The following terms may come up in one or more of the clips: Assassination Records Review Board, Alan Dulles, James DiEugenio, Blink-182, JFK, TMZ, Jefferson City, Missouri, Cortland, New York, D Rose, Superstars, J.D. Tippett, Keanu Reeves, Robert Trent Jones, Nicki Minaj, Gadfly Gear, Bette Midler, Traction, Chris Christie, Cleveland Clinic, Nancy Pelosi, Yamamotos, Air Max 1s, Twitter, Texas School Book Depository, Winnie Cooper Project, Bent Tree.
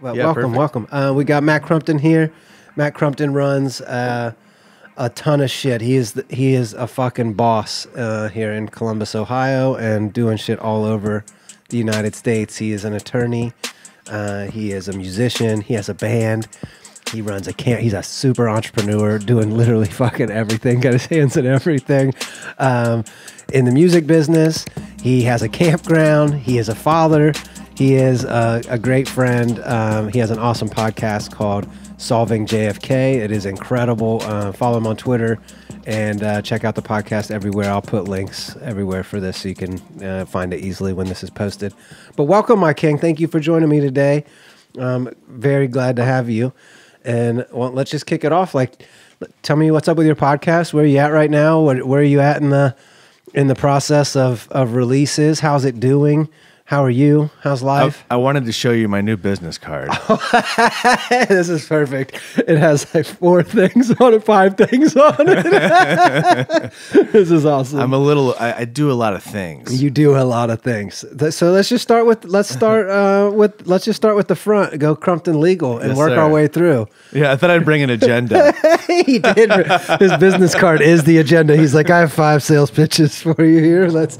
Well, yeah, welcome. We got Matt Crumpton here. Matt Crumpton runs a ton of shit. He is a fucking boss here in Columbus, Ohio, and doing shit all over the United States. He is an attorney. He is a musician. He has a band. He runs a camp. He's a super entrepreneur, doing literally fucking everything. Got his hands in everything. In the music business, he has a campground. He is a father. He is a great friend. He has an awesome podcast called Solving JFK. It is incredible. Follow him on Twitter and check out the podcast everywhere. I'll put links everywhere for this so you can find it easily when this is posted. But welcome, my king. Thank you for joining me today. Very glad to have you. And well, let's just kick it off. Like, tell me what's up with your podcast. Where are you at right now? Where are you at in the process of releases? How's it doing? How are you? How's life? I wanted to show you my new business card. This is perfect. It has like 5 things on it. This is awesome. I do a lot of things. You do a lot of things. So let's just start with the front. Go Crumpton Legal and work our way through. Yeah, I thought I'd bring an agenda. He did. His business card is the agenda. He's like, I have 5 sales pitches for you here. Let's.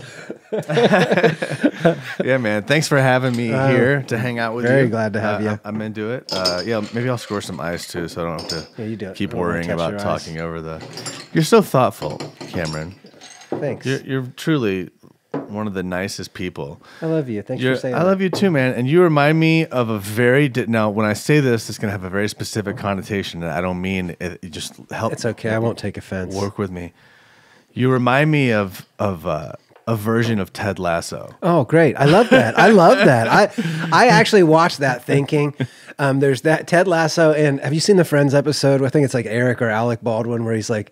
Yeah, man. Thanks for having me here to hang out with you. Very glad to have you. I'm into it. Yeah, maybe I'll score some ice too, so I don't have to keep worrying about talking over the... You're so thoughtful, Cameron. Thanks. You're truly one of the nicest people. I love you. Thanks for saying that. I love you too, man. And you remind me of a very... Now, when I say this, it's going to have a very specific connotation, and I don't mean it. Just help. It's okay. I won't take offense. Work with me. You remind me of a version of Ted Lasso. Oh, great. I love that. I love that. I actually watched that thinking. There's that Ted Lasso, and have you seen the Friends episode? I think it's like Eric or Alec Baldwin where he's like,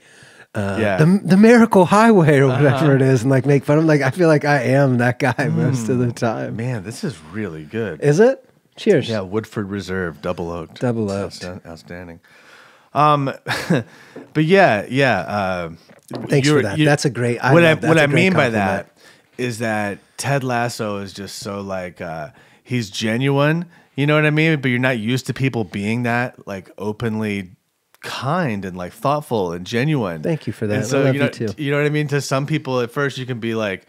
the Miracle Highway or whatever it is, and like make fun of him. Like, I feel like I am that guy most of the time. Man, this is really good. Is it? Cheers. Yeah, Woodford Reserve, double oaked. Double oaked. Outstanding. But yeah. Thanks for that. That's a great. What I mean by that is that Ted Lasso is just so like he's genuine. You know what I mean? But you're not used to people being that like openly kind and like thoughtful and genuine. Thank you for that. And so you know what I mean. To some people, at first you can be like,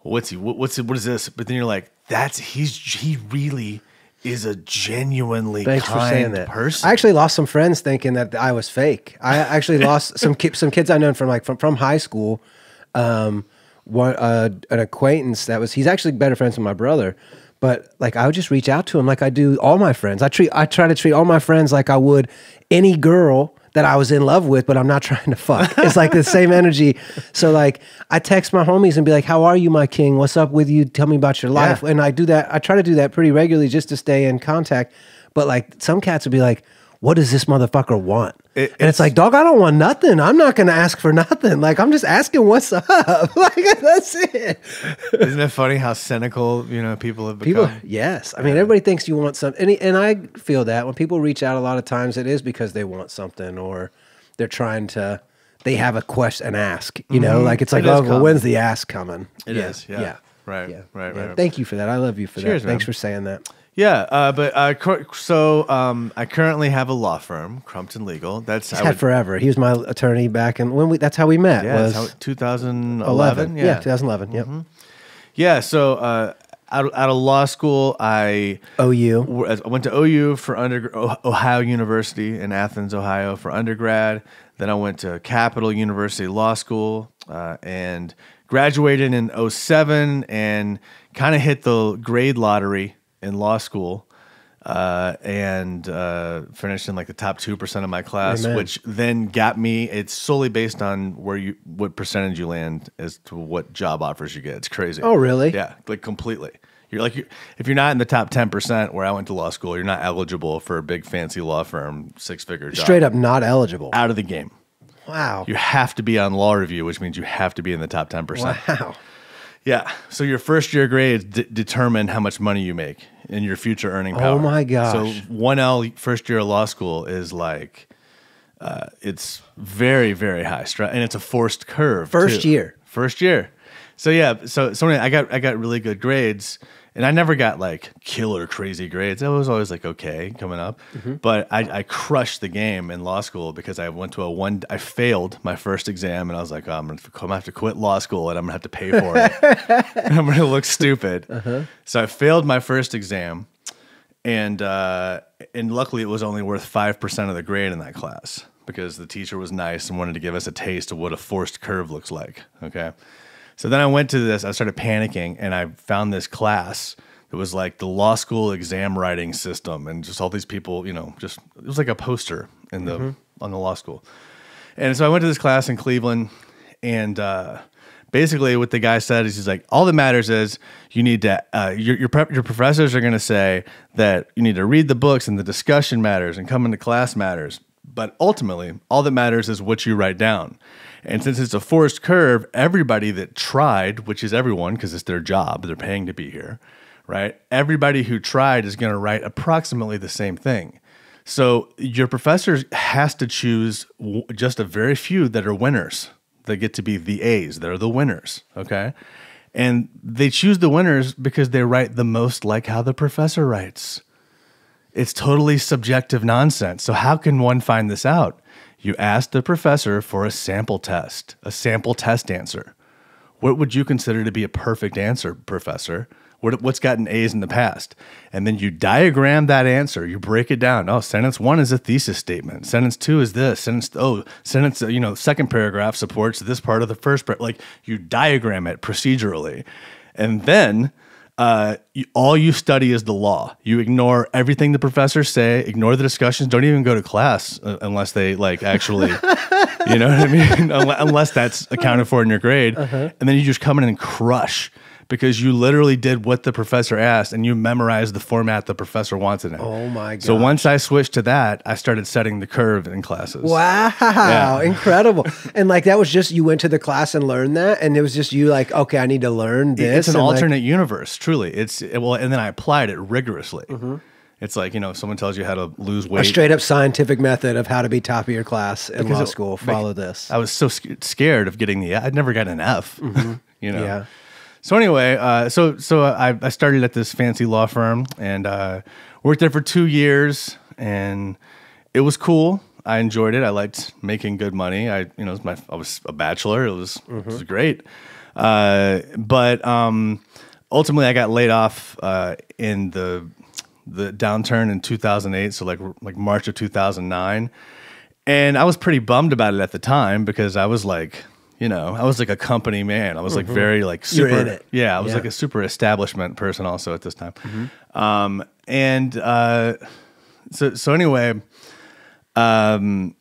what is this? But then you're like, he really is a genuinely kind person. I actually lost some friends thinking that I was fake. I actually lost some kids I known from high school. An acquaintance he's actually better friends with my brother, but like I would just reach out to him like I do all my friends. I try to treat all my friends like I would any girl that I was in love with, but I'm not trying to fuck. It's like the same energy. So like I text my homies and be like, how are you, my king? What's up with you? Tell me about your life. Yeah. And I do that. I try to do that pretty regularly just to stay in contact. But like some cats would be like, what does this motherfucker want? It's like, dog, I don't want nothing. I'm not going to ask for nothing. Like, I'm just asking what's up. Like, that's it. Isn't it funny how cynical, people have become? Yes. I mean, everybody thinks you want something. And I feel that when people reach out a lot of times, it is because they want something or they're trying to, they have a question and ask, like, it's like, oh, well, when's the ask coming? It is. Yeah. Yeah. Right. Yeah. Right. Yeah. Right. Thank you for that. I love you for that. Thanks for saying that. Yeah, so I currently have a law firm, Crumpton Legal. He's had forever. He was my attorney back in that's how we met. Yeah, was 2011. Yeah, 2011. Mm-hmm. Yep. Yeah. So out of law school, I went to OU for Ohio University in Athens, Ohio for undergrad. Then I went to Capital University Law School and graduated in 2007 and kind of hit the grade lottery in law school and finished in like the top 2% of my class. Amen. Which then got me, it's solely based on what percentage you land as to what job offers you get. It's crazy. Oh, really? Yeah, like completely. If you're not in the top 10% where I went to law school, you're not eligible for a big fancy law firm, 6-figure job. Straight up not eligible. Out of the game. Wow. You have to be on Law Review, which means you have to be in the top 10%. Wow. Yeah, so your first year grades determine how much money you make and your future earning power. Oh my gosh! So 1L first year of law school is like, it's very very high stress, and it's a forced curve. First year. So yeah, so I got really good grades, And I never got like killer crazy grades. I was always like, okay, coming up. Mm-hmm. But I crushed the game in law school because I went to I failed my first exam and I was like, oh, I'm going to have to quit law school and I'm going to have to pay for it. And I'm going to look stupid. Uh-huh. So I failed my first exam. And luckily it was only worth 5% of the grade in that class because the teacher was nice and wanted to give us a taste of what a forced curve looks like. Okay. So then I went to this, I started panicking, and I found this class that was like the law school exam writing system, and just all these people, you know, just, it was like a poster in the, on the law school. And so I went to this class in Cleveland, and basically what the guy said is he's like, all that matters is you need to, your professors are going to say that you need to read the books and the discussion matters and coming to class matters. But ultimately, all that matters is what you write down. And since it's a forced curve, everybody that tried, which is everyone, because it's their job, they're paying to be here, right? Everybody who tried is going to write approximately the same thing. So your professor has to choose just a very few that are winners. They get to be the A's. They're the winners, okay? And they choose the winners because they write the most like how the professor writes. It's totally subjective nonsense. So how can one find this out? You ask the professor for a sample test answer. What would you consider to be a perfect answer, professor? What's gotten A's in the past? And then you diagram that answer. You break it down. Oh, sentence one is a thesis statement. Sentence two is this. Sentence, you know, second paragraph supports this part of the first paragraph. Like, you diagram it procedurally. And then... all you study is the law. You ignore everything the professors say, ignore the discussions, don't even go to class unless they like actually, you know what I mean? Unless that's accounted for in your grade. Uh-huh. And then you just come in and crush because you literally did what the professor asked and you memorized the format the professor wants in it. Oh my God. So once I switched to that, I started setting the curve in classes. Wow. Yeah. Incredible. And like, that was just, you went to the class and learned that, and it was just you like, okay, I need to learn this. It's an alternate universe, truly. Well, and then I applied it rigorously. Mm-hmm. It's like, you know, if someone tells you how to lose weight. A straight up scientific method of how to be top of your class in law school. Follow this. I was so scared of getting the, I'd never got an F, mm-hmm. you know? Yeah. So anyway, so I started at this fancy law firm and worked there for 2 years, and it was cool. I enjoyed it. I liked making good money. I was a bachelor. It was great. But ultimately, I got laid off in the downturn in 2008. So like March of 2009, and I was pretty bummed about it at the time because I was like. You know, I was like a company man. I was like very like super. You're in it. Yeah, I was like a super establishment person also at this time. So anyway, I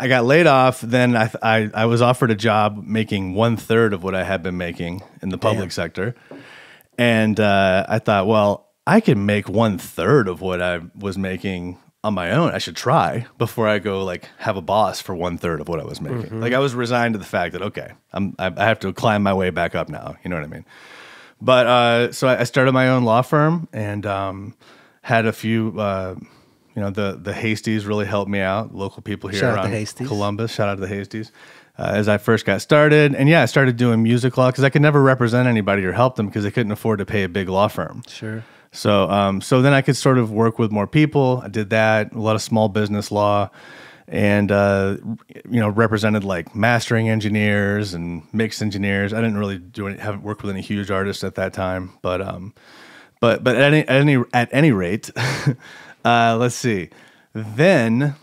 got laid off. Then I was offered a job making 1/3 of what I had been making in the public sector, and I thought, well, I can make 1/3 of what I was making. On my own, I should try before I go like have a boss for 1/3 of what I was making. Like I was resigned to the fact that, okay, I have to climb my way back up now. You know what I mean? But so I started my own law firm and had a few, you know, the Hasties really helped me out. Local people here around Columbus, shout out to the Hasties. As I first got started, and yeah, I started doing music law because I could never represent anybody or help them because they couldn't afford to pay a big law firm. Sure. So, so then I could sort of work with more people. I did that, a lot of small business law, and you know, represented like mastering engineers and mix engineers. I didn't really haven't worked with any huge artists at that time, but at any rate, let's see. Then,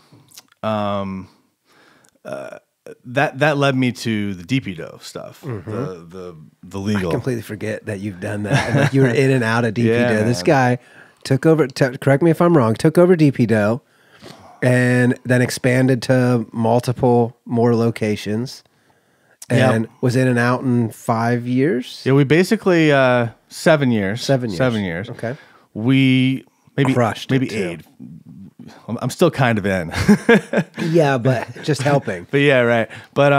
that led me to the DP Dough stuff, the legal. I completely forget that you've done that. And like you were in and out of DP Dough. This guy took over. Correct me if I'm wrong. Took over DP Dough, and then expanded to multiple more locations, and was in and out in 5 years. Yeah, we basically 7 years. 7 years. 7 years. Okay. We maybe eight. I'm still kind of in. Yeah, but just helping. But yeah, right. But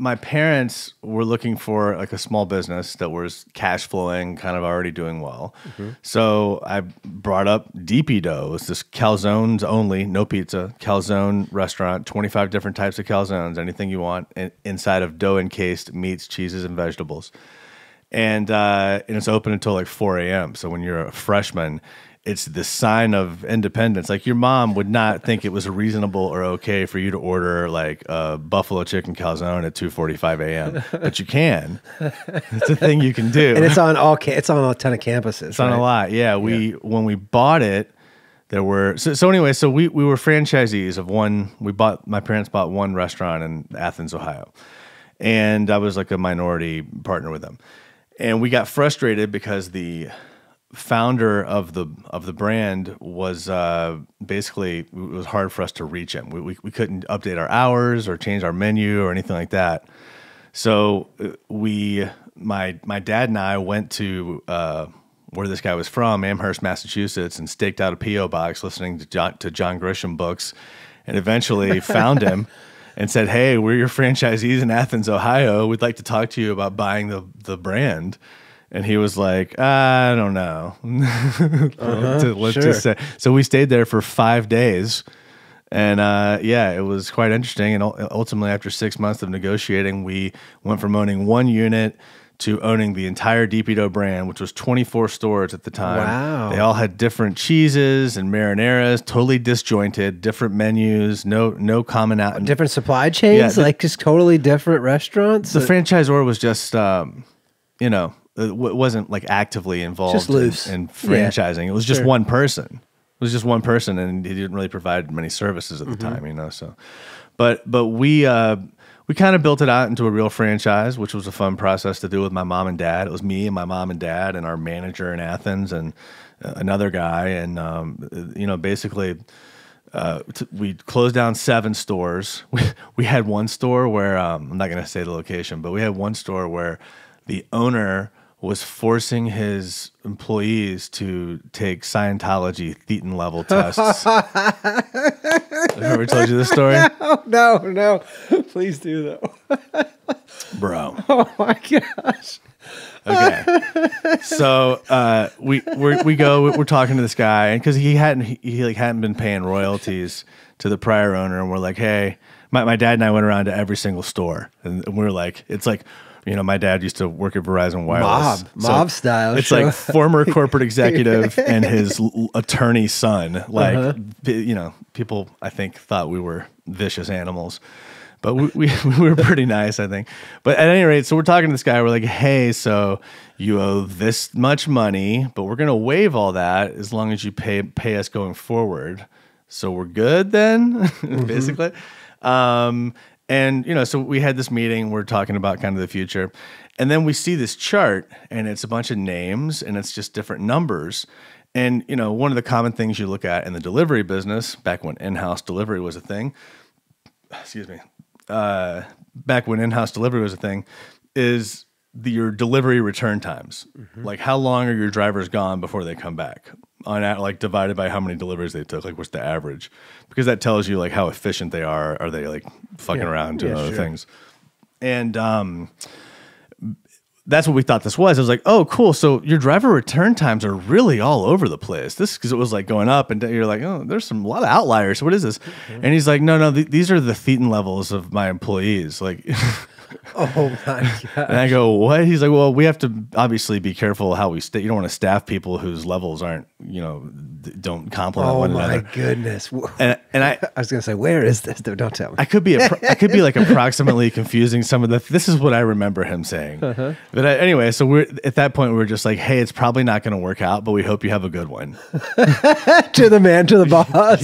my parents were looking for like a small business that was cash flowing, kind of already doing well. So I brought up DP Dough. It's this calzones only, no pizza, calzone restaurant, 25 different types of calzones, anything you want, inside of dough encased meats, cheeses, and vegetables. And it's open until like 4 a.m. So when you're a freshman, it's the sign of independence. Like your mom would not think it was reasonable or okay for you to order like a buffalo chicken calzone at 2:45 a.m. But you can. It's a thing you can do. And it's on all. It's on a ton of campuses. It's right? On a lot. Yeah. When we bought it, there were so anyway, we were franchisees of one. My parents bought one restaurant in Athens, Ohio, and I was like a minority partner with them. And we got frustrated because the founder of the brand was basically, it was hard for us to reach him. We couldn't update our hours or change our menu or anything like that. So my dad and I went to where this guy was from, Amherst, Massachusetts, and staked out a P.O. box listening to John Grisham books, and eventually found him. And said, hey, we're your franchisees in Athens, Ohio. We'd like to talk to you about buying the brand. And he was like, I don't know. Let's just say. So we stayed there for 5 days. And yeah, it was quite interesting. And ultimately, after 6 months of negotiating, we went from owning one unit to owning the entire DP Dough brand, which was 24 stores at the time. Wow. They all had different cheeses and marinaras, totally disjointed, different menus, no commonality. Different supply chains, yeah, like just totally different restaurants? The franchisor was just, you know, it wasn't like actively involved in franchising. Yeah. It was just one person. It was just one person, and he didn't really provide many services at the time, you know, so. But we kind of built it out into a real franchise, which was a fun process to do with my mom and dad. It was me and my mom and dad and our manager in Athens and another guy. And, you know, basically we closed down 7 stores. We had one store where, I'm not going to say the location, but we had one store where the owner was forcing his employees to take Scientology thetan level tests. Have I ever told you this story? No, no. Please do, though. Bro. Oh, my gosh. Okay. So we're talking to this guy, and because he hadn't been paying royalties to the prior owner, and we're like, hey, my dad and I went around to every single store, and we were like, it's like, you know, my dad used to work at Verizon Wireless. Mob style. It's like former corporate executive and his attorney son. Like, you know, people, I think, thought we were vicious animals. But we were pretty nice, I think. But at any rate, so we're talking to this guy. We're like, hey, so you owe this much money, but we're going to waive all that as long as you pay us going forward. So we're good then, basically. And, you know, so we had this meeting. We're talking about kind of the future. And then we see this chart, and it's a bunch of names, and it's just different numbers. And, you know, one of the common things you look at in the delivery business, back when in-house delivery was a thing, excuse me, back when in-house delivery was a thing, is your delivery return times. Like, how long are your drivers gone before they come back? On like divided by how many deliveries they took, like what's the average? Because that tells you like how efficient they are. Are they like fucking around doing other things? And that's what we thought this was. I was like, oh, cool. So your driver return times are really all over the place. This because it was like going up, and you're like, oh, there's a lot of outliers. What is this? And he's like, no, no, these are the thetan levels of my employees. Like. Oh my gosh. And I go, what? He's like, well, we have to obviously be careful how we you don't want to staff people whose levels aren't, you know, don't complement one another. Oh my goodness. And I was going to say, where is this? Don't tell me. I could be like approximately confusing some of the, this is what I remember him saying. But anyway, so we're at that point, we were just like, hey, it's probably not going to work out, but we hope you have a good one. To the man, to the boss.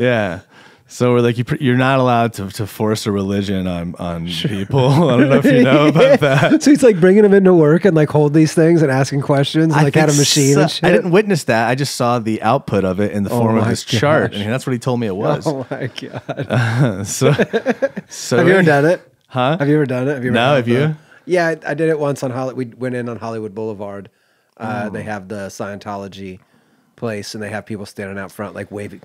Yeah. So we're like, you're not allowed to force a religion on people. I don't know if you know about that. So he's like bringing them into work and like hold these things and asking questions and like at a machine and shit. I didn't witness that. I just saw the output of it in the form of his chart. I mean, that's what he told me it was. Oh my God. Have you ever done it? Huh? Have you ever done it? Have you ever done it? Have you? Yeah, I did it once on Hollywood. We went in on Hollywood Boulevard. They have the Scientology place and they have people standing out front like waving.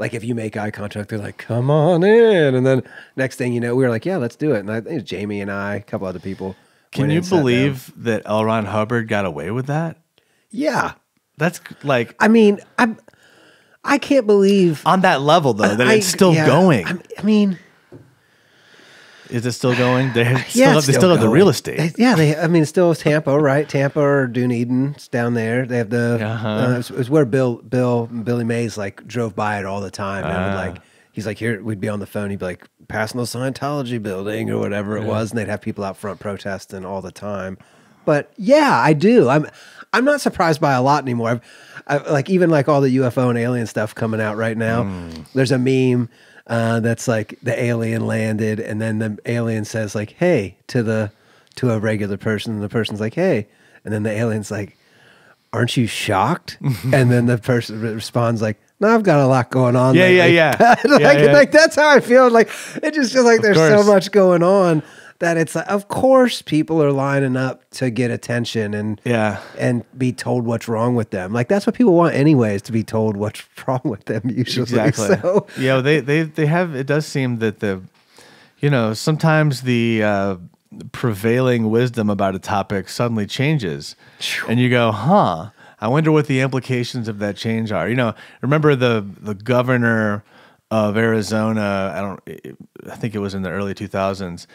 Like if you make eye contact, they're like, "Come on in," and then next thing you know, we were like, "Yeah, let's do it." And I think Jamie and I, a couple other people. Can you believe that L. Ron Hubbard got away with that? Yeah, that's like. I mean, I can't believe on that level though that it's still going. I mean, Is it still going? They still have the real estate. I mean, it's still Tampa, right? Tampa or Dunedin, it's down there. They have the. It's where Billy Mays like drove by it all the time. And I would, like, he's like, here, we'd be on the phone. He'd be like, passing the Scientology building or whatever it was, and they'd have people out front protesting all the time. But yeah, I do. I'm not surprised by a lot anymore. Even all the UFO and alien stuff coming out right now. There's a meme that's like the alien landed, and then the alien says like, "Hey" to a regular person, and the person's like, "Hey," and then the alien's like, "Aren't you shocked?" And then the person responds like, "No, I've got a lot going on." Like that's how I feel. Like it just feels like there's so much going on that it's like, of course, people are lining up to get attention and be told what's wrong with them. Like that's what people want, anyways, to be told what's wrong with them. Usually, exactly. So yeah, they have. It does seem that the, you know, sometimes the prevailing wisdom about a topic suddenly changes, and you go, huh. I wonder what the implications of that change are. You know, remember the governor of Arizona, I think it was in the early 2000s,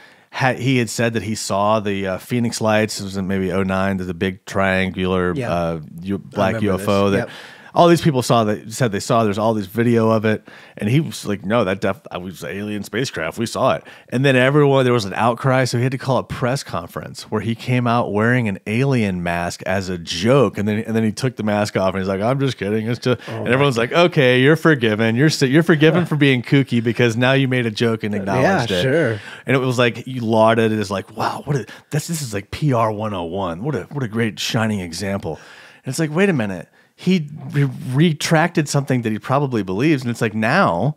he had said that he saw the Phoenix Lights, it was in maybe 09, there's a big triangular black UFO that all these people saw, that said they saw, there's all this video of it, and he was like, no, that was alien spacecraft, we saw it. And then there was an outcry, so he had to call a press conference where he came out wearing an alien mask as a joke, and then he took the mask off and he's like, I'm just kidding, it's just, and everyone's like, okay, you're forgiven, you're forgiven for being kooky because now you made a joke and acknowledged it. Sure. And it was like, you lauded it as like, wow, this is like PR 101, what a great shining example. And it's like, wait a minute. He retracted something that he probably believes, and it's like now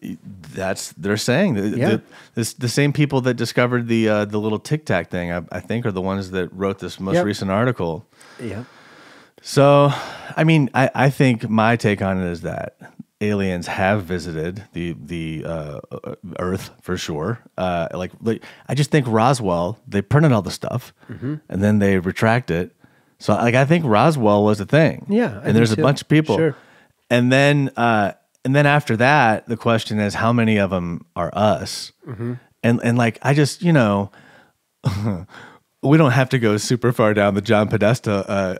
they're saying that the same people that discovered the little Tic Tac thing, I think, are the ones that wrote this most recent article. Yeah. So, I mean, I think my take on it is that aliens have visited the Earth for sure. Like I just think Roswell, they printed all the stuff, and then they retract it. So like I think Roswell was a thing. Yeah. And there's a bunch of people. Sure. And then after that, the question is how many of them are us? And like I just, you know, we don't have to go super far down the John Podesta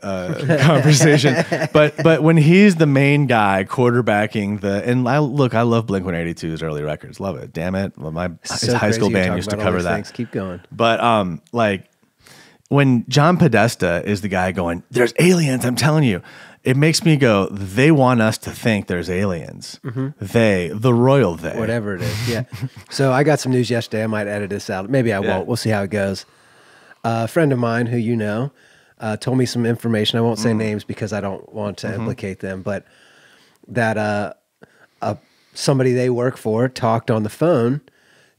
conversation, but when he's the main guy quarterbacking I love Blink-182's early records. Love it. Damn it. Well, my high school band used to cover that. Thanks. Keep going. But like when John Podesta is the guy going, there's aliens, I'm telling you, it makes me go, they want us to think there's aliens. The royal they. Whatever it is, yeah. So I got some news yesterday. I might edit this out. Maybe I won't. We'll see how it goes. A friend of mine who you know told me some information. I won't say names because I don't want to implicate them, but that somebody they work for talked on the phone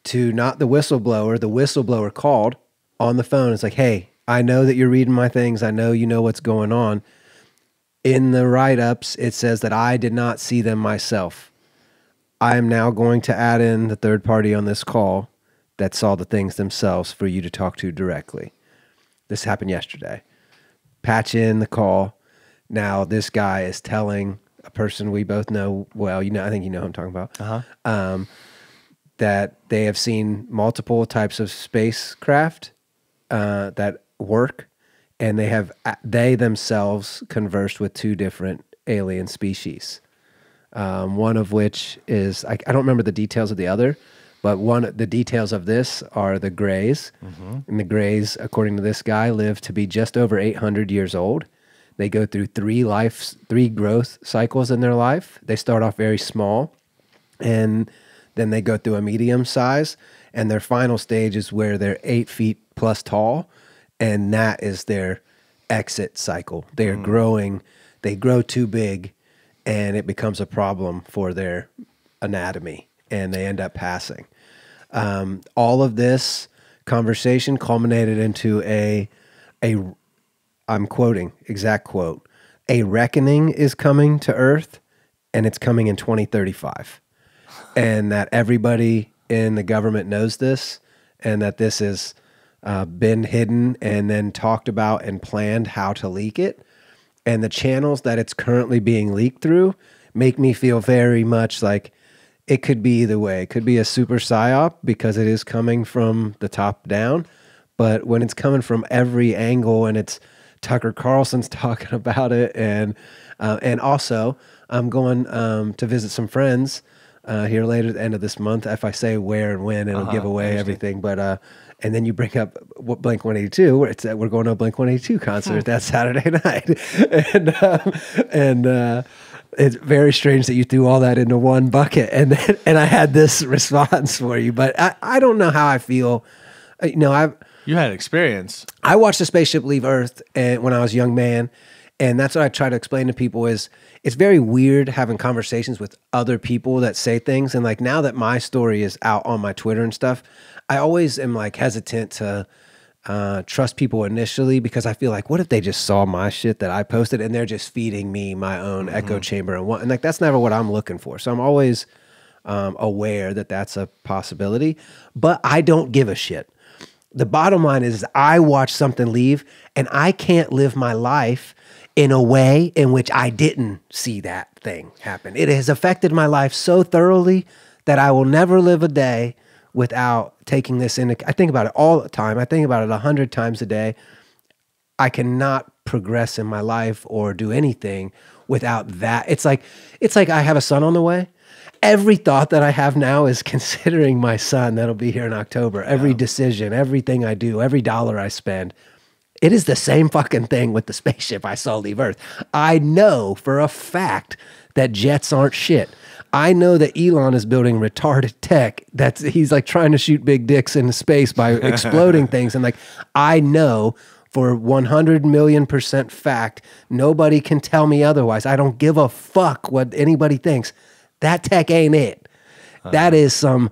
to not the whistleblower. The whistleblower called on the phone. It's like, hey, I know that you're reading my things. I know you know what's going on. In the write-ups, it says that I did not see them myself. I am now going to add in the third party on this call that saw the things themselves for you to talk to directly. This happened yesterday. Patch in the call. Now this guy is telling a person we both know well. You know, I think you know who I'm talking about. That they have seen multiple types of spacecraft that work, and they themselves conversed with two different alien species, one of which is I don't remember the details of the other, but the details of this are the Greys, and the Greys, according to this guy, live to be just over 800 years old. They go through three growth cycles in their life. They start off very small, and then they go through a medium size, and their final stage is where they're 8 feet+ tall, and that is their exit cycle. They're growing, they grow too big, and it becomes a problem for their anatomy, and they end up passing. All of this conversation culminated into I'm quoting, exact quote, "A reckoning is coming to Earth, and it's coming in 2035. And that everybody in the government knows this, and that this has been hidden and then talked about and planned how to leak it. And the channels that it's currently being leaked through make me feel very much like it could be either way. It could be a super psyop because it is coming from the top down, but when it's coming from every angle and it's Tucker Carlson's talking about it, and also I'm going to visit some friends here later at the end of this month. If I say where and when, it'll give away everything. But and then you bring up Blink-182. We're going to a Blink-182 concert that Saturday night, and it's very strange that you threw all that into one bucket. And I had this response for you, but I don't know how I feel. You know, you had experience. I watched the spaceship leave Earth, and when I was a young man, and that's what I try to explain to people is it's very weird having conversations with other people that say things. And like now that my story is out on my Twitter and stuff, I always am like hesitant to trust people initially because I feel like, what if they just saw my shit that I posted and they're just feeding me my own echo chamber and like that's never what I'm looking for. So I'm always aware that that's a possibility, but I don't give a shit. The bottom line is I watch something leave and I can't live my life in a way in which I didn't see that thing happen. It has affected my life so thoroughly that I will never live a day without taking this into, I think about it all the time. I think about it 100 times a day. I cannot progress in my life or do anything without that. It's like I have a son on the way. Every thought that I have now is considering my son that'll be here in October. Every decision, everything I do, every dollar I spend. It is the same fucking thing with the spaceship I saw leave Earth. I know for a fact that jets aren't shit. I know that Elon is building retarded tech. He's like trying to shoot big dicks into space by exploding things. And like, I know for 100,000,000% fact, nobody can tell me otherwise. I don't give a fuck what anybody thinks. That tech ain't it. That is some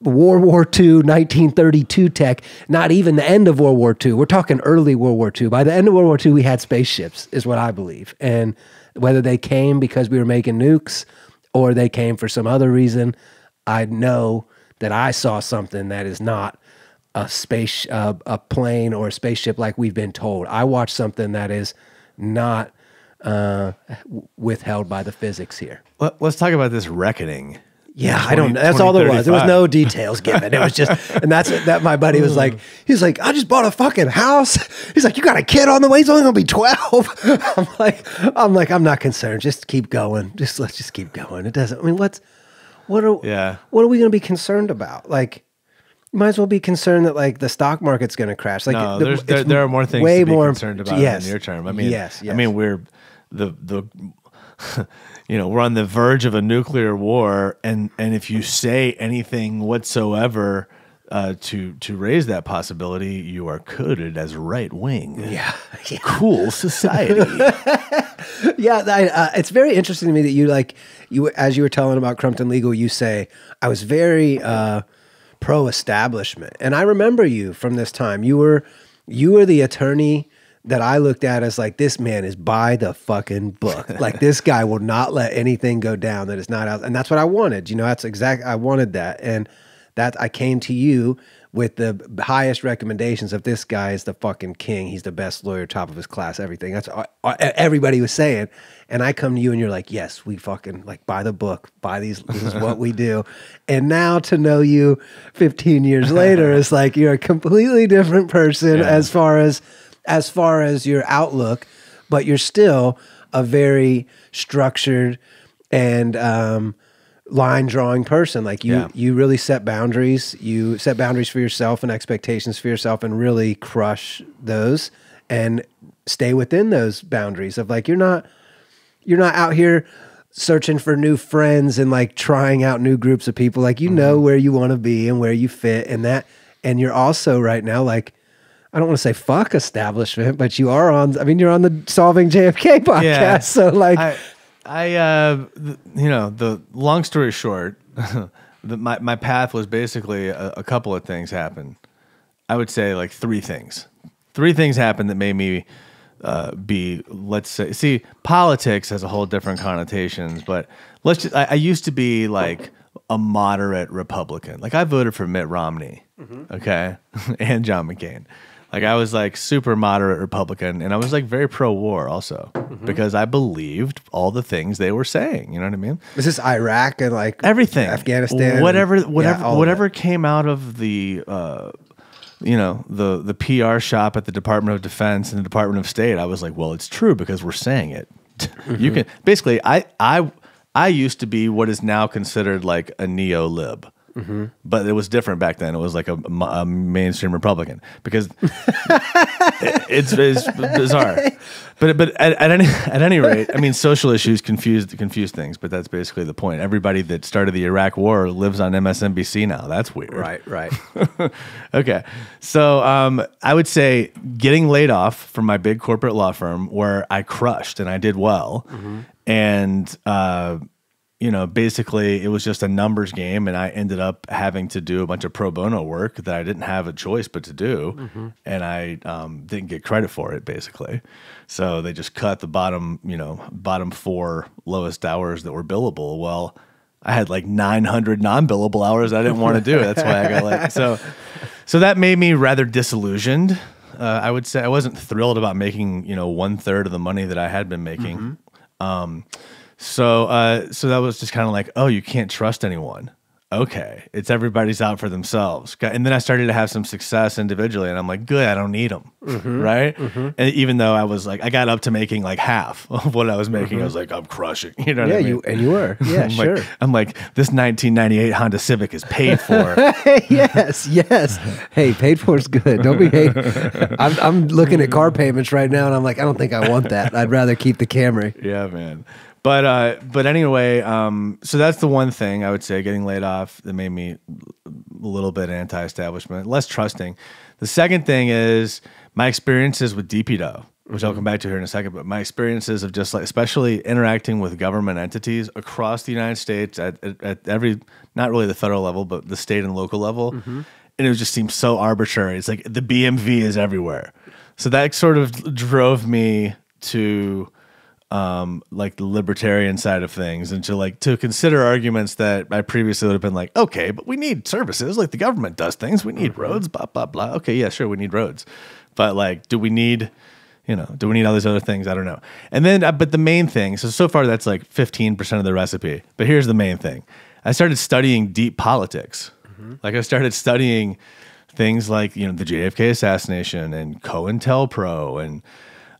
World War II, 1932 tech, not even the end of World War II. We're talking early World War II. By the end of World War II, we had spaceships, is what I believe. And whether they came because we were making nukes or they came for some other reason, I know that I saw something that is not a plane or a spaceship like we've been told. I watched something that is not withheld by the physics here. Let's talk about this reckoning. Yeah, I don't know. That's all there was. There was no details given. It was just, and that's that. My buddy was like, he's like, I just bought a fucking house. He's like, you got a kid on the way. He's only gonna be 12. I'm like, I'm not concerned. Just keep going. Let's just keep going. It doesn't. I mean, what are we gonna be concerned about? Like, you might as well be concerned that like the stock market's gonna crash. Like, no, there are more things to be concerned about in the near term. I mean, I mean, we're the you know, we're on the verge of a nuclear war, and if you say anything whatsoever to raise that possibility, you are coded as right wing. Yeah. Cool society. It's very interesting to me that you as you were telling about Crumpton Legal, you say I was very pro-establishment, and I remember you from this time. You were the attorney that I looked at as like, this man is by the fucking book. Like, this guy will not let anything go down that is not out. And that's what I wanted. You know, that's exactly, I wanted that. And that I came to you with the highest recommendations of this guy is the fucking king. He's the best lawyer, top of his class, everything. That's all everybody was saying. And I come to you and you're like, yes, we fucking like by the book, by these, this is what we do. And now to know you 15 years later, it's like, you're a completely different person as far as your outlook, but you're still a very structured and line drawing person. Like you really set boundaries. You set boundaries for yourself and expectations for yourself and really crush those and stay within those boundaries of like, you're not out here searching for new friends and like trying out new groups of people. Like, you know where you want to be and where you fit and that. And you're also right now, like, I don't want to say fuck establishment, but you are on, I mean, you're on the Solving JFK podcast. Yeah, so like, you know, the long story short, my path was basically a couple of things happened. I would say like three things. Three things happened that made me see, politics has a whole different connotations, but I used to be like a moderate Republican. Like I voted for Mitt Romney, okay, and John McCain. Like, I was like super moderate Republican, and I was like very pro-war also, because I believed all the things they were saying. You know what I mean? This is Iraq and like everything, Afghanistan, whatever came out of the you know, the PR shop at the Department of Defense and the Department of State. I was like, well, it's true because we're saying it. You can basically, I used to be what is now considered like a neo-lib. But it was different back then. It was like a mainstream Republican, because it's bizarre. But at any rate, I mean, social issues confuse things. But that's basically the point. Everybody that started the Iraq War lives on MSNBC now. That's weird. Right. Right. Okay. So I would say getting laid off from my big corporate law firm, where I crushed and I did well, and you know, basically it was just a numbers game, and I ended up having to do a bunch of pro bono work that I didn't have a choice but to do. And I didn't get credit for it, basically. So they just cut the bottom, you know, bottom four lowest hours that were billable. Well, I had like 900 non-billable hours I didn't want to do. That's why I got like, so that made me rather disillusioned. I would say I wasn't thrilled about making, you know, 1/3 of the money that I had been making. So that was just kind of like, oh, you can't trust anyone. Okay, it's everybody's out for themselves. And then I started to have some success individually, and I'm like, good, I don't need them, right? And even though I was like, I got up to making like half of what I was making. I was like, I'm crushing. You know what I mean? And you were. Yeah, sure. Like, I'm like, this 1998 Honda Civic is paid for. Yes. Hey, paid for is good. Don't be paid. I'm looking at car payments right now, and I'm like, I don't think I want that. I'd rather keep the Camry. Yeah, man. But anyway, so that's the one thing I would say, getting laid off, that made me a little bit anti-establishment, less trusting. The second thing is my experiences with DP Dough, which I'll come back to here in a second, but my experiences of just like, especially interacting with government entities across the United States at every, not really the federal level, but the state and local level. And it just seems so arbitrary. It's like the BMV is everywhere. So that sort of drove me to like the libertarian side of things, and to consider arguments that I previously would have been like, okay, but we need services, like the government does things, we need roads, blah blah blah. Okay, yeah, sure, we need roads, but like, do we need, you know, do we need all these other things? I don't know. And then, but the main thing, so far that's like 15% of the recipe. But here's the main thing: I started studying deep politics. Like I started studying things like, you know, the JFK assassination and COINTELPRO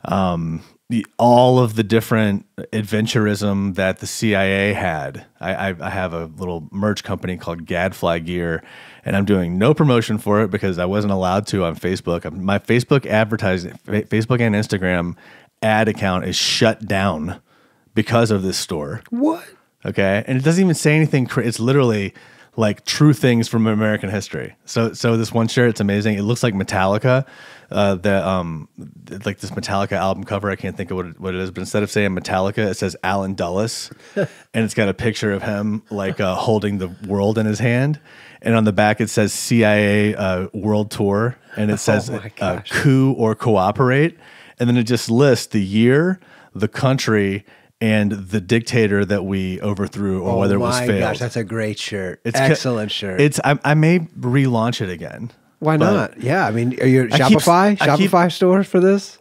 and all of the different adventurism that the CIA had. I have a little merch company called Gadfly Gear, and I'm doing no promotion for it because I wasn't allowed to on Facebook. My Facebook advertising, Facebook and Instagram ad account is shut down because of this store. What? Okay, and it doesn't even say anything. It's literally like true things from American history. So this one shirt, it's amazing. It looks like Metallica, like this Metallica album cover. I can't think of what it is, but instead of saying Metallica, it says Alan Dulles, and it's got a picture of him like holding the world in his hand, and on the back it says CIA World Tour, and it says coup or cooperate, and then it just lists the year, the country, and the dictator that we overthrew, or whether it was failed. Oh my gosh, that's a great shirt. It's excellent shirt. I may relaunch it again. Why not? Yeah, I mean, are you Shopify store for this?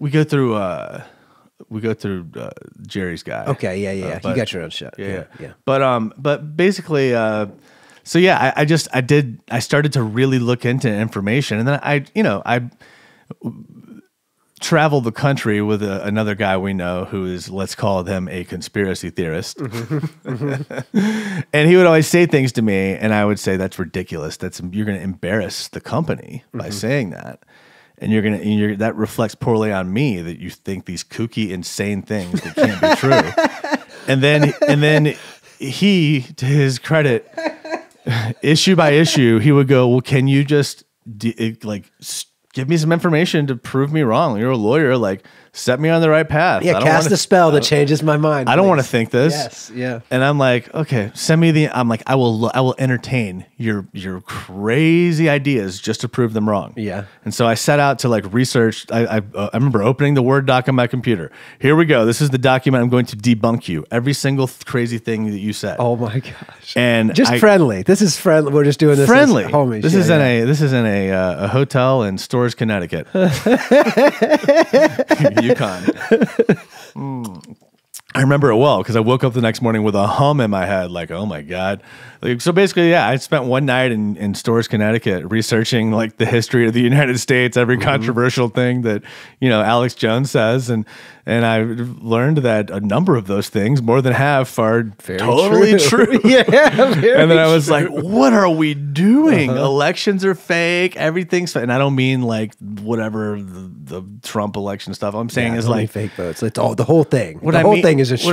We go through Jerry's guy. Okay, yeah. You got your own shit. Yeah. But basically, so yeah, I started to really look into information, and then I travel the country with another guy we know who is, let's call him a conspiracy theorist. And he would always say things to me, and I would say, that's ridiculous. You're going to embarrass the company by saying that. And that reflects poorly on me that you think these kooky, insane things that can't be true. And then he, to his credit, issue by issue, he would go, well, can you just give me some information to prove me wrong. You're a lawyer. Like, set me on the right path. Yeah, cast a spell that changes my mind. I don't want to think this. Yes, yeah. And I'm like, okay, send me the. I'm like, I will entertain your crazy ideas just to prove them wrong. Yeah. And so I set out to like research. I remember opening the Word doc on my computer. Here we go. This is the document. I'm going to debunk you. Every single crazy thing that you said. Oh my gosh. And just friendly. This is friendly. We're just doing this friendly, as homies. This is in a hotel in Storrs, Connecticut. Yukon. I remember it well because I woke up the next morning with a hum in my head, like, oh my God. Like, so basically, yeah, I spent one night in Storrs, Connecticut researching like the history of the United States, every controversial thing that, you know, Alex Jones says. And I learned that a number of those things, more than half, are totally true. Yeah, and then I was like, what are we doing? Elections are fake. Everything's fake. And I don't mean like whatever the Trump election stuff. I'm saying is like fake votes. It's all the whole thing. What I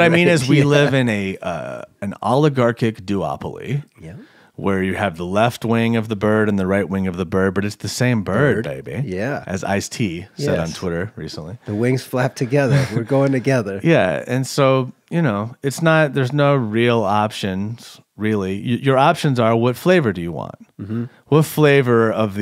mean is we live in an oligarchic duopoly. Yeah. Where you have the left wing of the bird and the right wing of the bird, but it's the same bird, baby. Yeah. As Ice-T said on Twitter recently. The wings flap together. We're going together. Yeah. And so, you know, it's not, there's no real options, really. Your options are, what flavor do you want? Mm-hmm. What flavor of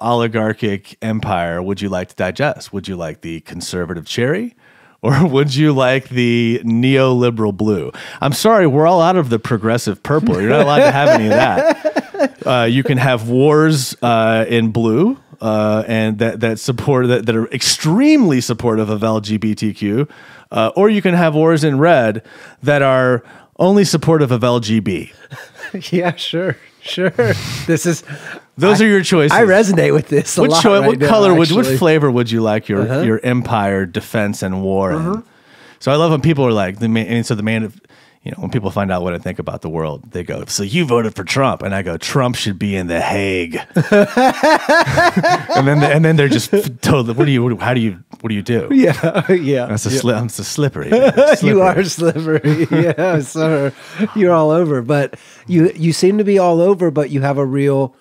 oligarchic empire would you like to digest? Would you like the conservative cherry? Or would you like the neoliberal blue? I'm sorry, we're all out of the progressive purple. You're not allowed to have any of that. You can have wars in blue and that are extremely supportive of LGBTQ, or you can have wars in red that are only supportive of LGB. Yeah, sure, sure. This is. Those are your choices. I resonate with this a lot. What flavor would you like your empire, defense, and war in? So I love when people are like, you know, when people find out what I think about the world, they go, so you voted for Trump. And I go, Trump should be in The Hague. and then they're just totally, how do you do? Yeah, yeah. I'm so slippery. You are slippery. Yeah, sir. You're all over. But you seem to be all over, but you have a real...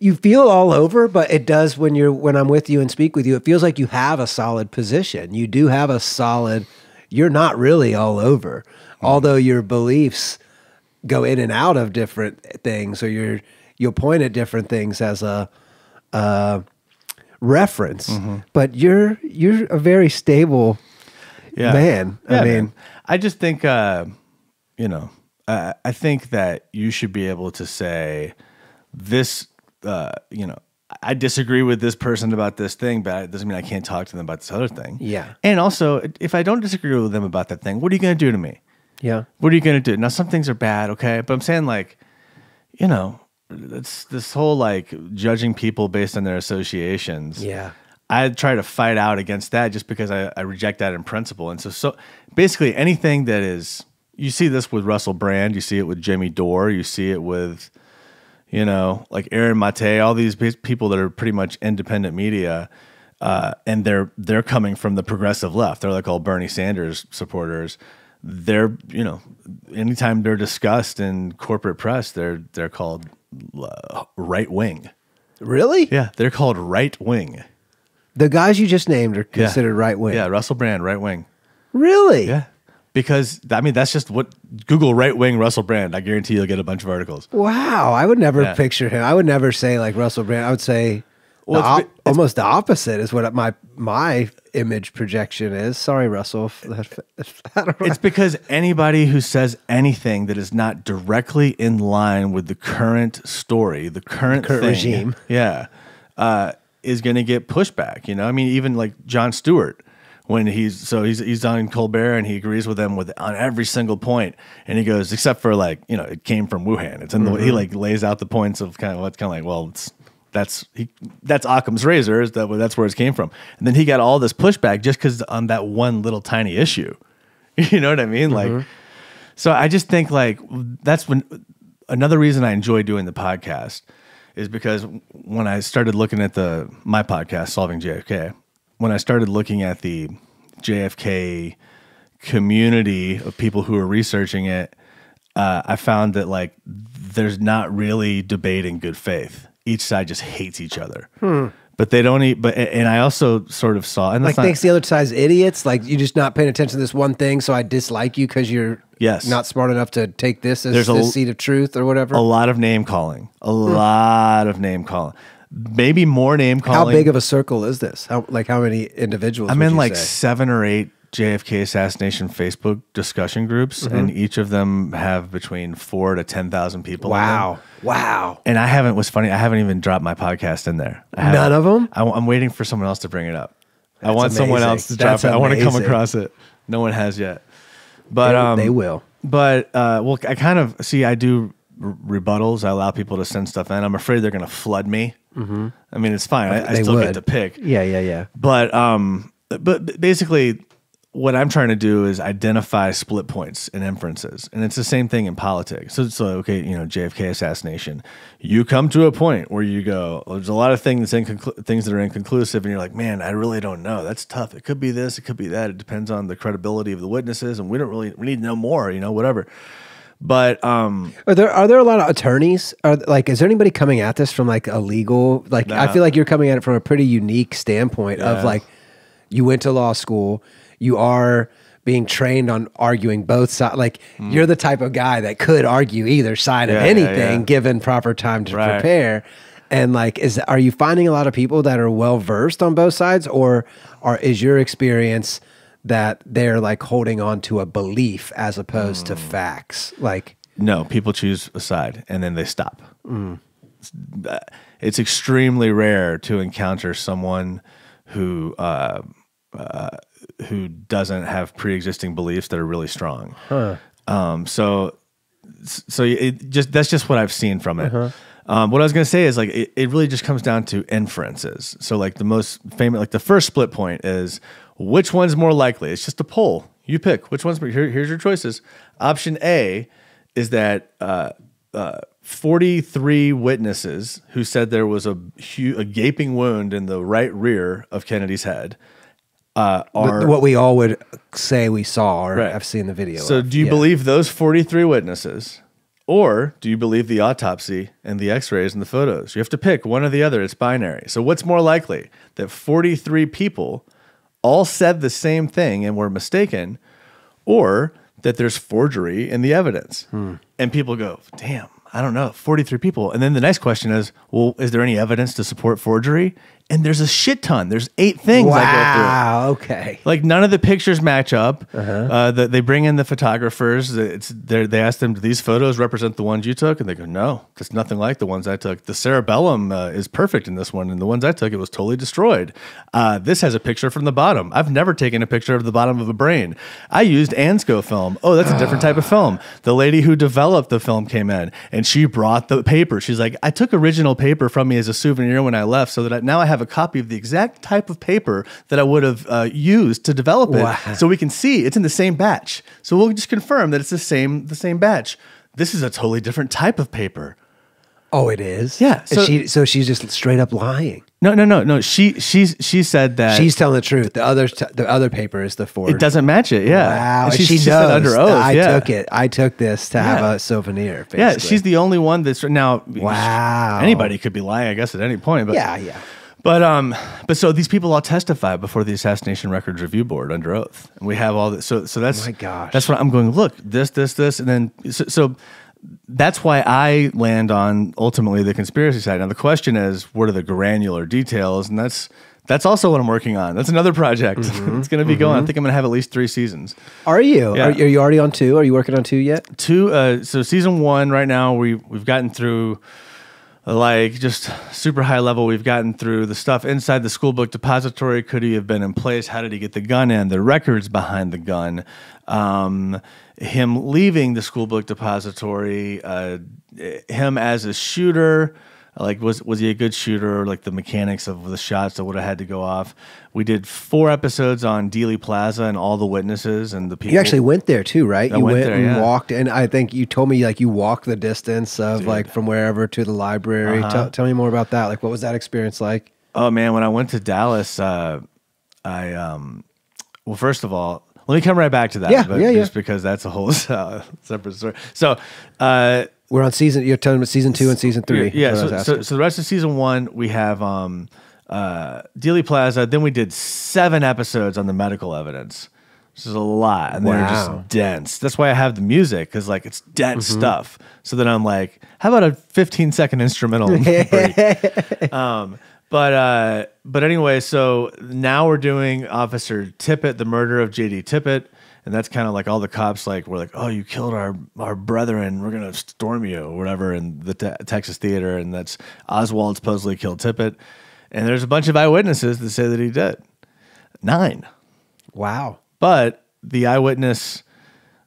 You feel all over, but it does when I'm with you and speak with you, it feels like you have a solid position. You do have a solid, you're not really all over, although your beliefs go in and out of different things, or you'll point at different things as a reference, but you're a very stable man. Yeah, I mean, I just think, you know, I think that you should be able to say, this, you know, I disagree with this person about this thing, but it doesn't mean I can't talk to them about this other thing. Yeah. And also, if I don't disagree with them about that thing, what are you going to do to me? Yeah. What are you going to do? Now, some things are bad, okay? But I'm saying, like, you know, it's this whole, like, judging people based on their associations. Yeah. I try to fight out against that just because I reject that in principle. And so basically anything that is, you see this with Russell Brand, you see it with Jimmy Dore, you see it with... You know, like Aaron Mate, all these people that are pretty much independent media, and they're coming from the progressive left. They're like all Bernie Sanders supporters. They're, you know, anytime they're discussed in corporate press, they're called right wing. Really? Yeah, they're called right wing. The guys you just named are considered right wing. Yeah, Russell Brand, right wing. Really? Yeah. Because, I mean, that's just what... Google right-wing Russell Brand. I guarantee you'll get a bunch of articles. Wow. I would never picture him. I would never say, like, Russell Brand. I would say almost the opposite is what my image projection is. Sorry, Russell. It's because anybody who says anything that is not directly in line with the current story, the current regime, is going to get pushback, you know? I mean, even, like, Jon Stewart... When he's on Colbert and he agrees with them on every single point, and he goes, except for, like, you know, it came from Wuhan. It's in the he like lays out the points of that's Occam's razor, is that's where it came from. And then he got all this pushback just because on that one little tiny issue, you know what I mean? Like, so I just think, like, that's when another reason I enjoy doing the podcast is because when I started looking at my podcast Solving JFK. When I started looking at the JFK community of people who were researching it, I found that, like, there's not really debate in good faith. Each side just hates each other. But they don't eat. But and I also sort of saw, and that's like, thanks the other side's idiots. Like, you're just not paying attention to this one thing, so I dislike you because you're not smart enough to take this as the seed of truth or whatever. A lot of name calling. A lot of name calling. Maybe more name calling. How big of a circle is this? How, like, how many individuals? I'm in like 7 or 8 JFK assassination Facebook discussion groups, and each of them have between 4,000 to 10,000 people. Wow, wow! And I haven't. What's funny, I haven't even dropped my podcast in there. None of them. I'm waiting for someone else to bring it up. That's amazing. Someone else to drop it. I want to come across it. No one has yet, but they will. But well, I kind of see. I do rebuttals. I allow people to send stuff in. I'm afraid they're going to flood me. I mean, it's fine. I still get to pick. Yeah. But basically, what I'm trying to do is identify split points and inferences. And it's the same thing in politics. So it's like, okay, you know, JFK assassination. You come to a point where you go, well, there's a lot of things, things that are inconclusive, and you're like, man, I really don't know. That's tough. It could be this. It could be that. It depends on the credibility of the witnesses, and we don't really, we need to know more, you know, whatever. But are there a lot of attorneys? Is there anybody coming at this from like a legal, like, I feel like you're coming at it from a pretty unique standpoint of like, you went to law school, you are being trained on arguing both sides. Like, you're the type of guy that could argue either side of anything given proper time to prepare. And like, are you finding a lot of people that are well versed on both sides, or is your experience that they're like holding on to a belief as opposed to facts? Like, no, people choose a side and then they stop. It's extremely rare to encounter someone who doesn't have pre-existing beliefs that are really strong. That's just what I've seen from it. What I was going to say is, like, it really just comes down to inferences. So like the most famous, like the first split point is, which one's more likely? It's just a poll. You pick which one's. Here's your choices. Option A is that 43 witnesses who said there was a gaping wound in the right rear of Kennedy's head are what we all would say we saw or have seen the video. So do you believe those 43 witnesses, or do you believe the autopsy and the x-rays and the photos? You have to pick one or the other. It's binary. So what's more likely, that 43 people all said the same thing and were mistaken, or that there's forgery in the evidence? And people go, damn, I don't know, 43 people. And then the next question is, well, is there any evidence to support forgery? And there's a shit ton. There's 8 things I go through. Wow, okay. Like, none of the pictures match up. They bring in the photographers. They ask them, do these photos represent the ones you took? And they go, no, it's nothing like the ones I took. The cerebellum is perfect in this one, and the ones I took, it was totally destroyed. This has a picture from the bottom. I've never taken a picture of the bottom of a brain. I used Ansco film. Oh, that's a different type of film. The lady who developed the film came in, and she brought the paper. She's like, I took original paper from me as a souvenir when I left, so that now I have a copy of the exact type of paper that I would have used to develop it. Wow. So we can see it's in the same batch. So we'll just confirm that it's the same batch. This is a totally different type of paper. Oh, it is? Yeah. So she's just straight up lying. No. She said that she's telling the truth. The other paper is the forgery. It doesn't match it. Yeah. Wow. And she knows under oath. I took it. I took this to have a souvenir. Basically. Yeah. She's the only one that's now. Wow. Anybody could be lying, I guess, at any point. But yeah. But so these people all testify before the Assassination Records Review Board under oath. And we have all this. So that's, oh my gosh, that's what I'm going, look, this, and then so that's why I land on ultimately the conspiracy side. Now the question is, what are the granular details? And that's also what I'm working on. That's another project. It's going to be going. I think I'm going to have at least 3 seasons. Are you? Yeah. Are you already on 2? Are you working on 2 yet? 2. So season 1 right now, we've gotten through, like, just super high level, we've gotten through the stuff inside the school book depository. Could he have been in place? How did he get the gun in? The records behind the gun. Him leaving the school book depository. Him as a shooter. Like, was he a good shooter? Like, the mechanics of the shots that would have had to go off. We did 4 episodes on Dealey Plaza and all the witnesses and the people. You actually went there too, right? I went there, and walked, and I think you told me, like, you walked the distance of like from wherever to the library. Tell me more about that. Like, what was that experience like? Oh man, when I went to Dallas, well, first of all, let me come right back to that. Yeah. Just because that's a whole separate story. So. You're telling me season 2 and season 3. Yeah. So the rest of season 1, we have Dealey Plaza. Then we did 7 episodes on the medical evidence. This is a lot, and they're just dense. That's why I have the music, because like it's dense stuff. So then I'm like, how about a 15-second instrumental break? But anyway, so now we're doing Officer Tippett, the murder of J.D. Tippett, and that's kind of like all the cops like were like, oh, you killed our brethren, we're gonna storm you or whatever in the Texas theater, and that's Oswald supposedly killed Tippett, and there's a bunch of eyewitnesses that say that he did. 9. Wow. But the eyewitness,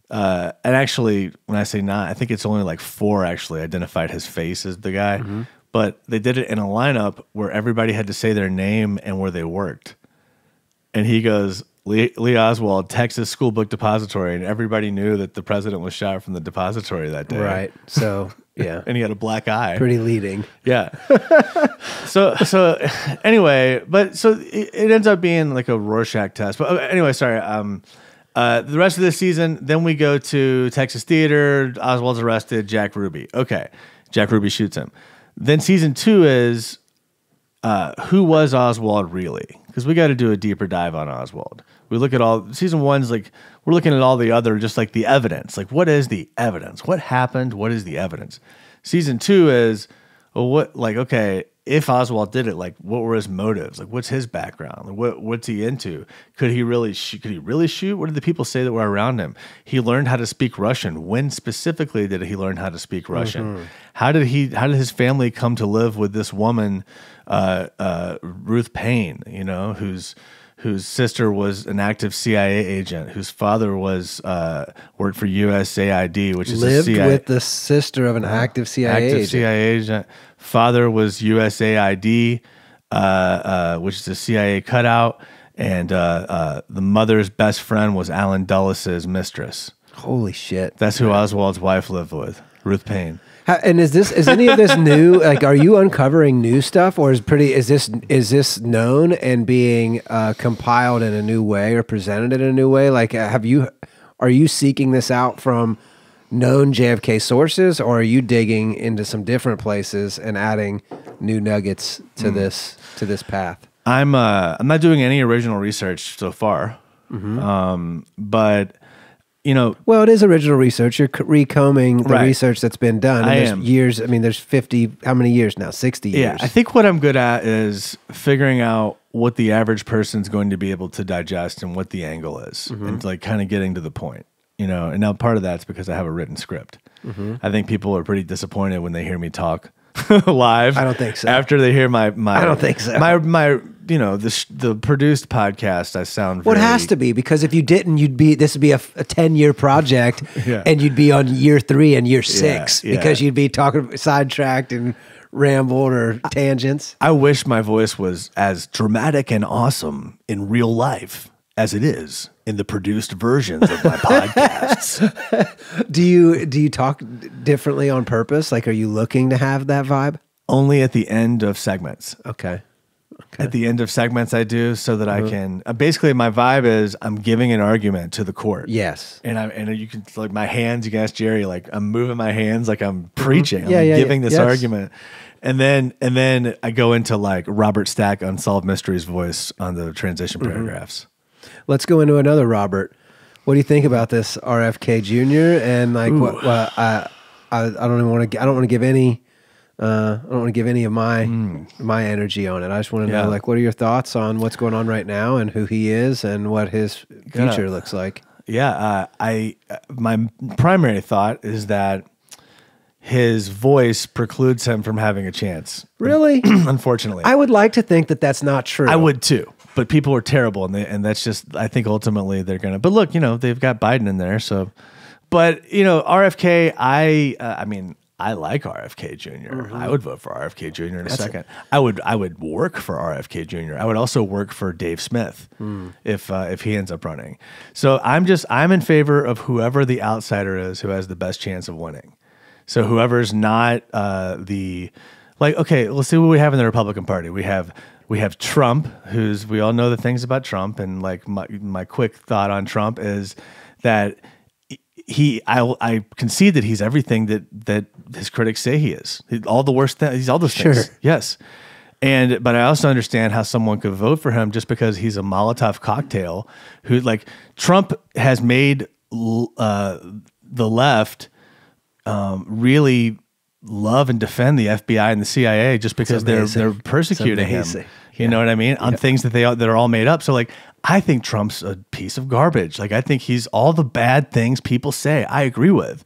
and actually, when I say 9, I think it's only like 4 actually identified his face as the guy. But they did it in a lineup where everybody had to say their name and where they worked. And he goes, Lee Oswald, Texas School Book Depository. And everybody knew that the president was shot from the depository that day. Right. So, yeah. And he had a black eye. Pretty leading. Yeah. So anyway, but so it ends up being like a Rorschach test. But anyway, sorry. The rest of the season, then we go to Texas Theater. Oswald's arrested. Jack Ruby. Okay. Jack Ruby shoots him. Then season 2 is who was Oswald really? Because we got to do a deeper dive on Oswald. We look at all season 1's like we're looking at all the other, just like the evidence. Like what is the evidence? What happened? What is the evidence? Season 2 is okay, if Oswald did it, like what were his motives? Like what's his background? Like what's he into? Could he really shoot? What did the people say that were around him? He learned how to speak Russian. When specifically did he learn how to speak Russian? How did his family come to live with this woman, Ruth Paine, you know, whose sister was an active CIA agent, whose father was worked for USAID, which is lived with the sister of an active CIA agent. Father was USAID, which is a CIA cutout, and the mother's best friend was Alan Dulles' mistress. Holy shit! That's who Oswald's wife lived with, Ruth Paine. And is any of this new? Like, are you uncovering new stuff, or is this known and being compiled in a new way or presented in a new way? Like, are you seeking this out from known JFK sources, or are you digging into some different places and adding new nuggets to this path? I'm not doing any original research so far, but. You know, well, it is original research. You're recombing the research that's been done. And there's years. I mean, there's 50. How many years now? 60 years. Yeah, I think what I'm good at is figuring out what the average person's going to be able to digest and what the angle is, and like kind of getting to the point. You know, and now part of that's because I have a written script. I think people are pretty disappointed when they hear me talk live. I don't think so. After they hear my I don't think so. My you know, the produced podcast, I sound very... Well, it has to be, because if you didn't, this would be a 10-year project, and you'd be on year 3 and year 6, because you'd be talking sidetracked and rambled or tangents. I wish my voice was as dramatic and awesome in real life as it is in the produced versions of my podcasts. Do you talk differently on purpose? Like, are you looking to have that vibe? Only at the end of segments. Okay. Okay. At the end of segments, I do, so that I can basically, my vibe is I'm giving an argument to the court. Yes, and you can, like, my hands. You can ask Jerry. Like, I'm moving my hands like I'm preaching. I'm giving this argument, and then I go into like Robert Stack, Unsolved Mysteries voice on the transition paragraphs. Let's go into another Robert. What do you think about this RFK Jr. and like what I don't even want to. I don't want to give any. I don't want to give any of my my energy on it. I just want to know, like, what are your thoughts on what's going on right now and who he is and what his future looks like? Yeah, my primary thought is that his voice precludes him from having a chance. Really? Unfortunately. I would like to think that that's not true. I would too, but people are terrible, and that's just, I think ultimately they're going to, but look, you know, they've got Biden in there, so. But, you know, RFK, I mean, I like RFK Jr. I would vote for RFK Jr. in a second. I would work for RFK Jr. I would also work for Dave Smith if he ends up running. So I'm in favor of whoever the outsider is who has the best chance of winning. So whoever's not okay, let's see what we have in the Republican Party. We have Trump, who's, we all know the things about Trump, and like my quick thought on Trump is that I concede that he's everything that his critics say he is. All the worst things. He's all those things. Yes. But I also understand how someone could vote for him just because he's a Molotov cocktail. Who, like, Trump has made the left really love and defend the FBI and the CIA just because they're persecuting him. You know what I mean? On things that that are all made up. So, like, I think Trump's a piece of garbage. Like, I think he's all the bad things people say I agree with.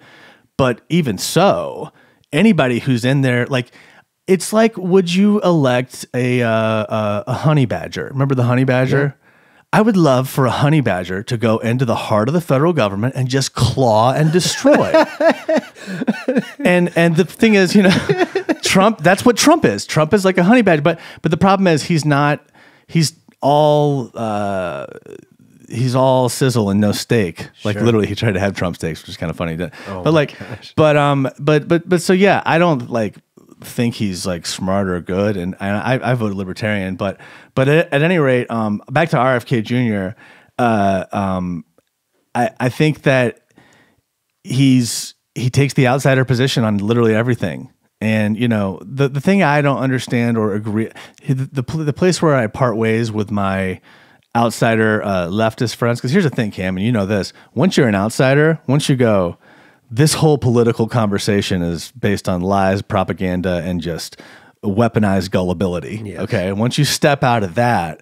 But even so, anybody who's in there, like, it's like, would you elect a honey badger? Remember the honey badger? Yeah. I would love for a honey badger to go into the heart of the federal government and just claw and destroy. And the thing is, you know, Trump, that's what Trump is. Trump is like a honey badger, but the problem is he's not, he's all sizzle and no steak. Like, sure. Literally, he tried to have Trump steaks, which is kind of funny. Oh, but like, gosh. But so yeah, I don't like think he's like smart or good, and I voted libertarian. But at any rate, back to RFK Jr. I think that he takes the outsider position on literally everything. And, you know, the thing I don't understand or agree, the place where I part ways with my outsider leftist friends, because here's the thing, Cam, and you know this, once you're an outsider, once you go, this whole political conversation is based on lies, propaganda, and just weaponized gullibility. Yes. Okay, and once you step out of that,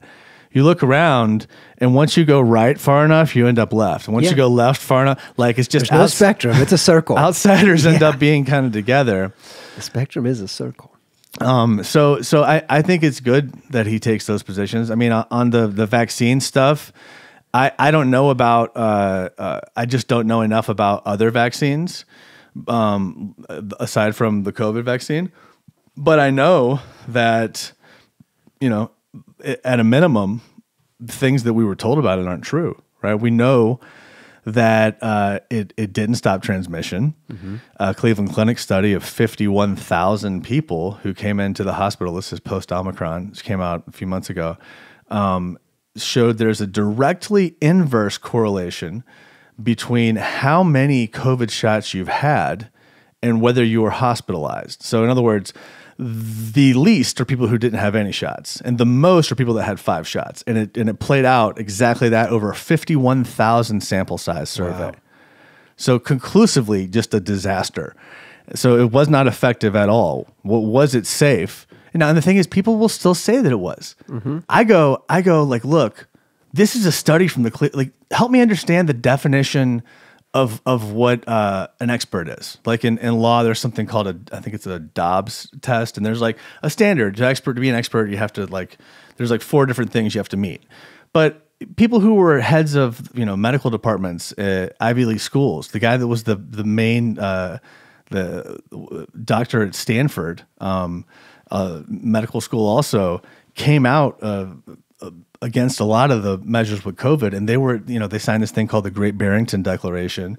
you look around, and once you go right far enough, you end up left. And once you go left far enough, like, it's just no spectrum. It's a circle. Outsiders end up being kind of together. The spectrum is a circle. So I think it's good that he takes those positions. I mean, on the vaccine stuff, I don't know about, I just don't know enough about other vaccines, aside from the COVID vaccine. But I know that, you know, at a minimum, things that we were told about it aren't true, right? We know that it didn't stop transmission. Mm-hmm. Cleveland Clinic study of 51,000 people who came into the hospital, this is post-Omicron, this came out a few months ago, showed there's a directly inverse correlation between how many COVID shots you've had and whether you were hospitalized. So in other words, the least are people who didn't have any shots, and the most are people that had 5 shots. And it played out exactly that over a 51,000 sample size survey. Wow. So conclusively, just a disaster. So it was not effective at all. Was it safe? Now, and the thing is, people will still say that it was. Mm-hmm. I go like, look, this is a study from the, like, help me understand the definition of what an expert is. Like, in law, there's something called I think it's a Dobbs test, and there's like a standard to be an expert. You have to, like, there's like 4 different things you have to meet. But people who were heads of, you know, medical departments, Ivy League schools, the guy that was the main the doctor at Stanford medical school also came out against a lot of the measures with COVID, and they were, you know, they signed this thing called the Great Barrington Declaration,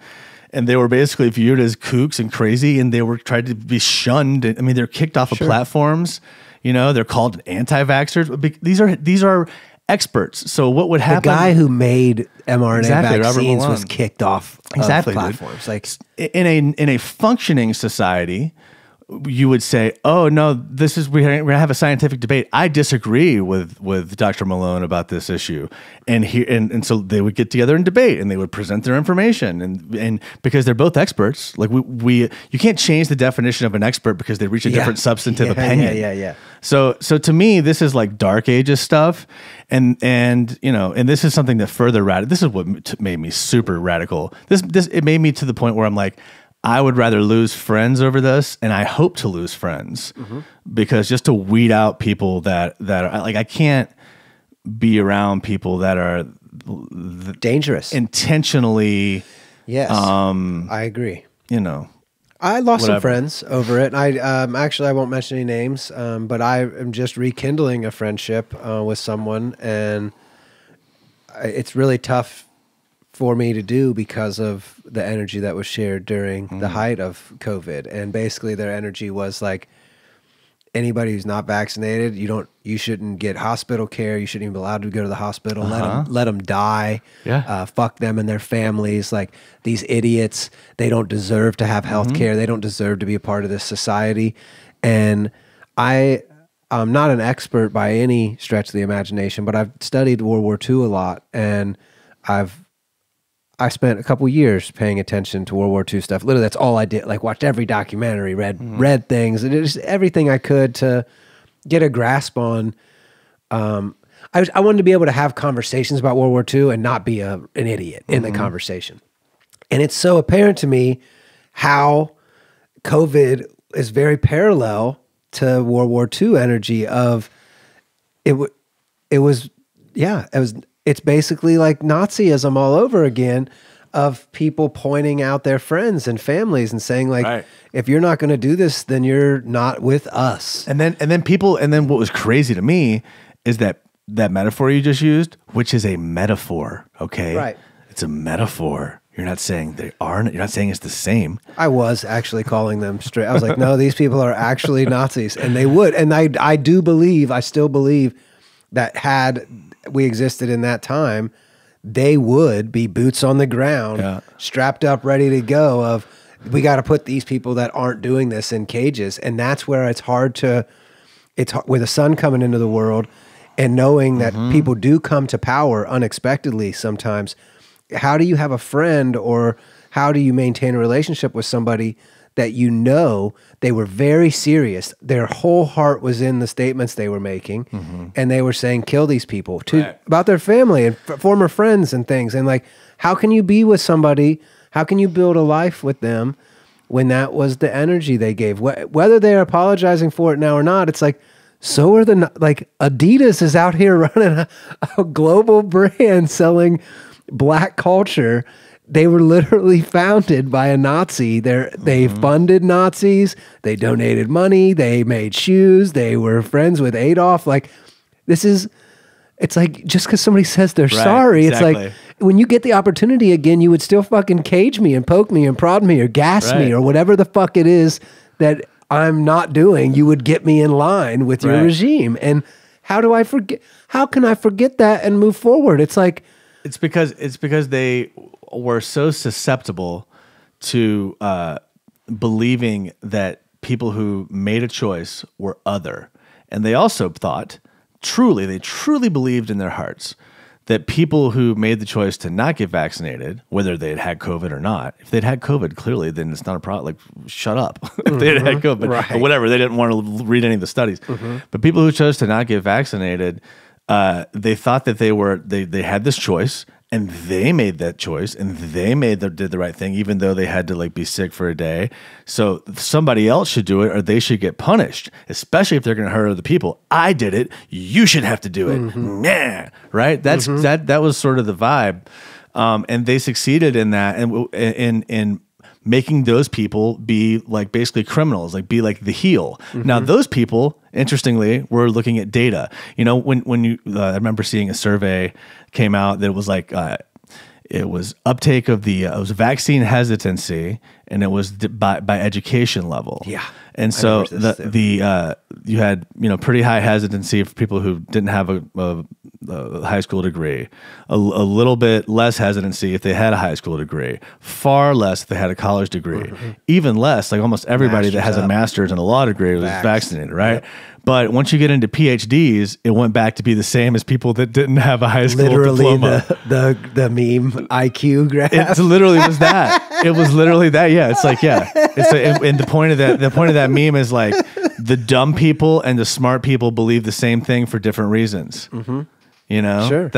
and they were basically viewed as kooks and crazy, and they were tried to be shunned. I mean, they're kicked off of platforms. You know, they're called anti-vaxxers. These are experts. So what would happen? The guy who made mRNA vaccines was kicked off of platforms. Like, in a functioning society, you would say, "Oh no, this is we're gonna have a scientific debate. I disagree with Dr. Malone about this issue," and so they would get together and debate, and they would present their information, and because they're both experts, like you can't change the definition of an expert because they reach a different substantive opinion. Yeah. So to me, this is like Dark Ages stuff, and you know, and this is something that further radical. This is what made me super radical. This it made me to the point where I'm like, I would rather lose friends over this, and I hope to lose friends because just to weed out people that are like, I can't be around people that are dangerous intentionally. Yes, I agree. You know, I lost some friends over it. I actually I won't mention any names, but I am just rekindling a friendship with someone, and it's really tough for me to do because of the energy that was shared during the height of COVID. And basically their energy was like, anybody who's not vaccinated, you shouldn't get hospital care. You shouldn't even be allowed to go to the hospital. Let them die. Yeah. Fuck them and their families. Like, these idiots, they don't deserve to have health care. They don't deserve to be a part of this society. And I I'm not an expert by any stretch of the imagination, but I've studied World War II a lot, and I spent a couple years paying attention to World War II stuff. Literally, that's all I did. Like, watched every documentary, read things, and it was everything I could to get a grasp on. I wanted to be able to have conversations about World War II and not be an idiot in the conversation. And it's so apparent to me how COVID is very parallel to World War II energy of it's basically like Nazism all over again, of people pointing out their friends and families and saying, like, if you're not going to do this, then you're not with us. And then what was crazy to me is that metaphor you just used, which is a metaphor. Okay. Right. It's a metaphor. You're not saying they aren't. You're not saying it's the same. I was actually calling them straight. I was like, no, these people are actually Nazis, and they would. And I do believe, I still believe that had we existed in that time, they would be boots on the ground, strapped up, ready to go. Of, we got to put these people that aren't doing this in cages, and that's where it's hard to. It's with the sun coming into the world, and knowing that people do come to power unexpectedly sometimes. How do you have a friend, or how do you maintain a relationship with somebody that you know they were very serious? Their whole heart was in the statements they were making, and they were saying, kill these people, about their family and former friends and things. And like, how can you be with somebody? How can you build a life with them when that was the energy they gave? Whether they're apologizing for it now or not, it's like, so are the, like, Adidas is out here running a global brand selling Black culture. They were literally founded by a Nazi. They funded Nazis. They donated money. They made shoes. They were friends with Adolf. Like, this is, it's like, just because somebody says they're sorry, it's like, when you get the opportunity again, you would still fucking cage me and poke me and prod me or gas me or whatever the fuck it is that I'm not doing. You would get me in line with your regime. And how do I forget? How can I forget that and move forward? It's like, It's because they were so susceptible to believing that people who made a choice were other. And they also thought, they truly believed in their hearts that people who made the choice to not get vaccinated, whether they'd had COVID or not, if they'd had COVID, clearly, then it's not a problem. Like, shut up. If they'd had COVID or whatever, they didn't want to read any of the studies. But people who chose to not get vaccinated, they thought that they had this choice, and they made that choice, and they did the right thing, even though they had to, like, be sick for a day. So somebody else should do it, or they should get punished, especially if they're going to hurt other people. I did it. You should have to do it. Nah, right? That's that was sort of the vibe, and they succeeded in that, and in making those people be, like, basically criminals, like, be like the heel. Now those people, interestingly, were looking at data. You know, when you, I remember seeing a survey came out that was like, it was uptake of the, it was vaccine hesitancy, and it was by education level. Yeah, and so you had, you know, pretty high hesitancy for people who didn't have a high school degree, a little bit less hesitancy if they had a high school degree, far less if they had a college degree, even less, like almost everybody that has a master's and a law degree was vaccinated, right? But once you get into PhDs, it went back to be the same as people that didn't have a high school diploma. The meme IQ graph. It literally was that. It was literally that. Yeah, it's like, yeah. It's like, and the point of that meme is, like, the dumb people and the smart people believe the same thing for different reasons. You know,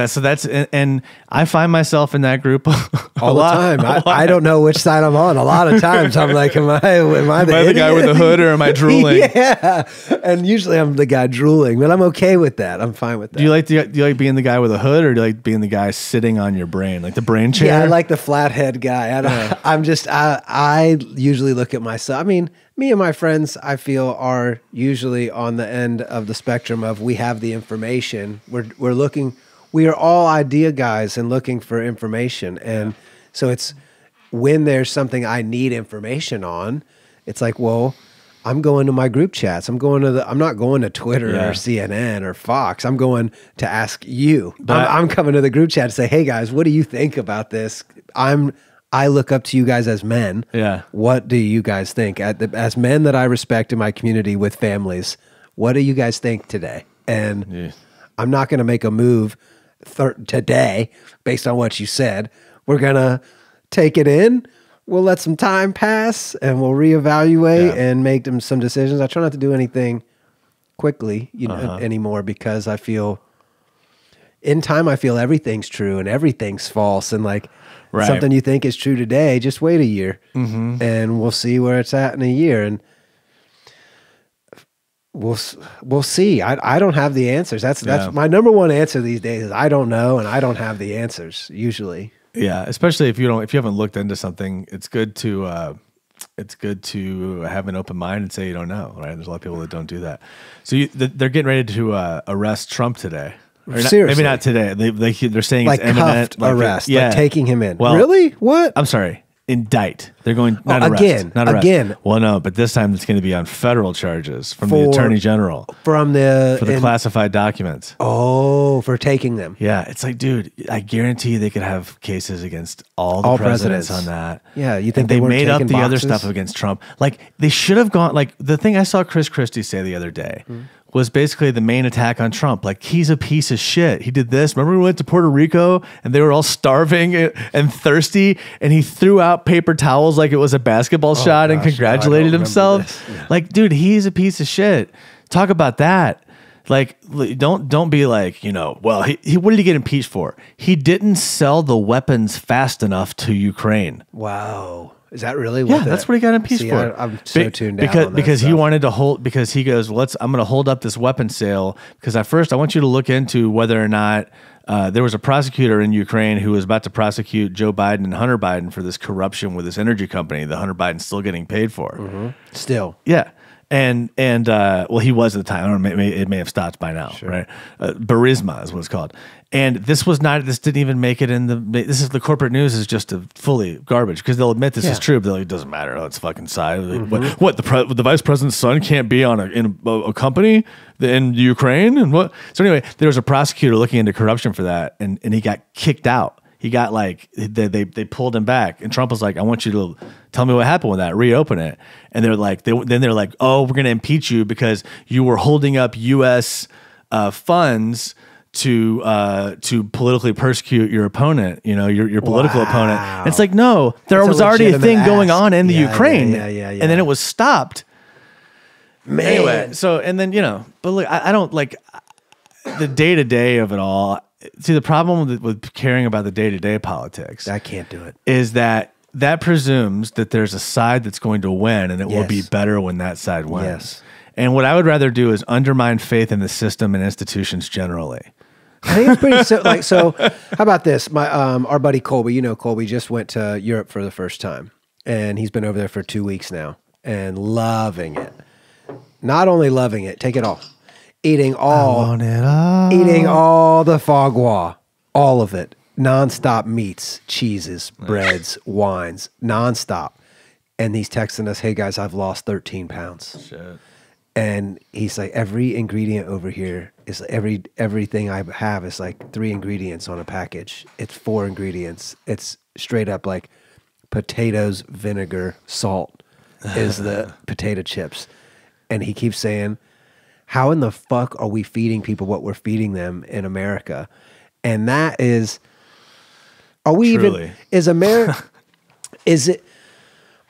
and I find myself in that group all the time. I don't know which side I'm on. A lot of times I'm like, am I the guy with the hood, or am I drooling? And usually I'm the guy drooling, but I'm okay with that. I'm fine with that. Do you like being the guy with a hood, or do you like being the guy sitting on your brain, like the brain chair? Yeah, I like the flathead guy. I don't, I usually look at myself. I mean, me and my friends, I feel, are usually on the end of the spectrum of, we have the information. We're looking, we are all idea guys and looking for information. And so it's, when there's something I need information on, it's like, well, I'm going to my group chats. I'm not going to Twitter or CNN or Fox. I'm going to ask you. I'm coming to the group chat to say, hey guys, what do you think about this? I look up to you guys as men. Yeah. What do you guys think? As men that I respect in my community with families, what do you guys think today? And yeah. I'm not going to make a move today based on what you said. We're going to take it in. We'll let some time pass and we'll reevaluate and make them some decisions. I try not to do anything quickly anymore because I feel in time, I feel everything's true and everything's false. And like something you think is true today, just wait a year and we'll see where it's at in a year. And we'll see. I don't have the answers. That's my number one answer these days is I don't know. And I don't have the answers usually. Yeah, especially if you don't, if you haven't looked into something, it's good to have an open mind and say you don't know, right? There's a lot of people that don't do that. So you, they're getting ready to arrest Trump today. Or not, maybe not today. They're saying like it's imminent, like arrest, like taking him in. Well, really? What? I'm sorry, indict. They're going not arrest. Well, no, but this time it's going to be on federal charges from the Attorney General for the classified documents. Oh, for taking them. Yeah, it's like, dude, I guarantee you they could have cases against all presidents on that. Yeah, you think they made up the other stuff against Trump? Like they should have gone. Like the thing I saw Chris Christie say the other day. Was basically the main attack on Trump. Like, he's a piece of shit. He did this. Remember we went to Puerto Rico and they were all starving and thirsty and he threw out paper towels like it was a basketball shot and congratulated himself. Yeah. Like, dude, he's a piece of shit. Talk about that. Like, don't be like, you know, well, what did he get impeached for? He didn't sell the weapons fast enough to Ukraine. Wow. Is that really? What that's what he got impeached for. I'm so tuned down on that because he wanted to hold he goes, well, I'm going to hold up this weapon sale because at first I want you to look into whether or not there was a prosecutor in Ukraine who was about to prosecute Joe Biden and Hunter Biden for this corruption with this energy company that Hunter Biden's still getting paid for. Still, yeah. And well, he was at the time. I don't know, it may have stopped by now, right? Burisma is what it's called. And this was not. This didn't even make it in the. This is the corporate news is just fully garbage because they'll admit this is true, but they're like, it doesn't matter. Oh, it's fucking side. What the vice president's son can't be on a company in Ukraine and what? So anyway, there was a prosecutor looking into corruption for that, and he got kicked out. He got like, they pulled him back and Trump was like, I want you to tell me what happened with that, reopen it. And they're like, they're like, oh, we're going to impeach you because you were holding up U.S. Funds to politically persecute your opponent, you know, your political opponent. And it's like, no, there was already a thing going on in the Ukraine and then it was stopped. Man. Anyway, so, and then, you know, but look, I don't like the day-to-day of it all. See, the problem with caring about the day-to-day politics, I can't do it, is that that presumes that there's a side that's going to win and it will be better when that side wins. And what I would rather do is undermine faith in the system and institutions generally. I think it's pretty simple. Like, so how about this? My, our buddy Colby, you know, Colby just went to Europe for the first time and he's been over there for 2 weeks now and loving it. Not only loving it, take it all. Eating all the foie gras, all of it, nonstop meats, cheeses, breads, wines, nonstop. And he's texting us, hey guys, I've lost 13 pounds. Shit. And he's like, every ingredient over here is everything I have is like 3 ingredients on a package. It's 4 ingredients. It's straight up like potatoes, vinegar, salt is the potato chips. And he keeps saying, how in the fuck are we feeding people what we're feeding them in America? And that is, are we even, is America,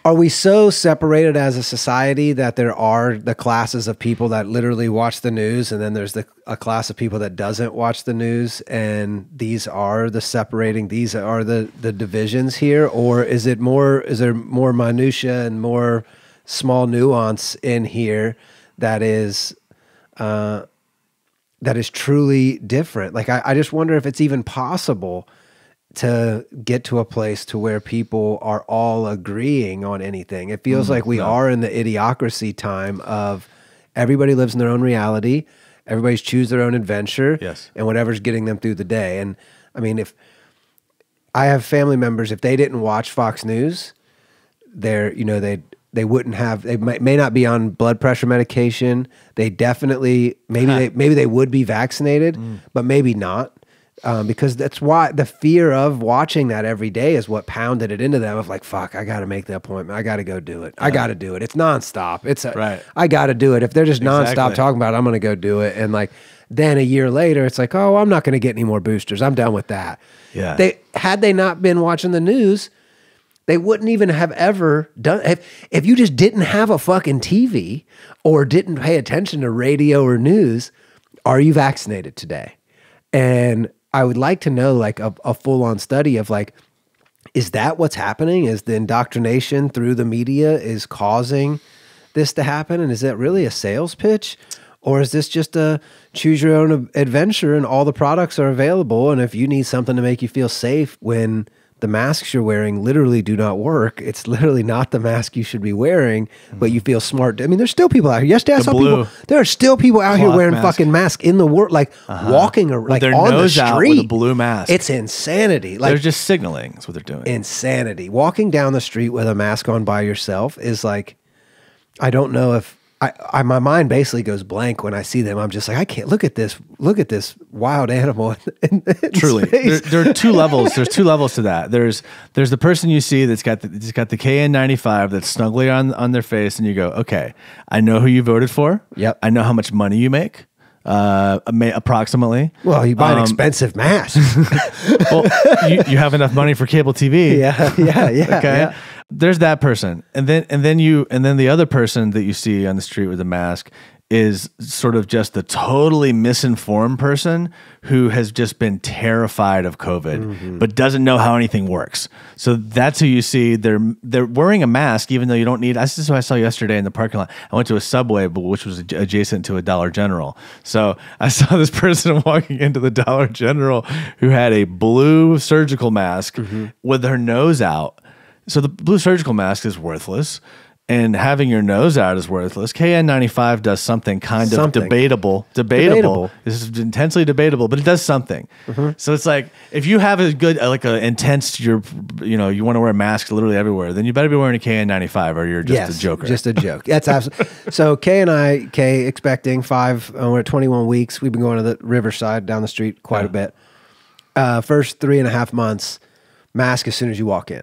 are we so separated as a society that there are the classes of people that literally watch the news and then there's a class of people that doesn't watch the news and these are the separating, these are the divisions here? Or is it more, is there more minutia and more small nuance in here that is truly different? Like, I just wonder if it's even possible to get to a place to where people are all agreeing on anything. It feels like we are in the idiocracy time of everybody lives in their own reality. Everybody's choose their own adventure and whatever's getting them through the day. And I mean, if I have family members, if they didn't watch Fox News, they're, you know, they wouldn't have, they may not be on blood pressure medication. They definitely, maybe they would be vaccinated, but maybe not. because that's why the fear of watching that every day is what pounded it into them of like, fuck, I got to make the appointment. I got to go do it. Yeah. I got to do it. It's nonstop. It's a, right. I got to do it. If they're just nonstop talking about it, I'm going to go do it. And like, then a year later, it's like, oh, I'm not going to get any more boosters. I'm done with that. Yeah. They, had they not been watching the news, they wouldn't even have ever done, if you just didn't have a fucking TV or didn't pay attention to radio or news, are you vaccinated today? And I would like to know like a full-on study of like, is that what's happening? Is the indoctrination through the media is causing this to happen? And is that really a sales pitch? Or is this just a choose your own adventure and all the products are available? And if you need something to make you feel safe when the masks you're wearing literally do not work, it's literally not the mask you should be wearing, but you feel smart. I mean, there's still people out here. Yesterday, I saw people. There are still people out here wearing fucking masks in the world, like walking or like on the street. Their nose out with a blue mask. It's insanity. Like, they're just signaling. That's what they're doing. Insanity. Walking down the street with a mask on by yourself is like, I don't know if. My mind basically goes blank when I see them. I'm just like, I can't look at this wild animal. In Truly. There are two levels. There's two levels to that. There's the person you see that's got the KN95 that's snugly on their face and you go, okay, I know who you voted for. Yep. I know how much money you make. Approximately. Well, you buy an expensive mask. Well, you have enough money for cable TV. Yeah. Yeah. Yeah. Okay. Yeah. There's that person. And then the other person that you see on the street with a mask is sort of just the totally misinformed person who has just been terrified of COVID, but doesn't know how anything works. So that's who you see. They're wearing a mask, even though you don't need. This is what I saw yesterday in the parking lot. I went to a Subway, which was adjacent to a Dollar General. So I saw this person walking into the Dollar General who had a blue surgical mask with her nose out. So the blue surgical mask is worthless. And having your nose out is worthless. KN95 does something kind of debatable. Debatable. This is intensely debatable, but it does something. So it's like, if you have a good, like an intense, you want to wear masks literally everywhere, then you better be wearing a KN95 or you're just a joker. Just a joke. That's absolutely. So Kay expecting we're at 21 weeks. We've been going to the Riverside down the street quite a bit. First 3.5 months, mask as soon as you walk in.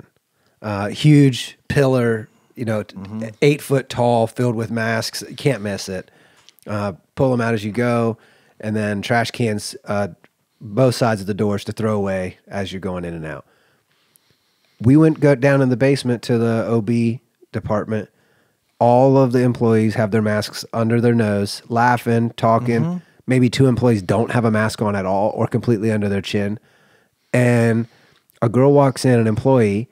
Huge pillar, you know, 8 foot tall, filled with masks. You can't miss it. Pull them out as you go. And then trash cans, both sides of the doors to throw away as you're going in and out. We go down in the basement to the OB department. All of the employees have their masks under their nose, laughing, talking. Maybe 2 employees don't have a mask on at all or completely under their chin. And a girl walks in, an employee,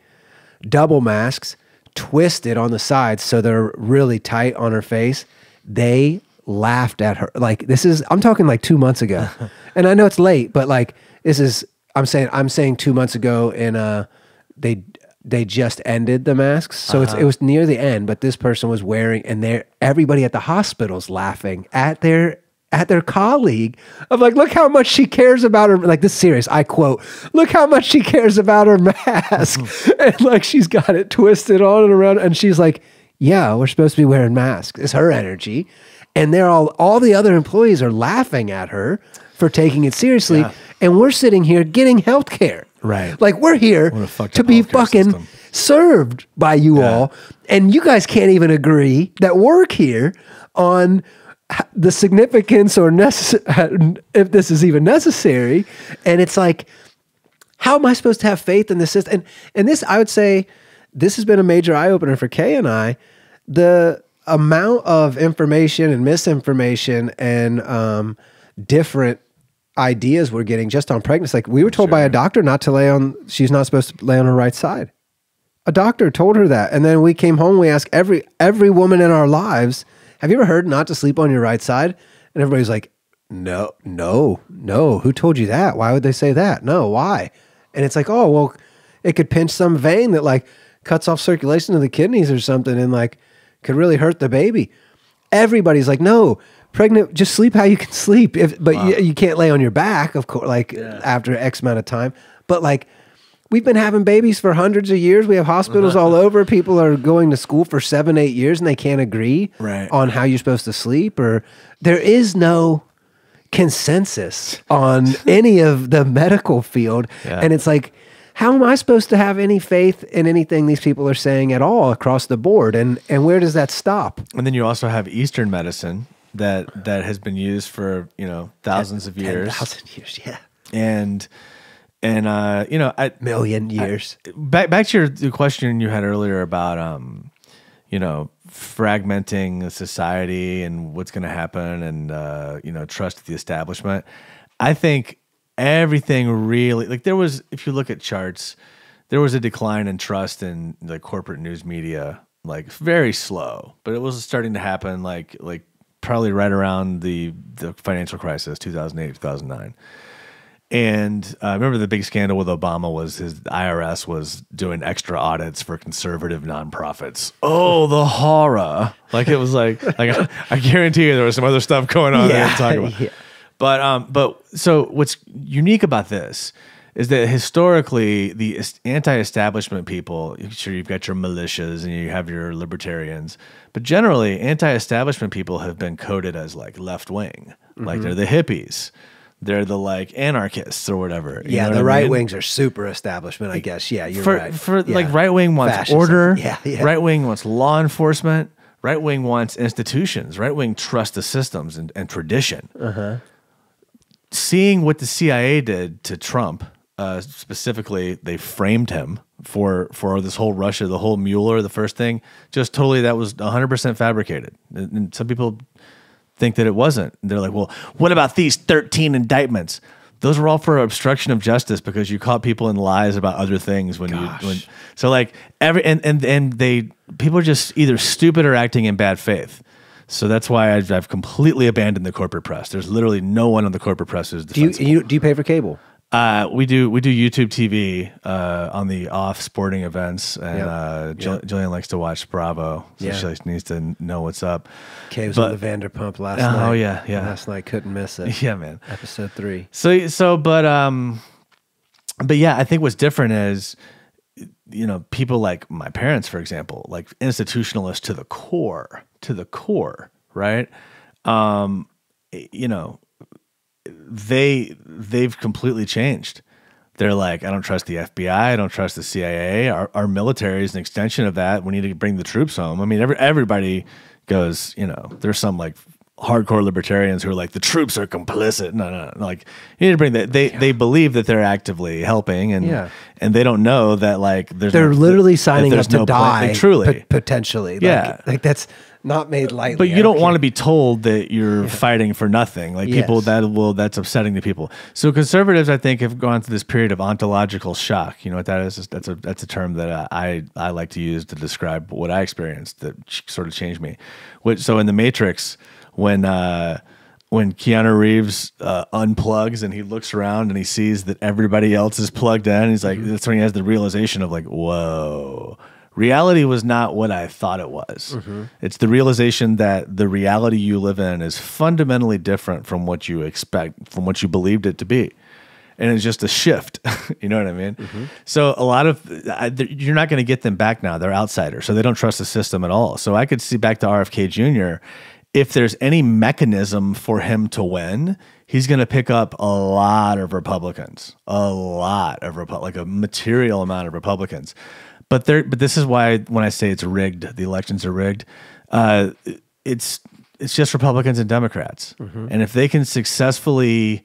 double masks, twisted on the sides so they're really tight on her face. They laughed at her. Like, this is, I'm talking like 2 months ago. And I know it's late, but like, this is, I'm saying 2 months ago, and they just ended the masks. So it was near the end, but this person was wearing, and everybody at the hospital's laughing at their colleague of like, look how much she cares about her, like, this is serious, I quote, look how much she cares about her mask. And like, she's got it twisted on and around, and she's like, yeah, we're supposed to be wearing masks. It's her energy. And they're all the other employees are laughing at her for taking it seriously. Yeah. And we're sitting here getting healthcare. Right. Like, we're here to be fucking served by you all. And you guys can't even agree that work here on the significance or if this is even necessary. And it's like, how am I supposed to have faith in the system? And this, I would say, this has been a major eye-opener for Kay and I. The amount of information and misinformation and different ideas we're getting just on pregnancy. Like, we were told by a doctor not to lay on, she's not supposed to lay on her right side. A doctor told her that. And then we came home, we asked every woman in our lives, have you ever heard not to sleep on your right side? And everybody's like, no, no, no. Who told you that? Why would they say that? No, why? And it's like, oh, well, it could pinch some vein that like cuts off circulation to the kidneys or something and like could really hurt the baby. Everybody's like, no, pregnant, just sleep how you can sleep. But you can't lay on your back, of course, like after X amount of time. But like, we've been having babies for hundreds of years. We have hospitals all over. People are going to school for 7, 8 years and they can't agree on how you're supposed to sleep. Or there is no, consensus on any of the medical field. Yeah. And it's like, how am I supposed to have any faith in anything these people are saying at all across the board? And where does that stop? And then you also have Eastern medicine that has been used for, you know, thousands of years. 10,000 years, yeah. And you know, a million years. Back to your question you had earlier about you know, fragmenting society and what's going to happen, and you know, trust the establishment. I think everything really, like, there was, if you look at charts, there was a decline in trust in the corporate news media, like very slow, but it was starting to happen, like probably right around the financial crisis, 2008, 2009. And I remember the big scandal with Obama was his IRS was doing extra audits for conservative nonprofits. Oh, the horror. Like, it was like I guarantee you there was some other stuff going on that I'm talking about. Yeah. But so what's unique about this is that historically the anti-establishment people, sure, you've got your militias and you have your libertarians, but generally anti-establishment people have been coded as like left wing, like they're the hippies. They're the like anarchists or whatever. You know what I mean? Right wings are super establishment, I guess. Yeah, you're right. Like right wing wants fascism. Order. Yeah, yeah. Right wing wants law enforcement. Right wing wants institutions. Right wing trusts the systems and tradition. Uh-huh. Seeing what the CIA did to Trump, specifically, they framed him for this whole Russia, the whole Mueller, the first thing. Just totally, that was 100% fabricated. And some people think that it wasn't. They're like, well, what about these 13 indictments? Those were all for obstruction of justice because you caught people in lies about other things when you so like every and they people are just either stupid or acting in bad faith. So that's why I've completely abandoned the corporate press. There's literally no one on the corporate press who's defensible. Do you pay for cable? We do YouTube TV on the off sporting events, and Jillian likes to watch Bravo, so she needs to know what's up. Okay, was on the Vanderpump last night. Oh yeah. Last night, couldn't miss it. Yeah, man. Episode 3. But yeah, I think what's different is, you know, people like my parents, for example, like institutionalists to the core, right? You know, they've completely changed. They're like, I don't trust the FBI. I don't trust the CIA. Our military is an extension of that. We need to bring the troops home. I mean, everybody goes, you know, there's some like hardcore libertarians who are like, the troops are complicit. No. Like, you need to bring that. They believe that they're actively helping, and they don't know that, like, they're literally signing up to die potentially. Like that's not made lightly. But you don't want to be told that you're fighting for nothing. Like people that's upsetting to people. So conservatives, I think, have gone through this period of ontological shock. You know what that is? That's a term that I like to use to describe what I experienced that sort of changed me. So in The Matrix, when Keanu Reeves unplugs and he looks around and he sees that everybody else is plugged in, and he's like, that's when he has the realization of like, whoa. Reality was not what I thought it was. It's the realization that the reality you live in is fundamentally different from what you expect, from what you believed it to be. And it's just a shift. You know what I mean? So a lot of, you're not going to get them back now. They're outsiders. So they don't trust the system at all. So I could see back to RFK Jr., if there's any mechanism for him to win, he's going to pick up a material amount of Republicans. But this is why when I say it's rigged, the elections are rigged. It's just Republicans and Democrats, and if they can successfully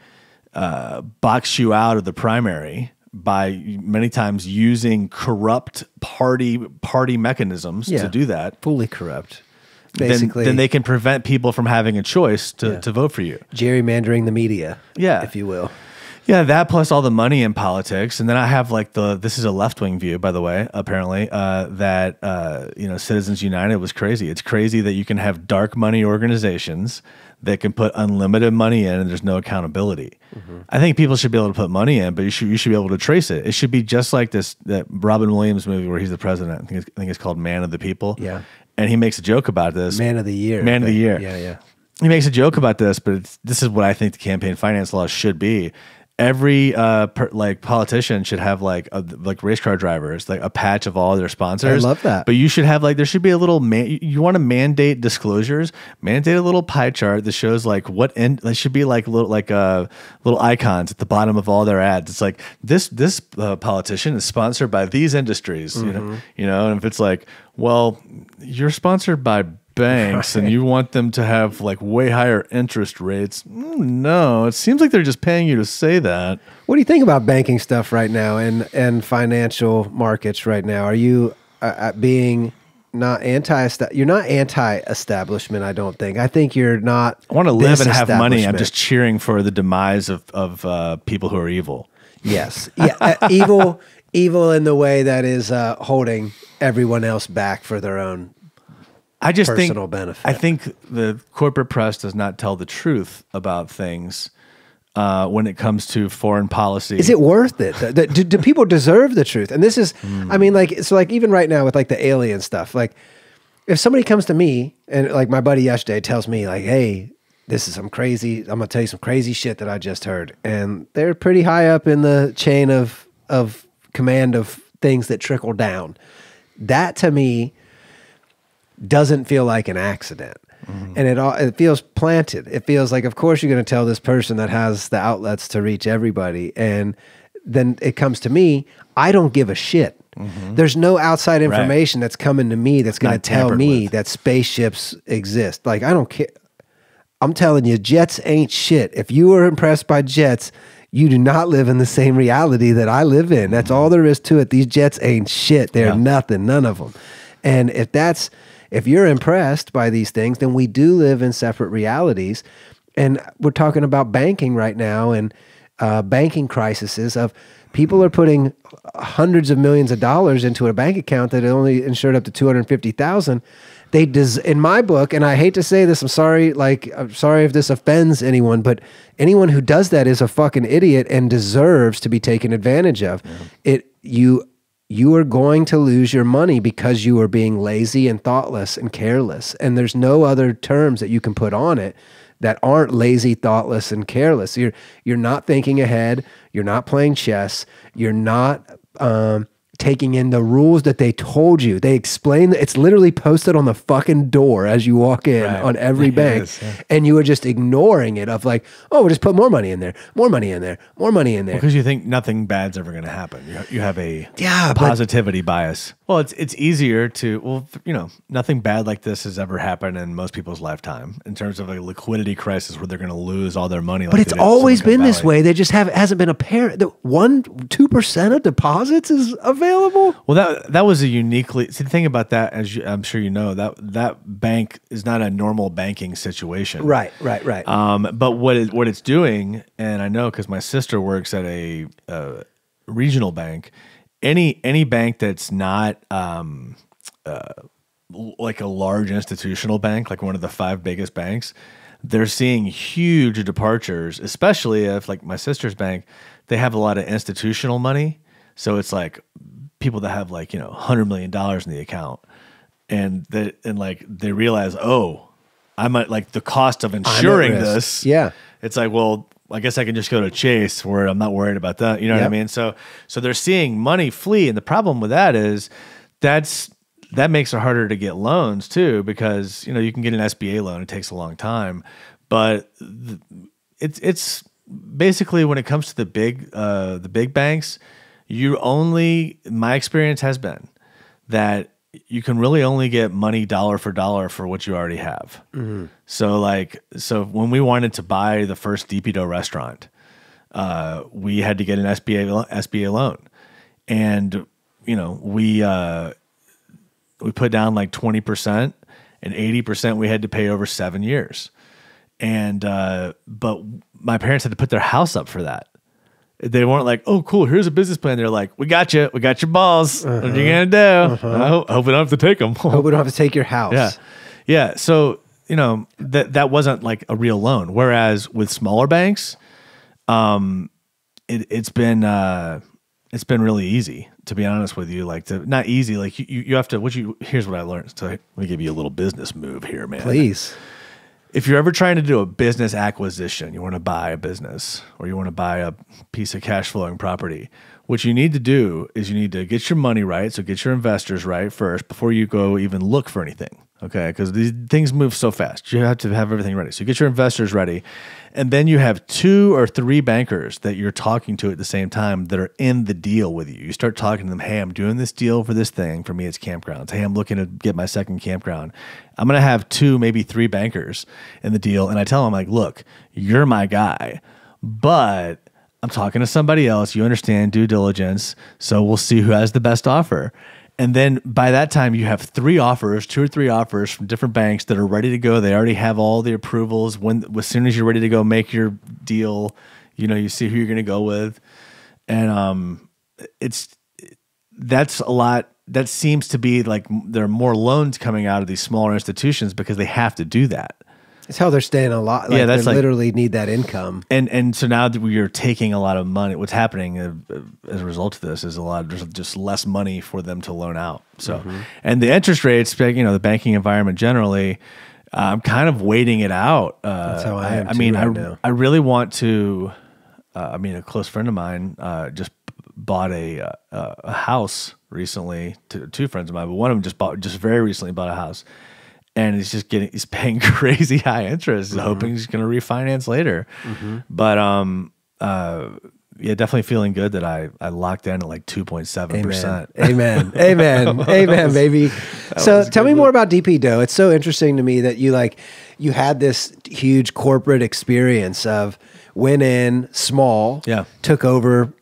box you out of the primary by many times using corrupt party mechanisms to do that, fully corrupt, basically, then they can prevent people from having a choice to vote for you. Gerrymandering the media, if you will. Yeah, that plus all the money in politics, and then I have like this is a left-wing view, by the way, apparently, that you know, Citizens United was crazy. It's crazy that you can have dark money organizations that can put unlimited money in, and there's no accountability. I think people should be able to put money in, but you should be able to trace it. It should be just like that Robin Williams movie where he's the president. I think it's called Man of the People. Yeah, and he makes a joke about this. Man of the Year. Yeah, yeah. He makes a joke about this, but this is what I think the campaign finance laws should be. every politician should have like race car drivers, like a patch of all their sponsors. I love that. But you should have like, there should be a little you want to mandate disclosures, mandate a little pie chart that shows like what end. That should be like little icons at the bottom of all their ads. It's like this politician is sponsored by these industries. Mm-hmm. You know, and if it's like, well, you're sponsored by banks, right, and you want them to have like way higher interest rates. No, it seems like they're just paying you to say that. What do you think about banking stuff right now and financial markets right now? Are you being not you're not anti-establishment, I don't think. I think you're not. I want to live and have money. I'm just cheering for the demise of people who are evil. Yes. Yeah. Evil in the way that is holding everyone else back for their own personal benefit. I think the corporate press does not tell the truth about things when it comes to foreign policy. Is it worth it? Do people deserve the truth? And this is, I mean, like, it's like even right now with like the alien stuff, like if somebody comes to me and like my buddy yesterday tells me like, hey, I'm going to tell you some crazy shit that I just heard. And they're pretty high up in the chain of command of things that trickle down. That to me doesn't feel like an accident. Mm-hmm. And it feels planted. It feels like, of course, you're going to tell this person that has the outlets to reach everybody. And then it comes to me, I don't give a shit. Mm-hmm. There's no outside information that's coming to me that's going to tell me that spaceships exist. Like, I don't care. I'm telling you, jets ain't shit. If you were impressed by jets, you do not live in the same reality that I live in. That's all there is to it. These jets ain't shit. They're nothing, none of them. And if you're impressed by these things, then we do live in separate realities. And we're talking about banking right now and banking crises of people are putting hundreds of millions of dollars into a bank account that only insured up to $250,000. They in my book, and I hate to say this, I'm sorry, like I'm sorry if this offends anyone, but anyone who does that is a fucking idiot and deserves to be taken advantage of. Yeah. You are going to lose your money because you are being lazy and thoughtless and careless. And there's no other terms that you can put on it that aren't lazy, thoughtless, and careless. You're not thinking ahead. You're not playing chess. You're not taking in the rules that they told you. They explain that it's literally posted on the fucking door as you walk in on every bank. And you are just ignoring it of like, oh, we'll just put more money in there, more money in there, more money in there. Because you think nothing bad's ever going to happen. You have a positivity bias. Well, it's easier to, you know, nothing bad like this has ever happened in most people's lifetime in terms of a liquidity crisis where they're going to lose all their money. But it's always been this way. They just hasn't been apparent. The 2% of deposits is available. Well, that was a uniquely, see, the thing about that, as I'm sure you know, that bank is not a normal banking situation. Right. But what it's doing, and I know because my sister works at a regional bank. Any bank that's not like a large institutional bank, like one of the 5 biggest banks, they're seeing huge departures, especially if, like my sister's bank, they have a lot of institutional money. So it's like people that have like, you know, $100 million in the account and like they realize, oh, I'm at like the cost of insuring this. Yeah. It's like, well, I guess I can just go to Chase where I'm not worried about that. You know what I mean? So they're seeing money flee. And the problem with that is that makes it harder to get loans too, because, you know, you can get an SBA loan. It takes a long time, but it's basically when it comes to the big banks, my experience has been that you can really only get money dollar for dollar for what you already have. Mm-hmm. So when we wanted to buy the first DP Dough restaurant, we had to get an SBA loan, and you know we put down like 20%, and 80% we had to pay over 7 years, and but my parents had to put their house up for that. They weren't like, oh, cool, here's a business plan. They're like, we got your balls. What are you going to do? I hope we don't have to take them. I hope we don't have to take your house. Yeah. Yeah. So, you know, that wasn't like a real loan. Whereas with smaller banks, it's been really easy, to be honest with you. Like, not easy. Like you have to, here's what I learned. So let me give you a little business move here, man. Please. If you're ever trying to do a business acquisition, you want to buy a business or you want to buy a piece of cash flowing property, what you need to do is you need to get your money right. So get your investors right first before you go even look for anything. Okay. Because these things move so fast. You have to have everything ready. So you get your investors ready. And then you have 2 or 3 bankers that you're talking to at the same time that are in the deal with you. You start talking to them, hey, I'm doing this deal for this thing. For me, it's campgrounds. Hey, I'm looking to get my second campground. I'm going to have 2, maybe 3 bankers in the deal. And I tell them, like, look, you're my guy, but I'm talking to somebody else. You understand due diligence. So we'll see who has the best offer. And then by that time, you have 2 or 3 offers from different banks that are ready to go. They already have all the approvals. When, as soon as you're ready to go make your deal, you know, you see who you're going to go with. And that's a lot. That seems to be like there are more loans coming out of these smaller institutions because they have to do that. It's how they're staying alive. Like, yeah, that's like, literally need that income. And so now that we are taking a lot of money, what's happening as a result of this is a lot of just less money for them to loan out. So, and the interest rates, you know, the banking environment generally, I'm kind of waiting it out. That's how I am. I really want to. I mean, a close friend of mine just bought a house recently. Two friends of mine, but one of them just very recently bought a house. And he's just he's paying crazy high interest, hoping he's going to refinance later. But yeah, definitely feeling good that I locked in at like 2.7%. Amen, amen, amen, baby. So tell me more about DP Dough. It's so interesting to me that you had this huge corporate experience of went in small, took over.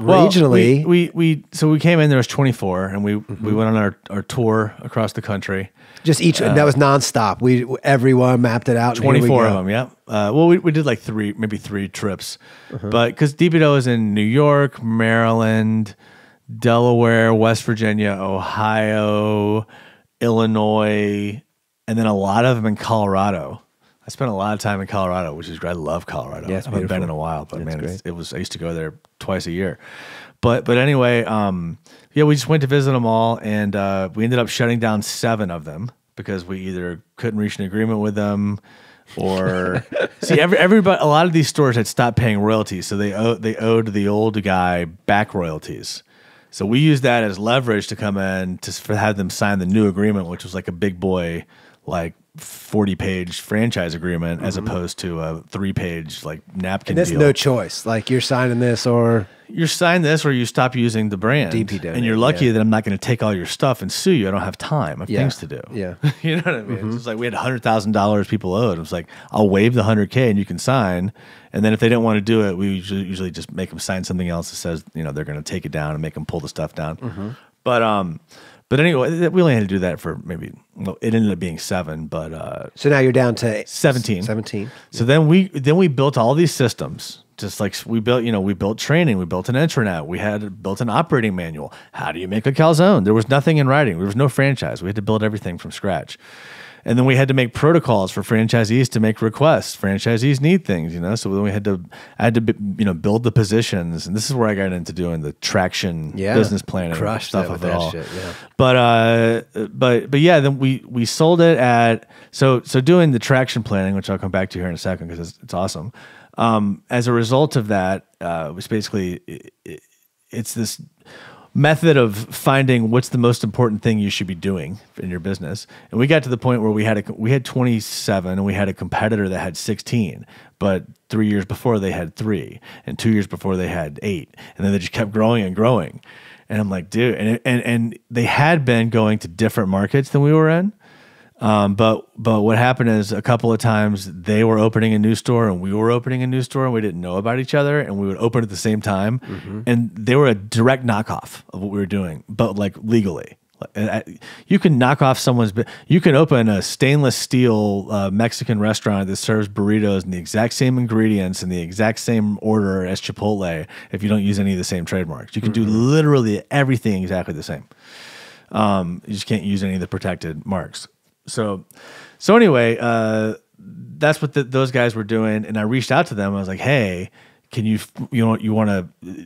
Well, regionally, we came in. There was 24, and we went on our tour across the country. Just each that was nonstop. Everyone mapped it out. 24 of them. Yeah. Well, we did like maybe three trips, but because DP Dough is in New York, Maryland, Delaware, West Virginia, Ohio, Illinois, and then a lot of them in Colorado. I spent a lot of time in Colorado, which is great. I love Colorado. Yeah, I haven't been in a while, but yeah, man, I used to go there twice a year. But anyway, yeah, we just went to visit them all, and we ended up shutting down 7 of them because we either couldn't reach an agreement with them, or see everybody. A lot of these stores had stopped paying royalties, so they owed the old guy back royalties. So we used that as leverage to come in to have them sign the new agreement, which was like a big boy, like 40-page franchise agreement as opposed to a 3-page like napkin deal. And there's no choice. Like you're signing this or you stop using the brand. DP Dough. And you're lucky that I'm not going to take all your stuff and sue you. I don't have time. I have things to do. Yeah. You know what I mean? It's like we had $100,000 people owed. It was like, I'll waive the $100K and you can sign. And then if they didn't want to do it, we usually just make them sign something else that says, you know, they're going to take it down and make them pull the stuff down. But anyway, we only had to do that for maybe, well, it ended up being 7, but so now you're down to 17. 17. So then we built all these systems. Just like we built, you know, we built training, we built an intranet, we had built an operating manual. How do you make a calzone? There was nothing in writing. There was no franchise. We had to build everything from scratch. And then we had to make protocols for franchisees to make requests. Franchisees need things, you know. So then I had to, you know, build the positions, and this is where I got into doing the traction business planning stuff of it all. Shit, yeah. But yeah, then we sold it at so doing the traction planning, which I'll come back to here in a second because it's awesome. As a result of that, was basically it's this method of finding what's the most important thing you should be doing in your business. And we got to the point where we had 27 and we had a competitor that had 16, but 3 years before they had 3 and 2 years before they had 8. And then they just kept growing and growing. And I'm like, dude, and they had been going to different markets than we were in. But what happened is a couple of times they were opening a new store and we were opening a new store and we didn't know about each other and we would open at the same time and they were a direct knockoff of what we were doing, but like legally. You can knock off someone's, you can open a stainless steel Mexican restaurant that serves burritos and the exact same ingredients in the exact same order as Chipotle if you don't use any of the same trademarks. You can do literally everything exactly the same. You just can't use any of the protected marks. So anyway, that's what those guys were doing. And I reached out to them. I was like, hey, you want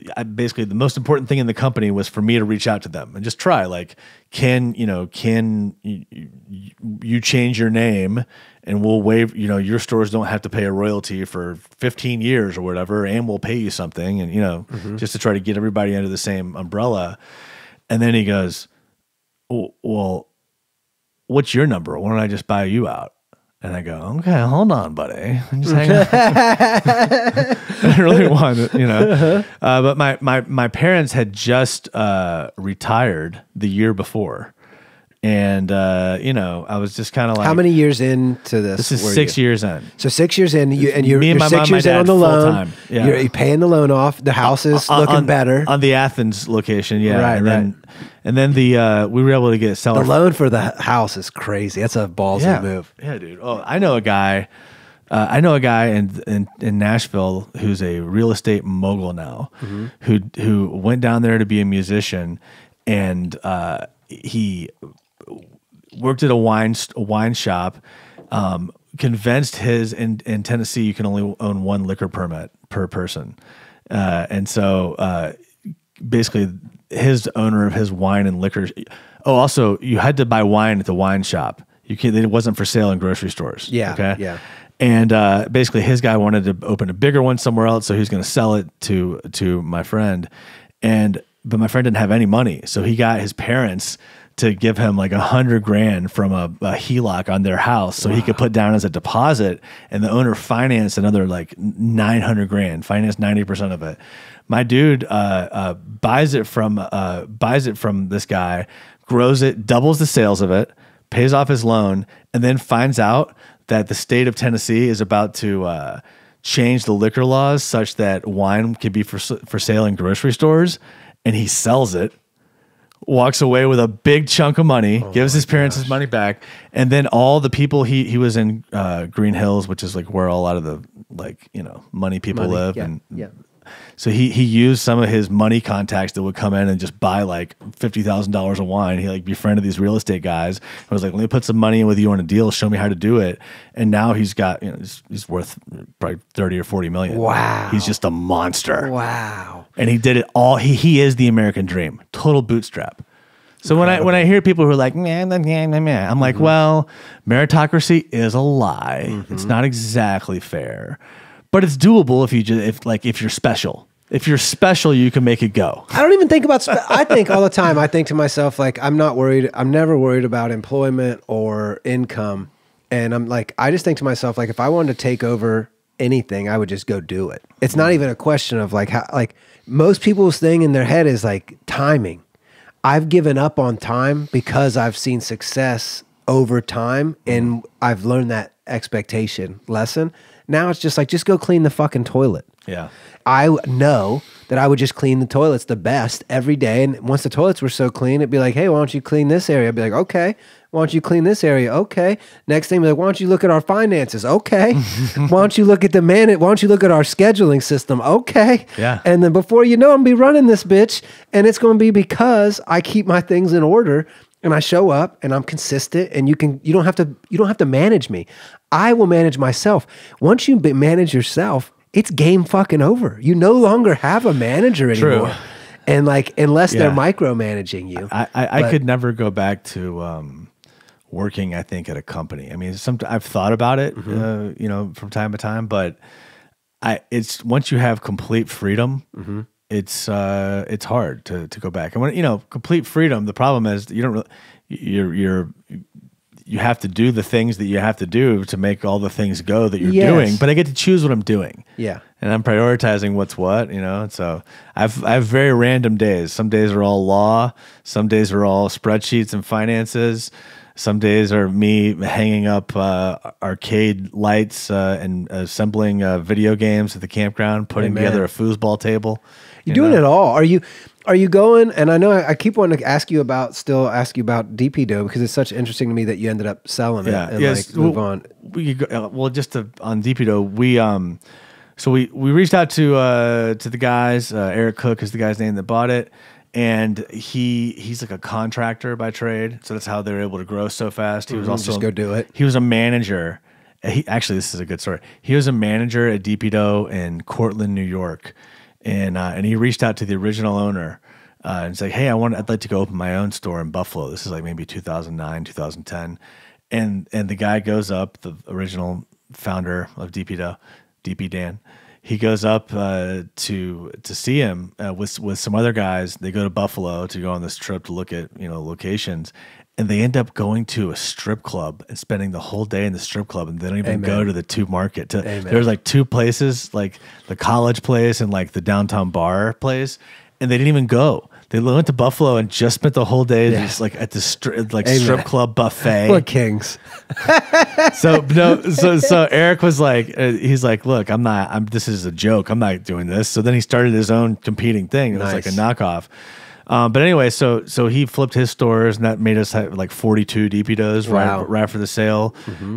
to, basically the most important thing in the company was for me to reach out to them and just try, like, can you change your name and we'll waive, you know, your stores don't have to pay a royalty for 15 years or whatever, and we'll pay you something, and, you know, just to try to get everybody under the same umbrella. And then he goes, well, what's your number? Why don't I just buy you out? And I go, okay, hold on, buddy. I'm just hanging out. I really want it, you know. But my parents had just retired the year before. And, you know, I was just kind of like. How many years into this? This is 6 years in. So 6 years in, you're 6 years in on the loan. Yeah. You're paying the loan off. The house is looking better. On the Athens location, yeah. Right, and then the we were able to get a seller. The loan for the house is crazy. That's a ballsy move. Yeah, dude. Oh, I know a guy. I know a guy in Nashville who's a real estate mogul now, who went down there to be a musician, and he worked at a wine shop, convinced his, in Tennessee, you can only own one liquor permit per person. And so basically his owner of his wine and liquor. Oh, also you had to buy wine at the wine shop. You can't, it wasn't for sale in grocery stores. Yeah. Okay. Yeah. And basically his guy wanted to open a bigger one somewhere else. So he was going to sell it to my friend. But my friend didn't have any money. So he got his parents to give him like $100,000 from a HELOC on their house, so he could put down as a deposit, and the owner financed another like $900,000, financed 90% of it. My dude buys it from this guy, grows it, doubles the sales of it, pays off his loan, and then finds out that the state of Tennessee is about to change the liquor laws such that wine could be for sale in grocery stores, and he sells it. Walks away with a big chunk of money, gives his parents his money back, and then all the people he was in Green Hills, which is like where a lot of the money people live, and so he used some of his money contacts that would come in and just buy like $50,000 of wine. He like befriended these real estate guys and was like, "Let me put some money in with you on a deal. Show me how to do it." And now he's got he's worth probably 30 or 40 million. Wow, he's just a monster. Wow. And he did it all. He is the American dream, total bootstrap. So when I hear people who are like, meh, meh, meh, meh, meh, I'm like, well, meritocracy is a lie. It's not exactly fair, but it's doable if you're special. If you're special, you can make it go. I don't even think about. I think all the time. I think to myself, like, I'm not worried. I'm never worried about employment or income, and I'm like, I just think to myself, like, if I wanted to take over anything, I would just go do it. It's not even a question of like how, like most people's thing in their head is like timing. I've given up on time because I've seen success over time, and I've learned that expectation lesson. Now it's just like, just go clean the fucking toilet. Yeah. I know that I would just clean the toilets the best every day. And once the toilets were so clean, it'd be like, hey, why don't you clean this area? I'd be like, okay. Why don't you clean this area? Okay. Next thing, like, why don't you look at our finances? Okay. Why don't you look at the man? Why don't you look at our scheduling system? Okay. Yeah. And then before you know, I'm gonna be running this bitch, and it's gonna be because I keep my things in order and I show up and I'm consistent. And you don't have to manage me. I will manage myself. Once you manage yourself, it's game fucking over. You no longer have a manager anymore. True. And like, unless they're micromanaging you, I could never go back to. Working, I think, at a company. I mean, I've thought about it, from time to time, but it's once you have complete freedom, it's hard to go back. And when complete freedom, the problem is you don't really, you have to do the things that you have to do to make all the things go that you're doing. But I get to choose what I'm doing. Yeah, and I'm prioritizing what's what. And so I have very random days. Some days are all law. Some days are all spreadsheets and finances. Some days are me hanging up arcade lights and assembling video games at the campground, putting together a foosball table. You're doing it all. Are you going? And I know I keep wanting to ask you about DP Dough because it's such interesting to me that you ended up selling it and move on. On DP Dough, we reached out to the guys. Eric Cook is the guy's name that bought it. And he's like a contractor by trade, so that's how they're able to grow so fast. He was also just go do it. He was a manager He, actually, this is a good story. He was a manager at DP Dough in Cortland, New York, and he reached out to the original owner and said, "Hey, I'd like to go open my own store in Buffalo." This is like maybe 2009, 2010, and the guy goes up, the original founder of DP Dough, DP Dan. He goes up to see him with some other guys. They go to Buffalo to go on this trip to look at locations. And they end up going to a strip club and spending the whole day in the strip club, and they don't even go to the market. There's like two places, like the college place and like the downtown bar place, and they didn't even go. They went to Buffalo and just spent the whole day just like at the strip club buffet. What kings? So Eric was like, he's like, "Look, this is a joke. I'm not doing this." So then he started his own competing thing. It was like a knockoff. But anyway, so he flipped his stores, and that made us have like 42 DP Doughs right after the sale.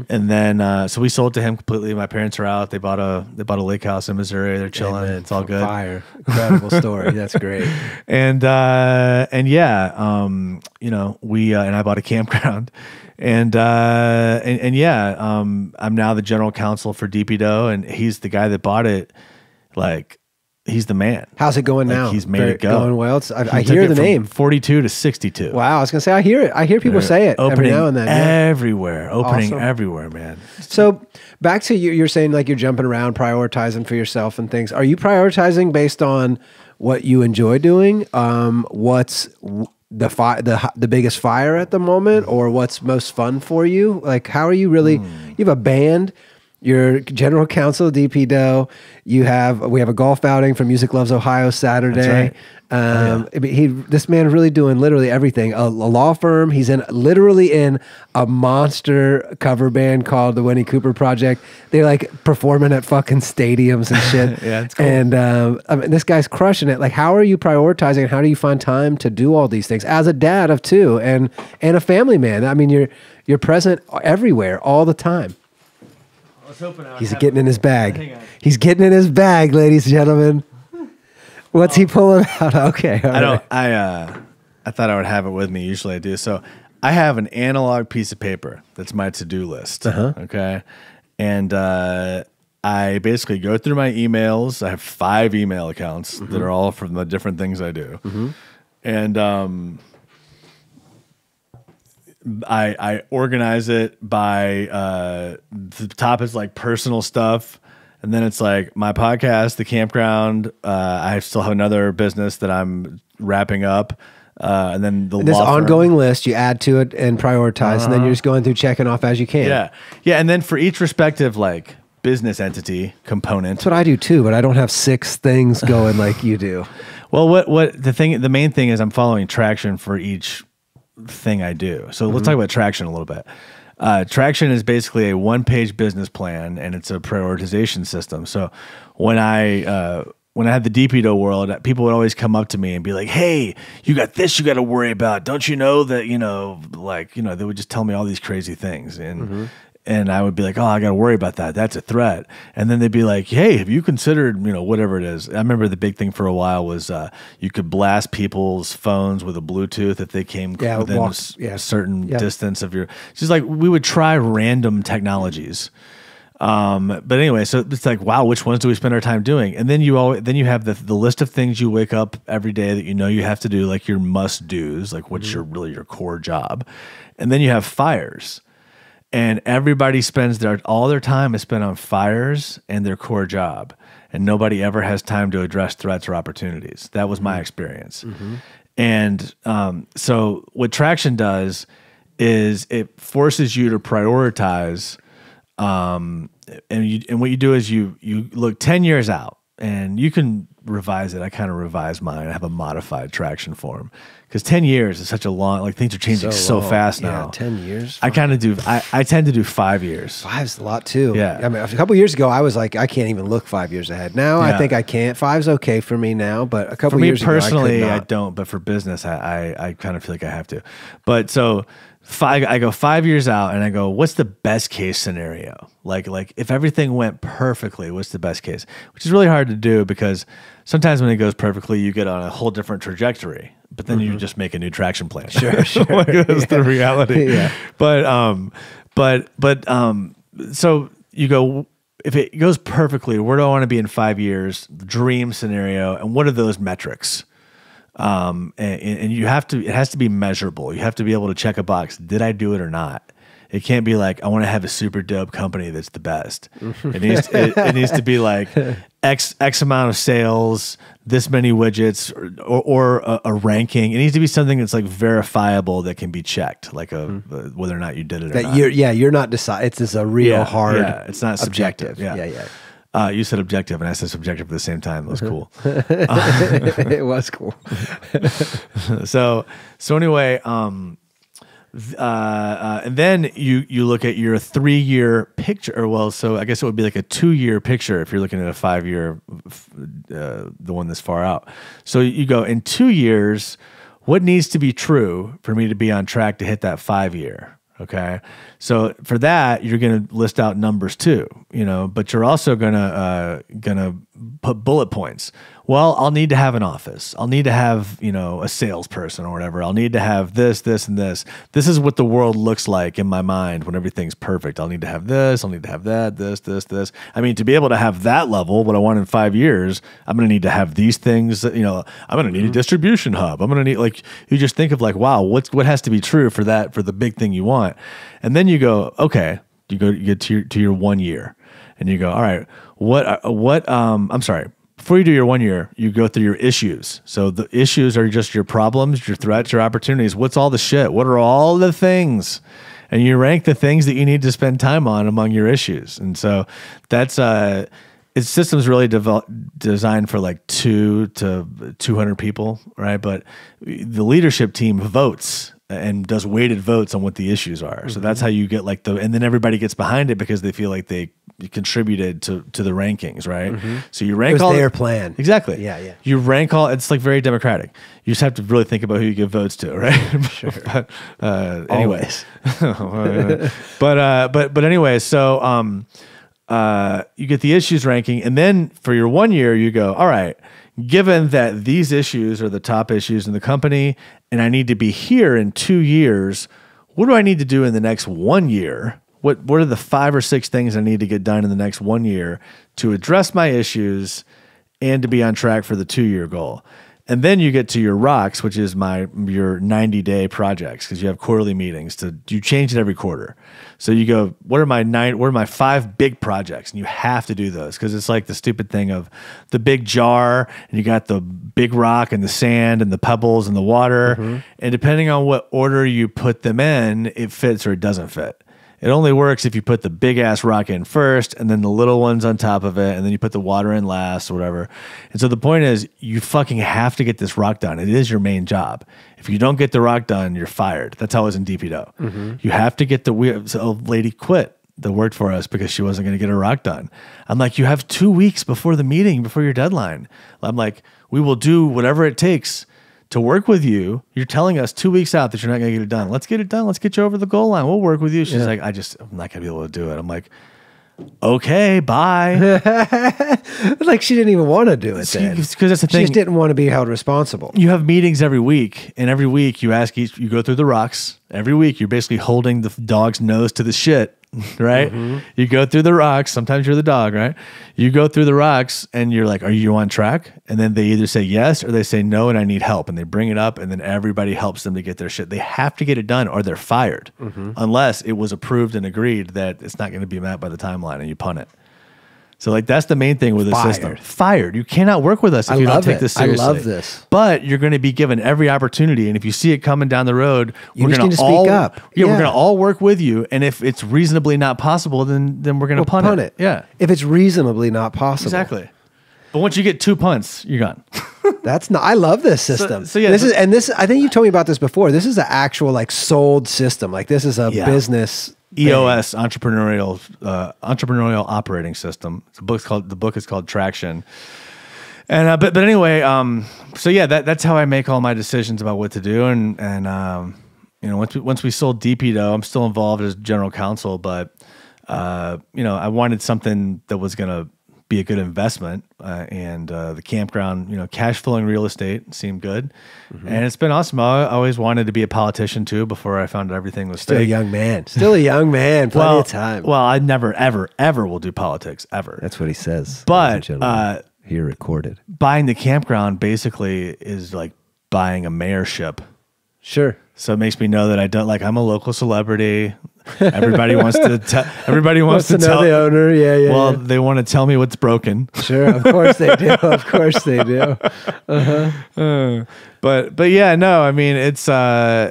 And then so we sold to him completely. My parents are out. They bought a lake house in Missouri. They're chilling. It's all good. Fire. Incredible story. That's great. And yeah, we and I bought a campground. And yeah, I'm now the general counsel for DP Dough, and he's the guy that bought it. Like, he's the man. How's it going now? He's made it go. Going well. I hear the name. 42 to 62. Wow. I was gonna say, I hear it. I hear people say it every now and then. Everywhere. Opening everywhere, man. So back to you. You're saying like you're jumping around, prioritizing for yourself and things. Are you prioritizing based on what you enjoy doing? What's the biggest fire at the moment, or what's most fun for you? Like, how are you really? You have a band. Your general counsel, DP Dough. We have a golf outing for Music Loves Ohio Saturday. That's right. This man really doing literally everything. A law firm. He's literally in a monster cover band called the Winnie Cooper Project. They're like performing at fucking stadiums and shit. Yeah, it's cool. And I mean, this guy's crushing it. Like, how are you prioritizing? And how do you find time to do all these things as a dad of two and a family man? I mean, you're present everywhere all the time. He's getting in his bag. He's getting in his bag, ladies and gentlemen. What's he pulling out? Okay. All right. I thought I would have it with me. Usually I do. So I have an analog piece of paper. That's my to-do list. Okay. And I basically go through my emails. I have 5 email accounts that are all from the different things I do. And I organize it by the top is like personal stuff, and then it's like my podcast, the campground. I still have another business that I'm wrapping up, and then this ongoing list you add to it and prioritize, and then you're just going through checking off as you can. Yeah, and then for each respective like business entity component. That's what I do too, but I don't have 6 things going like you do. Well, the main thing is I'm following Traction for each thing I do. So let's talk about Traction a little bit. Traction is basically a one-page business plan, and it's a prioritization system. So when I had the DP Dough world, people would always come up to me and be like, "Hey, you got this you got to worry about. Don't you know that, they would just tell me all these crazy things." And I would be like, "Oh, I got to worry about that. That's a threat." And then they'd be like, "Hey, have you considered, whatever it is?" I remember the big thing for a while was you could blast people's phones with a Bluetooth if they came within a certain distance of your. It's just like we would try random technologies. But anyway, so it's like, wow, which ones do we spend our time doing? And then you have the list of things you wake up every day that you have to do, like your must do's, like what's really your core job. And then you have fires. And everybody spends all their time is spent on fires and their core job, and nobody ever has time to address threats or opportunities. That was my experience. And so what Traction does is it forces you to prioritize. And what you do is you look 10 years out, and you can revise it. I kind of revise mine. I have a modified Traction form because 10 years is such a long, like things are changing so fast now. Yeah, 10 years. I kind of do, I tend to do 5 years. 5's a lot too. Yeah. I mean, a couple years ago, I was like, I can't even look 5 years ahead. Now I think I can't. 5's okay for me now, but a couple years ago, for me personally, I don't, but for business, I kind of feel like I have to. But so I go 5 years out and I go, what's the best case scenario? Like if everything went perfectly, what's the best case? Which is really hard to do because sometimes when it goes perfectly, you get on a whole different trajectory, but then you just make a new traction plan. Sure. Like, that's the reality. But So you go, if it goes perfectly, where do I want to be in 5 years? Dream scenario. And what are those metrics? And you have to, it has to be measurable. You have to be able to check a box. Did I do it or not? It can't be like, I want to have a super dope company that's the best. It needs to be like X amount of sales, this many widgets, or a ranking. It needs to be something that's like verifiable that can be checked, like whether or not you did it or not. You're not deciding. It's just a real hard. Yeah, it's not subjective. Yeah. You said objective, and I said subjective at the same time. It was cool. It was cool. So anyway. And then you look at your 3-year picture, or well, so I guess it would be like a 2-year picture if you're looking at a 5-year, the one that's far out. So you go, in 2 years, what needs to be true for me to be on track to hit that 5-year? Okay. So for that, you're going to list out numbers too, you know, but you're also gonna put bullet points. Well, I'll need to have an office. I'll need to have, you know, a salesperson or whatever. I'll need to have this, this, and this. This is what the world looks like in my mind when everything's perfect. I'll need to have this. I'll need to have that, this, this, this. I mean, to be able to have that level, what I want in 5 years, I'm going to need to have these things. You know, I'm going to need a distribution hub. I'm going to need, like, you just think of like, wow, what has to be true for that, for the big thing you want? And then you go, okay, you get to your 1 year, and you go, all right, I'm sorry. Before you do your 1 year, you go through your issues. So the issues are just your problems, your threats, your opportunities. What's all the shit? What are all the things? And you rank the things that you need to spend time on among your issues. And so that's its system's really designed for like 2 to 200 people, right? But the leadership team votes and does weighted votes on what the issues are. So that's how you get like and then everybody gets behind it because they feel like you contributed to the rankings, right? So you rank it was all their plan. Exactly. Yeah. You rank all. It's like very democratic. You just have to really think about who you give votes to, right? Sure. But, anyways, but anyway, so you get the issues ranking, and then for your 1 year, you go, all right, given that these issues are the top issues in the company, and I need to be here in 2 years, what do I need to do in the next 1 year? What are the 5 or 6 things I need to get done in the next 1 year to address my issues and to be on track for the 2-year goal? And then you get to your rocks, which is your 90-day projects, because you have quarterly meetings. You change it every quarter. So you go, what are my 5 big projects? And you have to do those, because it's like the stupid thing of the big jar, and you got the big rock and the sand and the pebbles and the water. And depending on what order you put them in, it fits or it doesn't fit. It only works if you put the big ass rock in first, and then the little ones on top of it, and then you put the water in last or whatever. And so the point is, you fucking have to get this rock done. It is your main job. If you don't get the rock done, you're fired. That's how it was in DP Dough. You have to get so old lady quit that worked for us because she wasn't going to get her rock done. I'm like, you have 2 weeks before the meeting, before your deadline. I'm like, we will do whatever it takes to work with you. You're telling us 2 weeks out that you're not going to get it done. Let's get it done. Let's get you over the goal line. We'll work with you. She's like, I'm not going to be able to do it. I'm like, okay, bye. Like, she didn't even want to do it then. Because that's the thing. She just didn't want to be held responsible. You have meetings every week, and every week you you go through the rocks. Every week you're basically holding the dog's nose to the shit, right? You go through the rocks. Sometimes you're the dog, right? You go through the rocks and you're like, are you on track? And then they either say yes or they say no and I need help. And they bring it up, and then everybody helps them to get their shit. They have to get it done or they're fired, unless it was approved and agreed that it's not going to be met by the timeline and you punt it. So like, that's the main thing with the system. Fired. You cannot work with us if you don't take this seriously. I love this. But you're going to be given every opportunity, and if you see it coming down the road, we're going to speak up. Yeah, we're going to all work with you, and if it's reasonably not possible, then we're going to punt it. Yeah. If it's reasonably not possible. Exactly. But once you get 2 punts, you're gone. That's not. I love this system. So yeah, this is. I think you told me about this before. This is an actual like sold system. Like, this is a business. EOS, entrepreneurial operating system. The book is called Traction. And but anyway, so yeah, that's how I make all my decisions about what to do. And you know, once we sold DP Dough, I'm still involved as general counsel, but you know, I wanted something that was gonna be a good investment. The campground, cash flowing real estate seemed good. Mm-hmm. And it's been awesome. I always wanted to be a politician too before I found out everything was fake. Still a young man. Plenty of time. Well, I never, ever, ever will do politics, ever. That's what he says. But here recorded. Buying the campground basically is like buying a mayorship. Sure. So it makes me know that I'm a local celebrity. Everybody wants to tell. Everybody wants to know the owner. Yeah. Well, they want to tell me what's broken. Sure, of course they do. Of course they do. But yeah, no. I mean, it's so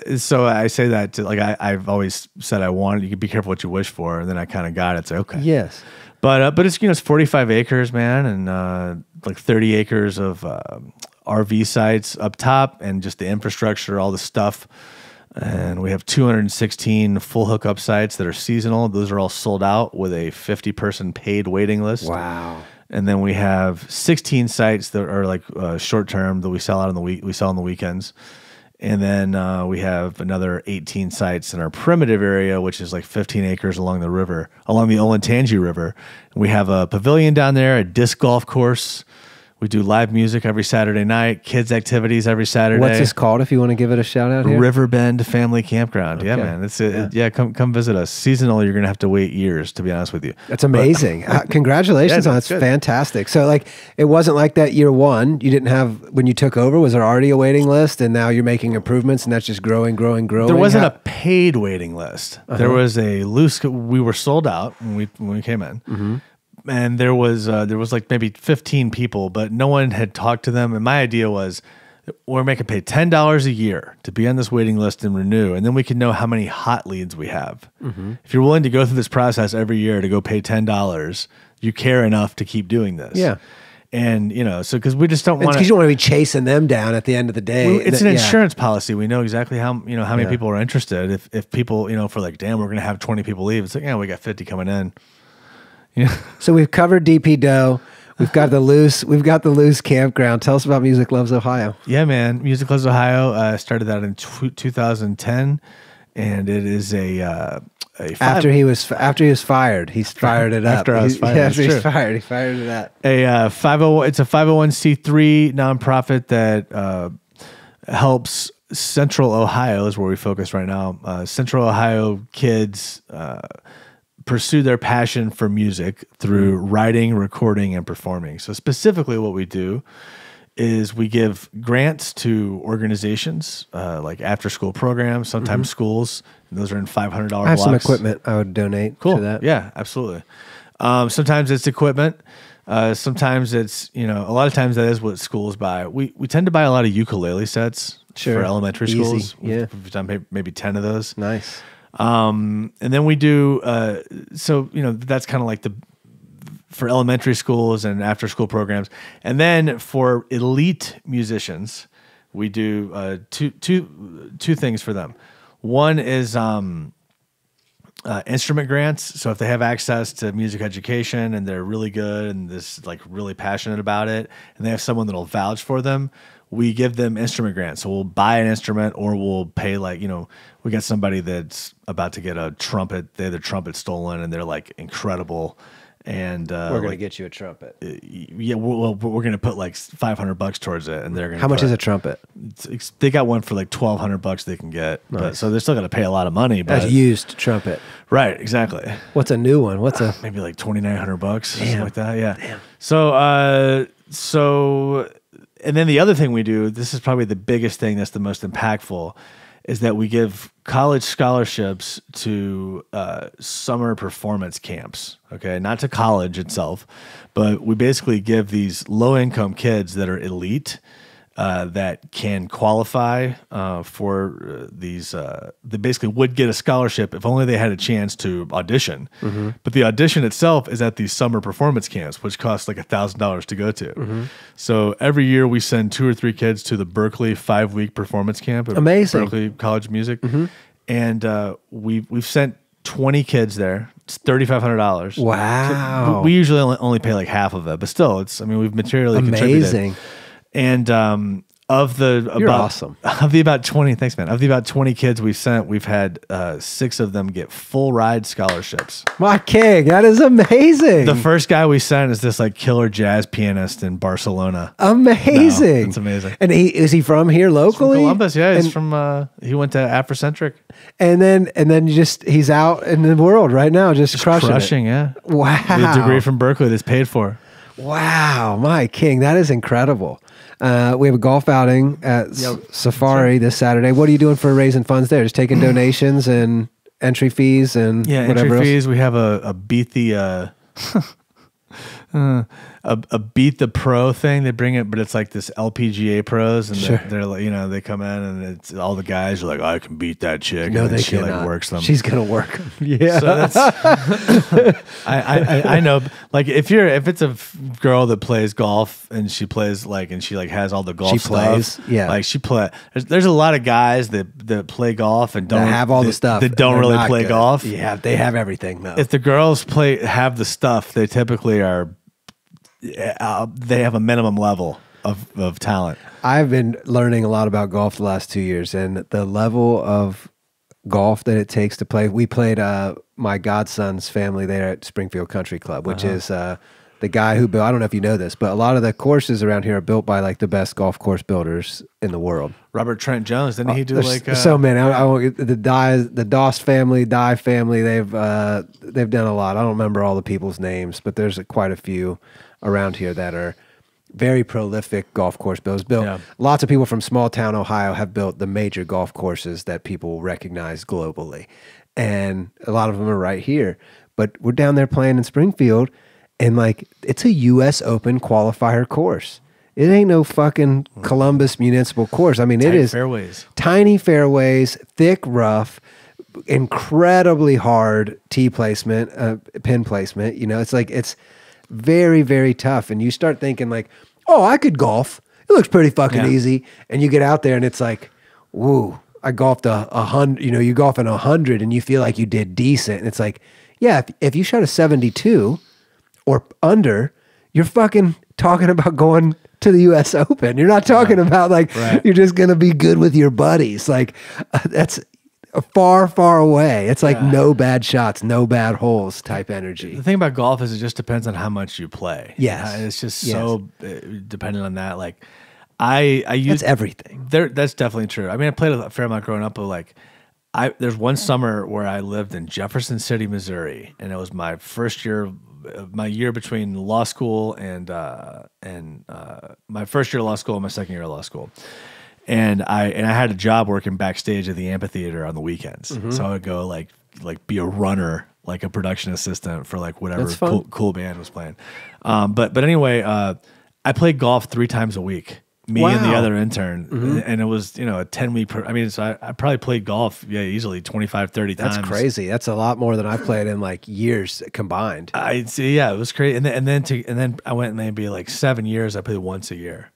I say that to, I've always said I wanted. You can be careful what you wish for, and then I kind of got it. It's like, okay. Yes. But it's it's 45 acres, man, and 30 acres of RV sites up top, and just the infrastructure, all the stuff. And we have 216 full hookup sites that are seasonal. Those are all sold out with a 50-person paid waiting list. Wow. And then we have 16 sites that are short-term that we sell out on the week. We sell on the weekends. And then we have another 18 sites in our primitive area, which is 15 acres along the Olentangy River. And we have a pavilion down there, a disc golf course. We do live music every Saturday night, kids' activities every Saturday. What's this called if you want to give it a shout-out here? Riverbend Family Campground. Okay. Yeah, man. Come visit us. Seasonal, you're going to have to wait years, to be honest with you. That's amazing. Congratulations on it. It's fantastic. So, it wasn't like that year one. You didn't have, when you took over, was there already a waiting list, and now you're making improvements, and that's just growing? There wasn't a paid waiting list. Uh-huh. There was a loose, we were sold out when we came in. Mm-hmm. And there was maybe 15 people, but no one had talked to them. And my idea was, we're making pay $10 a year to be on this waiting list and renew, and then we can know how many hot leads we have. Mm-hmm. If you're willing to go through this process every year to go pay $10, you care enough to keep doing this. Yeah. And, because we just don't want to... Because you don't want to be chasing them down at the end of the day. It's an insurance policy. We know exactly how many people are interested. If people, if we're damn, we're going to have 20 people leave. It's we got 50 coming in. Yeah. So we've covered DP Dough. We've got the loose campground. Tell us about Music Loves Ohio. Yeah, man. Music Loves Ohio. I started that in 2010, and it is after he was fired, he fired it up. It's a 501c3 nonprofit that helps Central Ohio, is where we focus right now. Central Ohio kids. Pursue their passion for music through writing, recording, and performing. So specifically what we do is we give grants to organizations, like after-school programs, sometimes schools. And those are in $500 blocks. I have some equipment I would donate to that. Yeah, absolutely. Sometimes it's equipment. Sometimes it's, a lot of times that is what schools buy. We tend to buy a lot of ukulele sets for elementary schools. Yeah. We've done maybe 10 of those. Nice. And then we do, that's kind of for elementary schools and after school programs. And then for elite musicians, we do, two things for them. One is, instrument grants. So if they have access to music education and they're really good and really passionate about it, and they have someone that'll vouch for them, we give them instrument grants. So we'll buy an instrument, or we'll pay we got somebody that's about to get a trumpet. They had their trumpet stolen and they're incredible. And we're going to get you a trumpet. Yeah, we're going to put $500 towards it, and they're going to. How much is a trumpet? They got one for $1,200 they can get, nice. But so they're still going to pay a lot of money. But that's used trumpet, right? Exactly. What's a new one? What's a maybe $2,900, something like that? Yeah. Damn. So. And then the other thing we do, this is probably the biggest thing that's the most impactful, is that we give college scholarships to summer performance camps, okay? Not to college itself, but we basically give these low-income kids that are elite that can qualify for these, they basically would get a scholarship if only they had a chance to audition. Mm-hmm. But the audition itself is at these summer performance camps, which costs $1,000 to go to. Mm-hmm. So every year we send 2 or 3 kids to the Berkeley 5-week performance camp at Berkeley College of Music. Mm-hmm. And we've sent 20 kids there. It's $3,500. Wow. So we usually only pay half of it, but still, we've materially contributed. Amazing. And Of the about 20 kids we've sent, we've had 6 of them get full ride scholarships. My king, that is amazing. The first guy we sent is this like killer jazz pianist in Barcelona. Amazing. No, it's amazing. And is he from here locally? He's from Columbus, yeah. He's from he went to Afrocentric. And then you just he's out in the world right now, just crushing it. Yeah. Wow. The degree from Berkeley that's paid for. Wow, my king, that is incredible. We have a golf outing at Safari this Saturday. What are you doing for raising funds there? Just taking donations and entry fees and whatever entry fees. Else? We have a beat the a beat the pro thing. They bring it, but it's like this LPGA pros, and they're like, you know, they come in and it's all the guys are like, I can beat that chick. No, and they she cannot. Like works them. She's gonna work them. Yeah. So that's, I know. Like if it's a girl that plays golf and she plays like has all the golf stuff. Yeah. Like she play. There's a lot of guys that play golf and don't have all the stuff. That don't really play golf. Yeah, they have everything though. If the girls have the stuff, they typically are. They have a minimum level of talent. I've been learning a lot about golf the last 2 years, and the level of golf that it takes to play. We played my godson's family there at Springfield Country Club, which is the guy who built, I don't know if you know this, but a lot of the courses around here are built by like the best golf course builders in the world. Robert Trent Jones, didn't he do like so many? The Doss family, Dye family, they've done a lot. I don't remember all the people's names, but there's quite a few around here that are very prolific golf course builders. Lots of people from small town Ohio have built the major golf courses that people recognize globally, and a lot of them are right here. But we're down there playing in Springfield, and like it's a U.S. Open qualifier course. It ain't no fucking Columbus municipal course. I mean, it is tiny fairways, thick rough, incredibly hard tee placement, pin placement. You know, it's like it's very, very tough. And you start thinking like, oh, I could golf. It looks pretty fucking easy. And you get out there and it's like, woo, I golfed 100, you know, you golf in 100 and you feel like you did decent. And it's like, yeah, if you shot a 72 or under, you're fucking talking about going to the US Open. You're not talking about like, you're just going to be good with your buddies. Like that's far, far away. It's like no bad shots, no bad holes type energy. The thing about golf is it just depends on how much you play. Yes. It's just so dependent on that. Like I use that's everything. That's definitely true. I mean, I played a fair amount growing up, but like there's one summer where I lived in Jefferson City, Missouri, and it was my first year, my year between law school and my first year of law school and my second year of law school. And I had a job working backstage at the amphitheater on the weekends. So I would go like be a runner, like a production assistant for like whatever cool band was playing. But anyway, I played golf 3 times a week, me and the other intern. And it was, you know, a 10-week, I mean, so I probably played golf easily 25, 30 times. That's crazy. That's a lot more than I played in like years combined. I'd say, yeah, it was crazy. And then I went maybe like 7 years. I played once a year.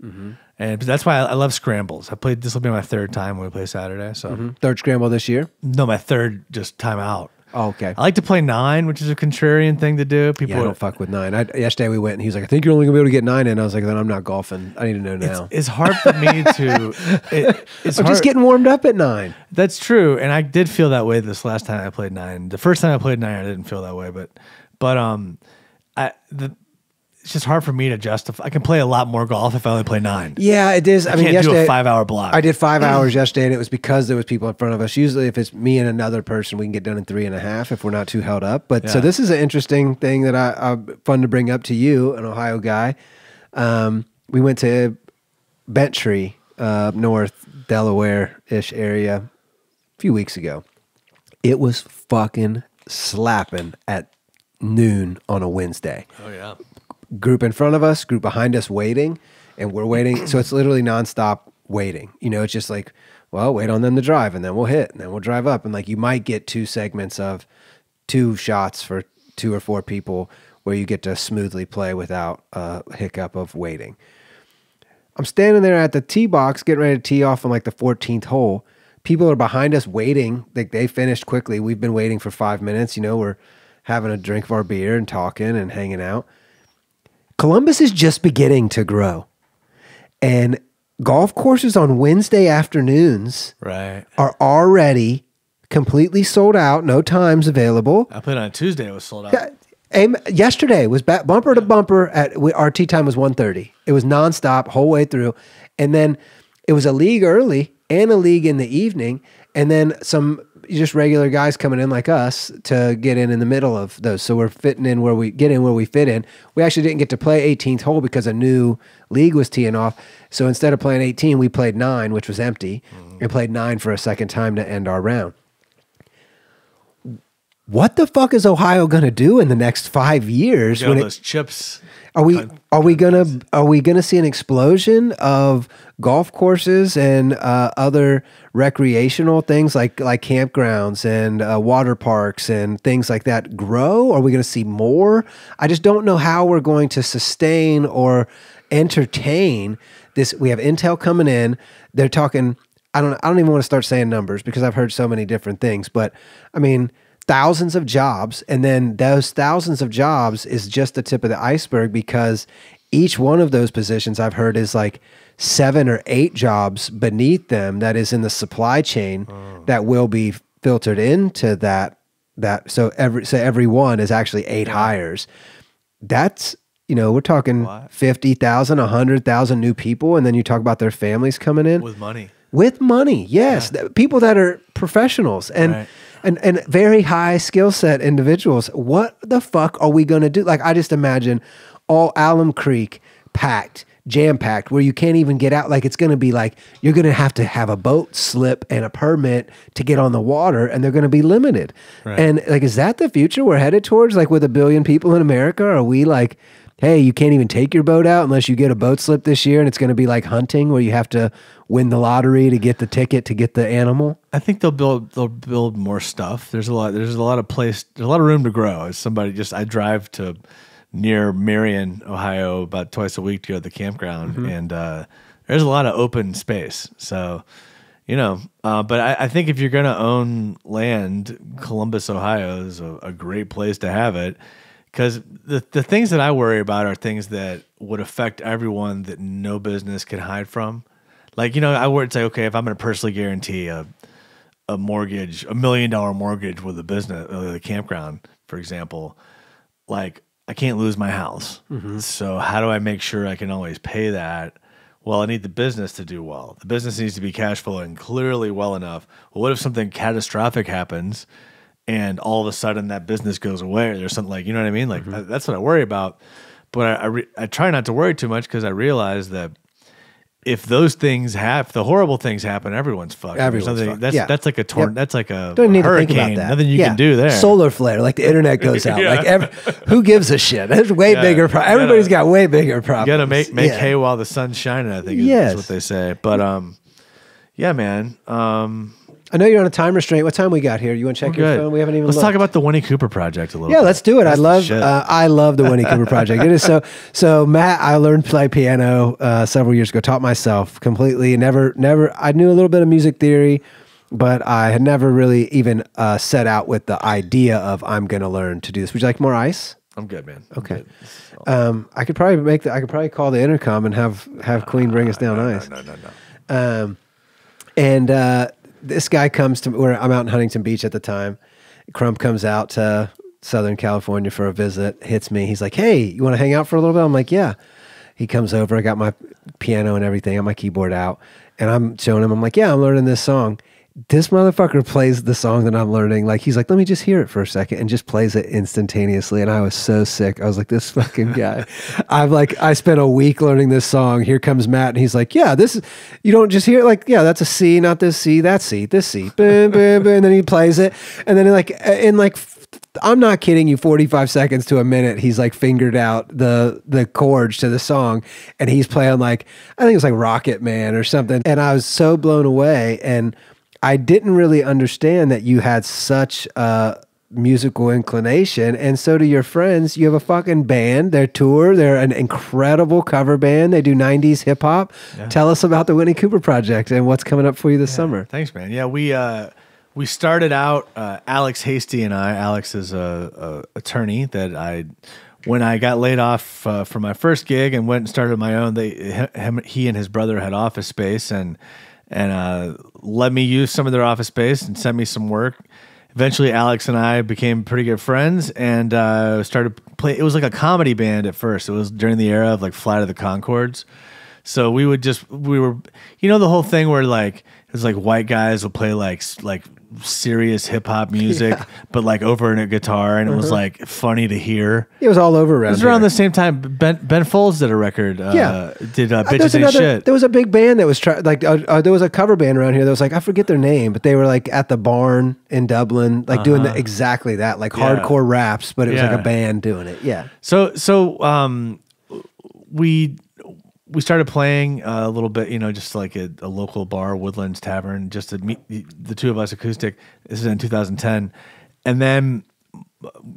And that's why I love scrambles. I played, this will be my 3rd time when we play Saturday. So 3rd scramble this year? No, my 3rd just time out. Oh, okay. I like to play 9, which is a contrarian thing to do. People don't fuck with 9. Yesterday we went and he was like, I think you're only gonna be able to get 9 in. I was like, then I'm not golfing. I need to know now. It's hard for me to. I'm just getting warmed up at 9. That's true, and I did feel that way this last time I played 9. The first time I played 9, I didn't feel that way, but it's just hard for me to justify. I can play a lot more golf if I only play 9. Yeah, it is. I mean, yesterday, do a 5-hour block. I did 5 hours yesterday, and it was because there was people in front of us. Usually, if it's me and another person, we can get done in 3.5 if we're not too held up. But so this is an interesting thing that I'm fun to bring up to you, an Ohio guy. We went to Bent Tree, north Delaware-ish area, a few weeks ago. It was fucking slapping at noon on a Wednesday. Oh yeah. Group in front of us, group behind us waiting, and we're waiting. So it's literally nonstop waiting. You know, it's just like, well, wait on them to drive, and then we'll hit, and then we'll drive up. And like you might get 2 segments of 2 shots for 2 or 4 people where you get to smoothly play without a hiccup of waiting. I'm standing there at the tee box getting ready to tee off on like the 14th hole. People are behind us waiting. Like they finished quickly. We've been waiting for 5 minutes. You know, we're having a drink of our beer and talking and hanging out. Columbus is just beginning to grow. And golf courses on Wednesday afternoons are already completely sold out. No times available. I played on a Tuesday. It was sold out. Yesterday was bumper to bumper. Our tee time was 1:30. It was nonstop whole way through. And then it was a league early and a league in the evening. And then some just regular guys coming in like us to get in the middle of those. So we're fitting in where we get in where we fit in. We actually didn't get to play 18th hole because a new league was teeing off. So instead of playing 18, we played 9, which was empty, and played 9 for a second time to end our round. What the fuck is Ohio going to do in the next 5 years? When those chips. Are we gonna see an explosion of golf courses and other recreational things like campgrounds and water parks and things like that grow? Are we gonna see more? I just don't know how we're going to sustain or entertain this. We have intel coming in. They're talking. I don't even want to start saying numbers because I've heard so many different things. But I mean, thousands of jobs, and then those thousands of jobs is just the tip of the iceberg, because each one of those positions I've heard is like 7 or 8 jobs beneath them that is in the supply chain that will be filtered into that. So every one is actually 8 hires. That's, you know, we're talking 50,000, 100,000 new people, and then you talk about their families coming in with money. With money, yes, people that are professionals and very high skill set individuals. What the fuck are we going to do? Like, I just imagine all Alum Creek packed, jam packed, where you can't even get out. Like, it's going to be like, you're going to have a boat slip and a permit to get on the water, and they're going to be limited. And like, is that the future we're headed towards? Like, with a billion people in America, are we like, hey, you can't even take your boat out unless you get a boat slip this year, and it's going to be like hunting where you have to win the lottery to get the ticket to get the animal? I think they'll build more stuff. There's a lot of room to grow. As somebody I drive to near Marion, Ohio about twice a week to go to the campground, and there's a lot of open space. So, you know, but I think if you're going to own land, Columbus, Ohio is a great place to have it. Because the things that I worry about are things that would affect everyone that no business can hide from. Like, you know, I would say, okay, if I'm going to personally guarantee a mortgage, $1 million mortgage with a business, the campground, for example, like, I can't lose my house. So how do I make sure I can always pay that? Well, I need the business to do well. The business needs to be cash flow and clearly well enough. Well, what if something catastrophic happens and all of a sudden that business goes away or there's something, like, you know what I mean? Like, that's what I worry about. But I try not to worry too much, because I realize that if those things happen, if the horrible things happen, everyone's fucked. That's like a torn. That's like a hurricane. Think about that. Nothing you can do there. Solar flare, like the internet goes out. Like, who gives a shit? There's way bigger. Everybody's got way bigger problems. You gotta make hay while the sun's shining, I think is what they say. But yeah, man. I know you're on a time restraint. What time we got here? You want to check your phone? We haven't even. Let's talk about the Winnie Cooper Project a little. Yeah, let's do it. I love the Winnie Cooper Project. It is so. Matt, I learned to play piano several years ago. Taught myself completely. Never. I knew a little bit of music theory, but I had never really even set out with the idea of I'm going to learn to do this. Would you like more ice? I'm good, man. Okay. Good. I could probably call the intercom and have Queen bring us down ice. No. This guy comes to me. I'm out in Huntington Beach at the time. Crump comes out to Southern California for a visit, hits me. He's like, hey, you want to hang out for a little bit? I'm like, yeah. He comes over. I got my piano and everything, my keyboard out. And I'm showing him. I'm like, yeah, I'm learning this song. This motherfucker plays the song that I'm learning. Like, he's like, let me just hear it for a second, and just plays it instantaneously. And I was so sick. I was like, this fucking guy. I spent a week learning this song. Here comes Matt, and he's like, yeah, this is, you don't just hear it like, yeah, that's a C, not this C, that C, this C. Boom, boom, boom. And then he plays it. And then in like, I'm not kidding you, 45 seconds to a minute, he's like fingered out the chords to the song, and he's playing like, I think it's like Rocket Man or something. And I was so blown away, and I didn't really understand that you had such a musical inclination, and so do your friends. You have a fucking band. Their tour. They're an incredible cover band. They do 90s hip hop. Yeah. Tell us about the Winnie Cooper Project and what's coming up for you this summer. Thanks, man. Yeah, we started out, Alex Hasty and I. Alex is an attorney that I when I got laid off from my first gig and went and started my own, he and his brother had office space and let me use some of their office space and sent me some work. Eventually, Alex and I became pretty good friends and started play. It was like a comedy band at first. It was during the era of like Flight of the Conchords. So we were, you know, the whole thing where like, it was like white guys would play like serious hip hop music, yeah, but like over in a guitar, and it was like funny to hear. It was all over around. It was around the same time Ben Folds did a record. Bitches Ain't Shit. There was a big band that was there was a cover band around here that was like, I forget their name, but they were like at the Barn in Dublin, like doing exactly that, like hardcore raps, but it was like a band doing it. Yeah. So we started playing a little bit, you know, just like a local bar, Woodlands Tavern, just to meet the two of us acoustic. This is in 2010. And then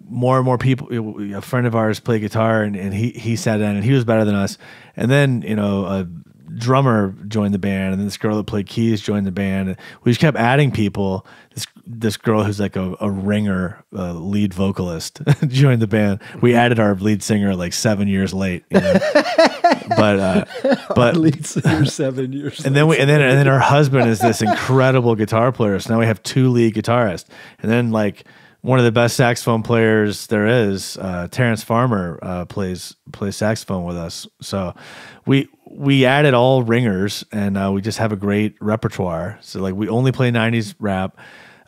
more and more people, a friend of ours played guitar and he sat down and he was better than us. And then, you know, a drummer joined the band and then this girl that played keys joined the band. We just kept adding people. This girl who's like a ringer, lead vocalist joined the band. We added our lead singer like 7 years late, you know? but lead singer 7 years. And then and then our husband is this incredible guitar player. So now we have two lead guitarists, and then like one of the best saxophone players there is, Terrence Farmer, plays saxophone with us. So we added all ringers, and we just have a great repertoire. So like we only play 90s rap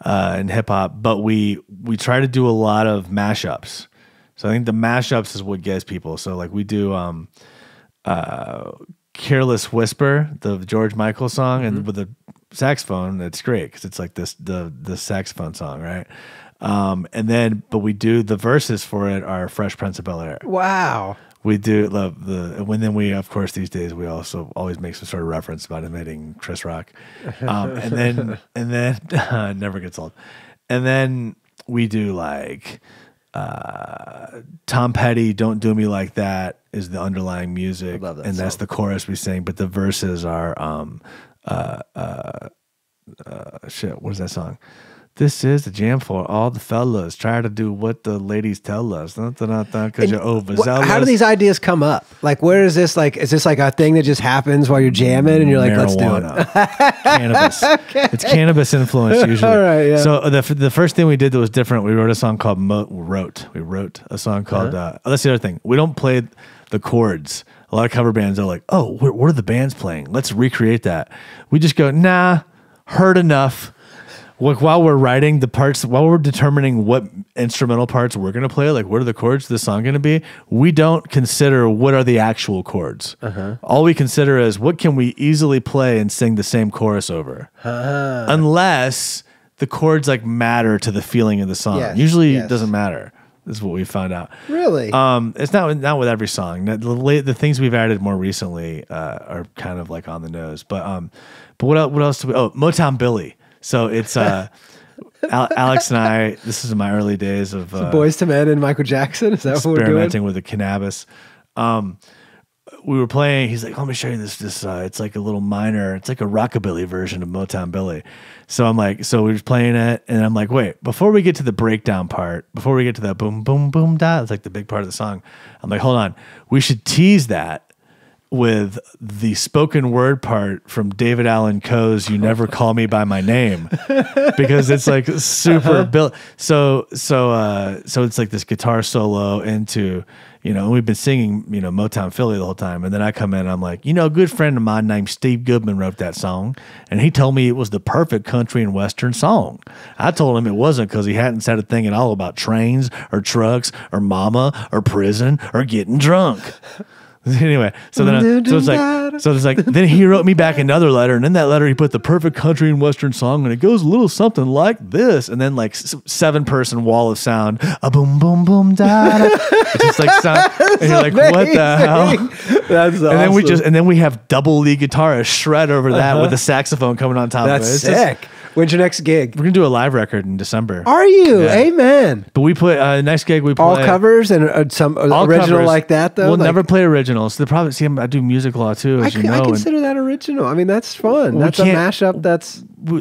and hip hop, but we try to do a lot of mashups. So I think the mashups is what gets people. So like we do Careless Whisper, the George Michael song, and with the saxophone, that's great because it's like the saxophone song, right? But we do the verses for it are Fresh Prince of Bel-Air. Wow. We do love and then we, of course, these days we also always make some sort of reference about admitting Chris Rock. And then never gets old. And then we do like Tom Petty, Don't Do Me Like That is the underlying music. I love that and song. That's the chorus we sing, but the verses are shit, what is that song? This is the jam for all the fellas. Try to do what the ladies tell us. Because you're overzealous. How do these ideas come up? Like, where is this? Like, is this like a thing that just happens while you're jamming and you're like, marijuana. Let's do it? Cannabis. Okay. It's cannabis influence usually. All right, yeah. So the first thing we did that was different, we wrote a song called that's the other thing. We don't play the chords. A lot of cover bands are like, oh, what are the bands playing? Let's recreate that. We just go, nah, heard enough. Like while we're writing the parts, while we're determining what instrumental parts we're going to play, like what are the chords of this song going to be, we don't consider what are the actual chords. All we consider is what can we easily play and sing the same chorus over. Unless the chords like matter to the feeling of the song. Usually it doesn't matter. This is what we found out. Really? It's not with every song. The things we've added more recently are kind of like on the nose. But what else do we... Oh, Motown Billy. So it's Alex and I. This is my early days of Boyz II Men and Michael Jackson. Is that what we're doing? Experimenting with the cannabis. We were playing. He's like, "Let me show you this. It's like a little minor. It's like a rockabilly version of Motown Billy." So I'm like, so we were playing it, and I'm like, wait, before we get to the breakdown part, before we get to that boom boom boom da, it's like the big part of the song. I'm like, hold on, we should tease that with the spoken word part from David Allan Coe's "You Never Call Me by My Name," because it's like super built. So it's like this guitar solo into, you know, we've been singing, you know, Motown Philly the whole time, and then I come in, I'm like, you know, a good friend of mine named Steve Goodman wrote that song, and he told me it was the perfect country and western song. I told him it wasn't because he hadn't said a thing at all about trains or trucks or mama or prison or getting drunk. Anyway, so then he wrote me back another letter, and in that letter he put the perfect country and western song, and it goes a little something like this, and then like 7-person wall of sound, a boom boom boom da. It's just like sound, and you're like, what the hell? That's awesome. And then we have double lead guitarist shred over that with the saxophone coming on top of it. That's sick. When's your next gig? We're gonna do a live record in December. Are you? Yeah. Amen. But we play next gig. We play all covers and some all original covers. Like that though. We'll never play originals. The problem, see, I do music law too. I consider that original. I mean, that's fun. That's a mashup.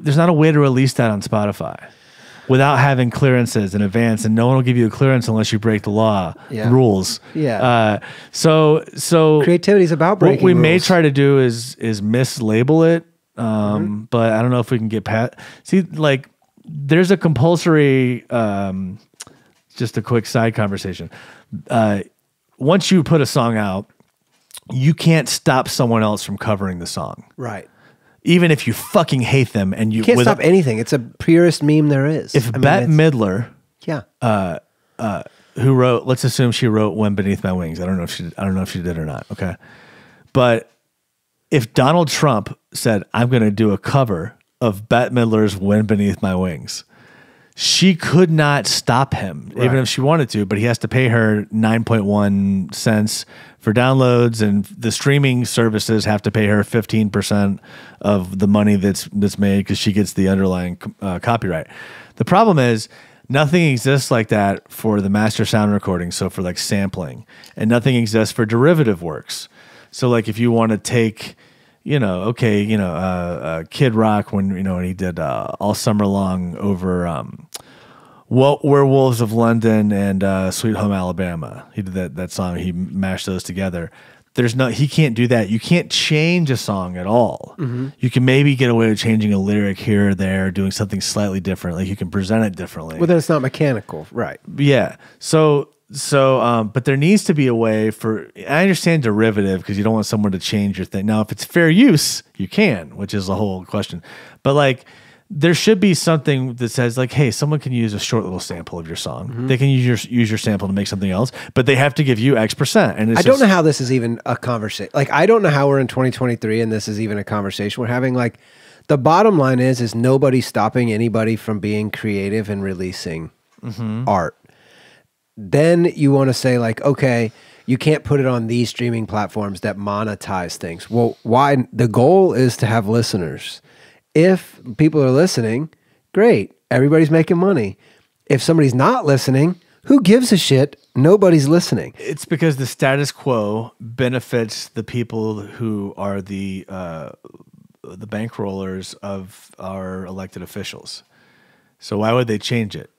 There's not a way to release that on Spotify. without having clearances in advance, and no one will give you a clearance unless you break the law rules. Yeah. So creativity is about breaking. What we rules. May try to do is mislabel it, but I don't know if we can get past. See, like there's a compulsory. Just a quick side conversation. Once you put a song out, you can't stop someone else from covering the song. Right. Even if you fucking hate them, and you can't stop anything. It's a purest meme there is. If Bette Midler, who wrote, let's assume she wrote "When Beneath My Wings." I don't know if she did or not. Okay, but if Donald Trump said, "I'm going to do a cover of Bette Midler's "When Beneath My Wings," she could not stop him, even if she wanted to, but he has to pay her 9.1 cents for downloads, and the streaming services have to pay her 15% of the money that's made because she gets the underlying copyright. The problem is nothing exists like that for the master sound recording, so for like sampling, and nothing exists for derivative works. So like if you want to take... You know, okay, you know, Kid Rock when you know when he did All Summer Long over Werewolves of London and Sweet Home Alabama. He did that song. He mashed those together. There's no, he can't do that. You can't change a song at all. Mm-hmm. You can maybe get away with changing a lyric here or there, doing something slightly different. Like you can present it differently. Well, then it's not mechanical, right? Yeah. But there needs to be a way for, I understand derivative because you don't want someone to change your thing. Now, if it's fair use, you can, which is a whole question. But like, there should be something that says like, hey, someone can use a short little sample of your song. Mm-hmm. They can use your sample to make something else, but they have to give you X percent. And it's I don't know how this is even a conversation. Like, I don't know how we're in 2023 and this is even a conversation we're having. Like, the bottom line is nobody stopping anybody from being creative and releasing art. Then you want to say like, okay, you can't put it on these streaming platforms that monetize things. Well, why? The goal is to have listeners. If people are listening, great. Everybody's making money. If somebody's not listening, who gives a shit? Nobody's listening. It's because the status quo benefits the people who are the bankrollers of our elected officials. So why would they change it?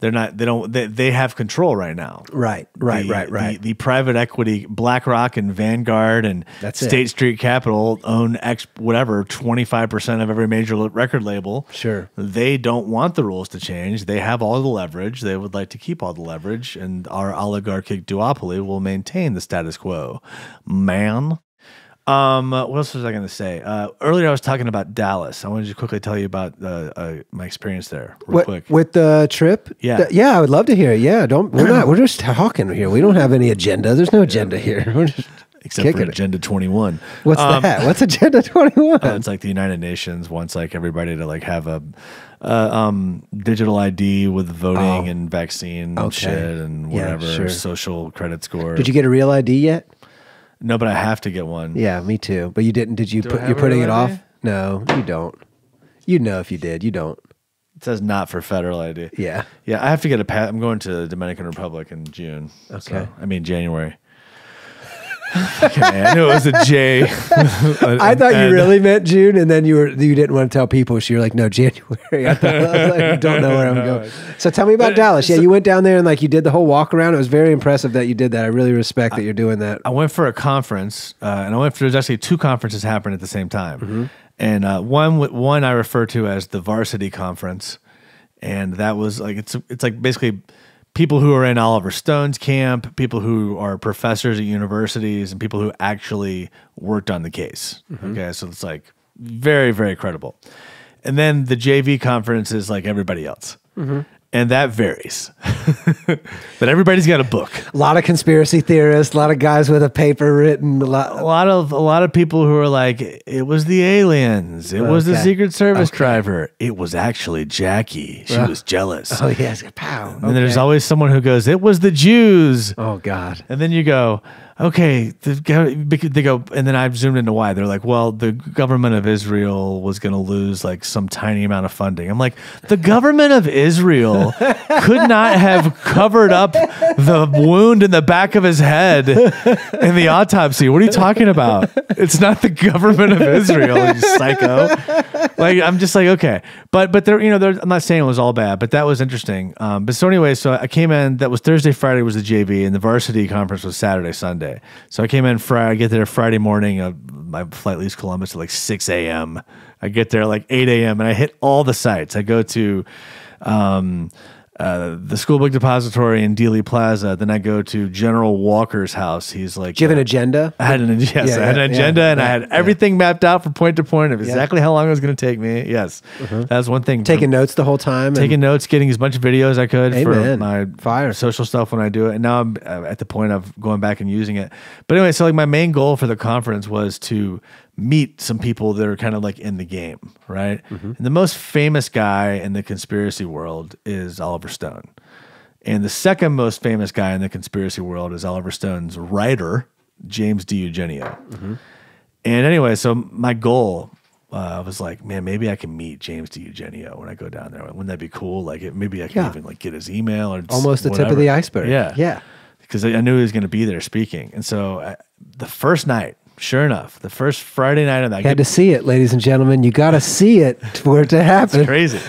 They're not, they have control right now. Right. The private equity, BlackRock and Vanguard and State Street Capital own X, whatever, 25% of every major record label. Sure. They don't want the rules to change. They have all the leverage. They would like to keep all the leverage, and our oligarchic duopoly will maintain the status quo. Man. What else was I going to say? Earlier I was talking about Dallas. I wanted to quickly tell you about my experience there real quick. With the trip? Yeah. Yeah, I would love to hear it. Yeah, we're just talking here. We don't have any agenda. There's no agenda here. We're just except for Agenda 21. What's that? What's Agenda 21? It's like the United Nations wants like everybody to like have a digital ID with voting and vaccine and shit and whatever social credit score. Did you get a real ID yet? No, but I have to get one. Yeah, me too. But you didn't. Did you? You're putting it off? No, you don't. You'd know if you did. You don't. It says not for federal ID. Yeah. Yeah, I have to get a pass. I'm going to the Dominican Republic in June. Okay. So, I mean, January. Okay, I knew it was a J. I thought you really meant June, and then you didn't want to tell people, so you're like, no, January. I was like, I don't know where I'm going. So tell me about Dallas. Yeah, you went down there and like you did the whole walk around. It was very impressive that you did that. I really respect that you're doing that. I went for a conference, there's actually two conferences happening at the same time, and one I refer to as the Varsity Conference, and that was like it's like basically. People who are in Oliver Stone's camp, people who are professors at universities, and people who actually worked on the case. Okay, so it's like very, very credible. And then the JV conference is like everybody else. And that varies. But everybody's got a book. A lot of conspiracy theorists, a lot of guys with a paper written, a lot of people who are like, it was the aliens, it was the Secret Service driver, it was actually Jackie. She was jealous. Oh yes, pow. And then there's always someone who goes, it was the Jews. Oh God. And then you go, okay, they go, and then I've zoomed into why. They're like, well, the government of Israel was going to lose like some tiny amount of funding. I'm like, the government of Israel could not have covered up the wound in the back of his head in the autopsy. What are you talking about? It's not the government of Israel, you psycho. Like, I'm just like, okay. But there, you know, I'm not saying it was all bad, but that was interesting. But so anyway, so I came in, that was Thursday, Friday was the JV, and the varsity conference was Saturday, Sunday. So I came in Friday, I get there Friday morning, my flight leaves Columbus at like 6 a.m. I get there like 8 a.m. and I hit all the sites. I go to the School Book Depository in Dealey Plaza. Then I go to General Walker's house. He's like, do you have an agenda? I had an agenda. Yes, yeah, I had an agenda, and I had everything mapped out from point to point of exactly how long it was going to take me. Yes, that was one thing. Taking notes the whole time. Taking notes, getting as much videos I could for my social stuff when I do it. And now I'm at the point of going back and using it. But anyway, so like my main goal for the conference was to meet some people that are kind of like in the game, right? And the most famous guy in the conspiracy world is Oliver Stone. And the second most famous guy in the conspiracy world is Oliver Stone's writer, James DiEugenio. And anyway, so my goal was like, man, maybe I can meet James DiEugenio when I go down there. Wouldn't that be cool? Like, maybe I can even like get his email or almost the tip of the iceberg. Yeah. Because I knew he was going to be there speaking. And so the first night, sure enough, the first Friday night of that, you had to see it, ladies and gentlemen. You got to see it for it to happen. It's crazy.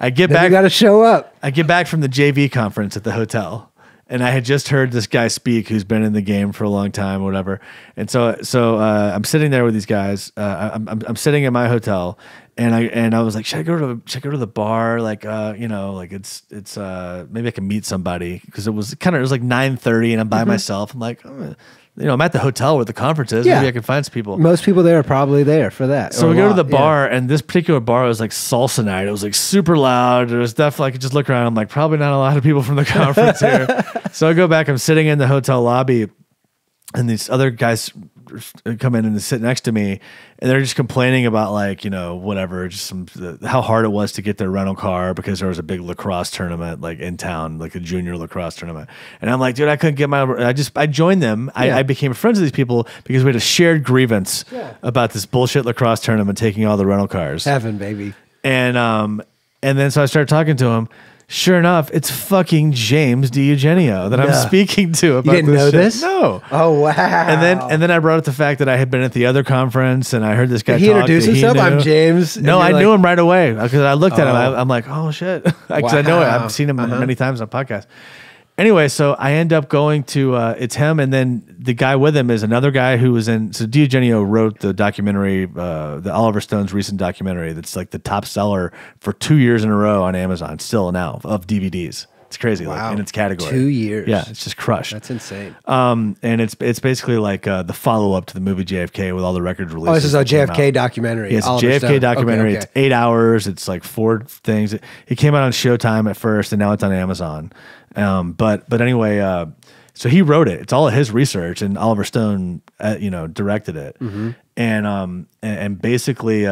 I get back. You got to show up. I get back from the JV conference at the hotel, and I had just heard this guy speak who's been in the game for a long time, whatever. And so I'm sitting there with these guys. I'm sitting in my hotel, and I was like, should I go to the bar? Like, you know, like it's maybe I can meet somebody, because it was like 9:30, and I'm by myself. I'm like, oh, you know, I'm at the hotel where the conference is. Maybe I can find some people. Most people there are probably there for that. So we go to the bar, and this particular bar was like salsa night. It was like super loud. It was definitely, I could just look around. I'm like, probably not a lot of people from the conference here. So I go back. I'm sitting in the hotel lobby, and these other guys come in and they sit next to me, and they're just complaining about, like, you know, whatever, just how hard it was to get their rental car because there was a big lacrosse tournament like in town, like a junior lacrosse tournament. And I'm like, dude, I couldn't get my. I joined them. I became friends with these people because we had a shared grievance about this bullshit lacrosse tournament taking all the rental cars. Heaven, baby. And then so I started talking to him. Sure enough, it's fucking James DiEugenio that I'm speaking to about this. You didn't know this? No. Oh, wow. And then I brought up the fact that I had been at the other conference, and I heard this guy talk. Did he introduce himself? I'm James. No, I knew him right away, because I looked at him. I'm like, oh, shit. Because I know it. I've seen him many times on podcasts. Anyway, so I end up going to, it's him, and then the guy with him is another guy who was in, so DiEugenio wrote the documentary, the Oliver Stone's recent documentary that's like the top seller for 2 years in a row on Amazon, still now, of DVDs. It's crazy, wow. Like, in its category. 2 years. Yeah, it's just crushed. That's insane. And it's basically like the follow-up to the movie JFK with all the record releases. Oh, this is a JFK documentary. Yeah, it's a JFK documentary. Okay, okay. It's 8 hours. It's like 4 things. It came out on Showtime at first, and now it's on Amazon. But anyway, so he wrote it. It's all of his research, and Oliver Stone, you know, directed it. And basically,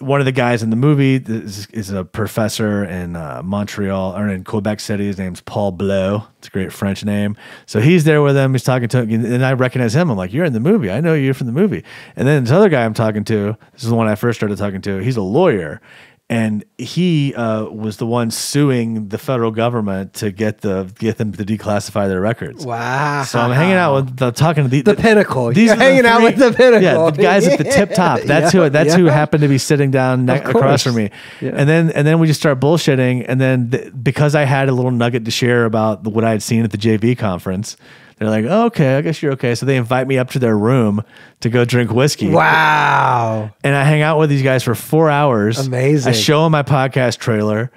one of the guys in the movie is a professor in Montreal, or in Quebec City. His name's Paul Bleu. It's a great French name. So he's there with him. He's talking to him, and I recognize him. I'm like, you're in the movie. I know you from the movie. And then this other guy I'm talking to, this is the one I first started talking to. He's a lawyer. And he was the one suing the federal government to get them to declassify their records. Wow! So I'm hanging out with talking to the pinnacle. You're hanging out with the pinnacle. Yeah, the guys at the tip top. That's who. That's who happened to be sitting down across from me. Yeah. And then we just start bullshitting. And then because I had a little nugget to share about what I had seen at the JV conference, they're like, oh, okay, I guess you're okay. So they invite me up to their room to go drink whiskey. Wow. And I hang out with these guys for 4 hours. Amazing. I show them my podcast trailer.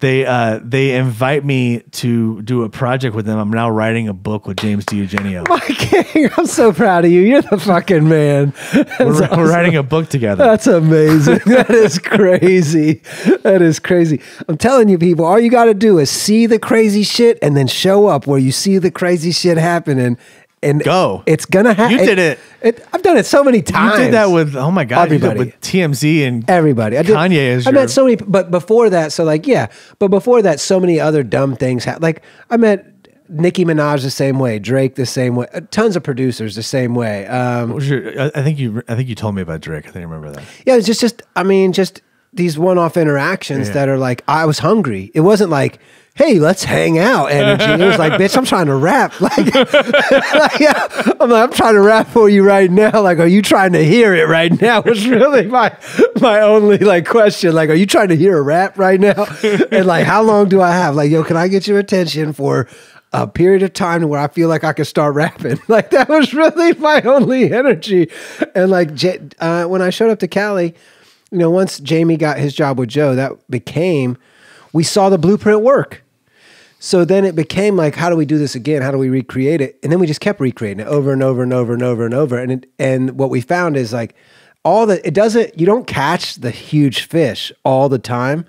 They invite me to do a project with them. I'm now writing a book with James DiEugenio. My king, I'm so proud of you. You're the fucking man. We're writing a book together. That's amazing. That is crazy. That is crazy. I'm telling you, people, all you got to do is see the crazy shit and then show up where you see the crazy shit happening. And go. It's gonna happen. You did it. I've done it so many times. You did that with, oh my god, everybody, with TMZ and everybody. Kanye is. I met so many, but before that, so like but before that, so many other dumb things. Like I met Nicki Minaj the same way, Drake the same way, tons of producers the same way. What was your, I think you told me about Drake. I think I remember that. Yeah, it's just I mean, just these one-off interactions that are like, I was hungry. It wasn't like, hey, let's hang out energy. It was like, bitch, I'm trying to rap. Like, I'm trying to rap for you right now. Like, are you trying to hear it right now? Was really my only like question. Like, are you trying to hear a rap right now? And like, how long do I have? Like, yo, can I get your attention for a period of time where I feel like I could start rapping? Like, that was really my only energy. And like, when I showed up to Cali, you know, once Jamie got his job with Joe, that became, we saw the blueprint work. So then it became like, how do we do this again? How do we recreate it? And then we just kept recreating it over and over and over and over and over. And what we found is like, you don't catch the huge fish all the time,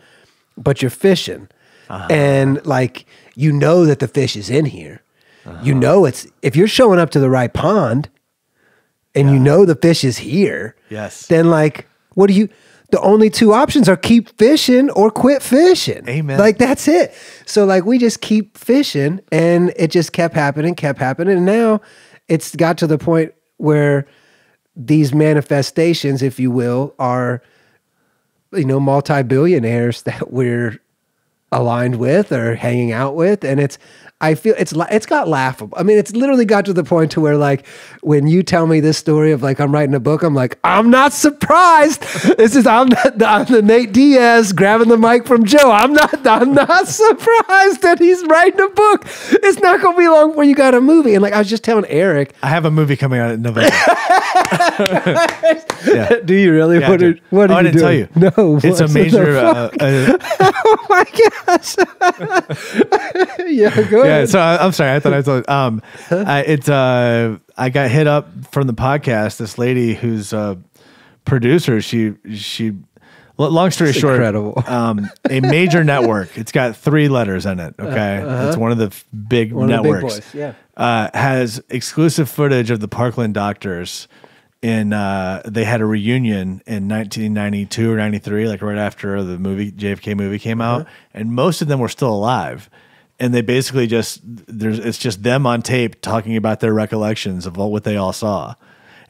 but you're fishing. Uh-huh. And like, you know that the fish is in here. Uh-huh. You know, if you're showing up to the right pond and you know the fish is here, yes, then like, what do you, the only two options are keep fishing or quit fishing. Amen. Like, that's it. So like, we just keep fishing, and it just kept happening. And now it's got to the point where these manifestations, if you will, are, you know, multi-billionaires that we're aligned with or hanging out with. And I feel it's got laughable. I mean, it's literally got to the point to where like, when you tell me this story of like, I'm writing a book, I'm like, I'm not surprised. I'm the Nate Diaz grabbing the mic from Joe. I'm not surprised that he's writing a book. It's not going to be long before you got a movie. And like, I was just telling Eric, I have a movie coming out in November. Yeah. Do you really? Yeah, what are you doing? I didn't tell you. No, it's a major. Oh my gosh! Yeah, go ahead. So I'm sorry. I thought I was. I got hit up from the podcast. This lady who's a producer. She. Long story short, incredible. A major network. It's got 3 letters in it. Okay, it's one of the big networks. The big boys, yeah. Has exclusive footage of the Parkland Doctors. They had a reunion in 1992 or 93, like right after the JFK movie came out, and most of them were still alive. And they basically it's just them on tape talking about their recollections of what they all saw.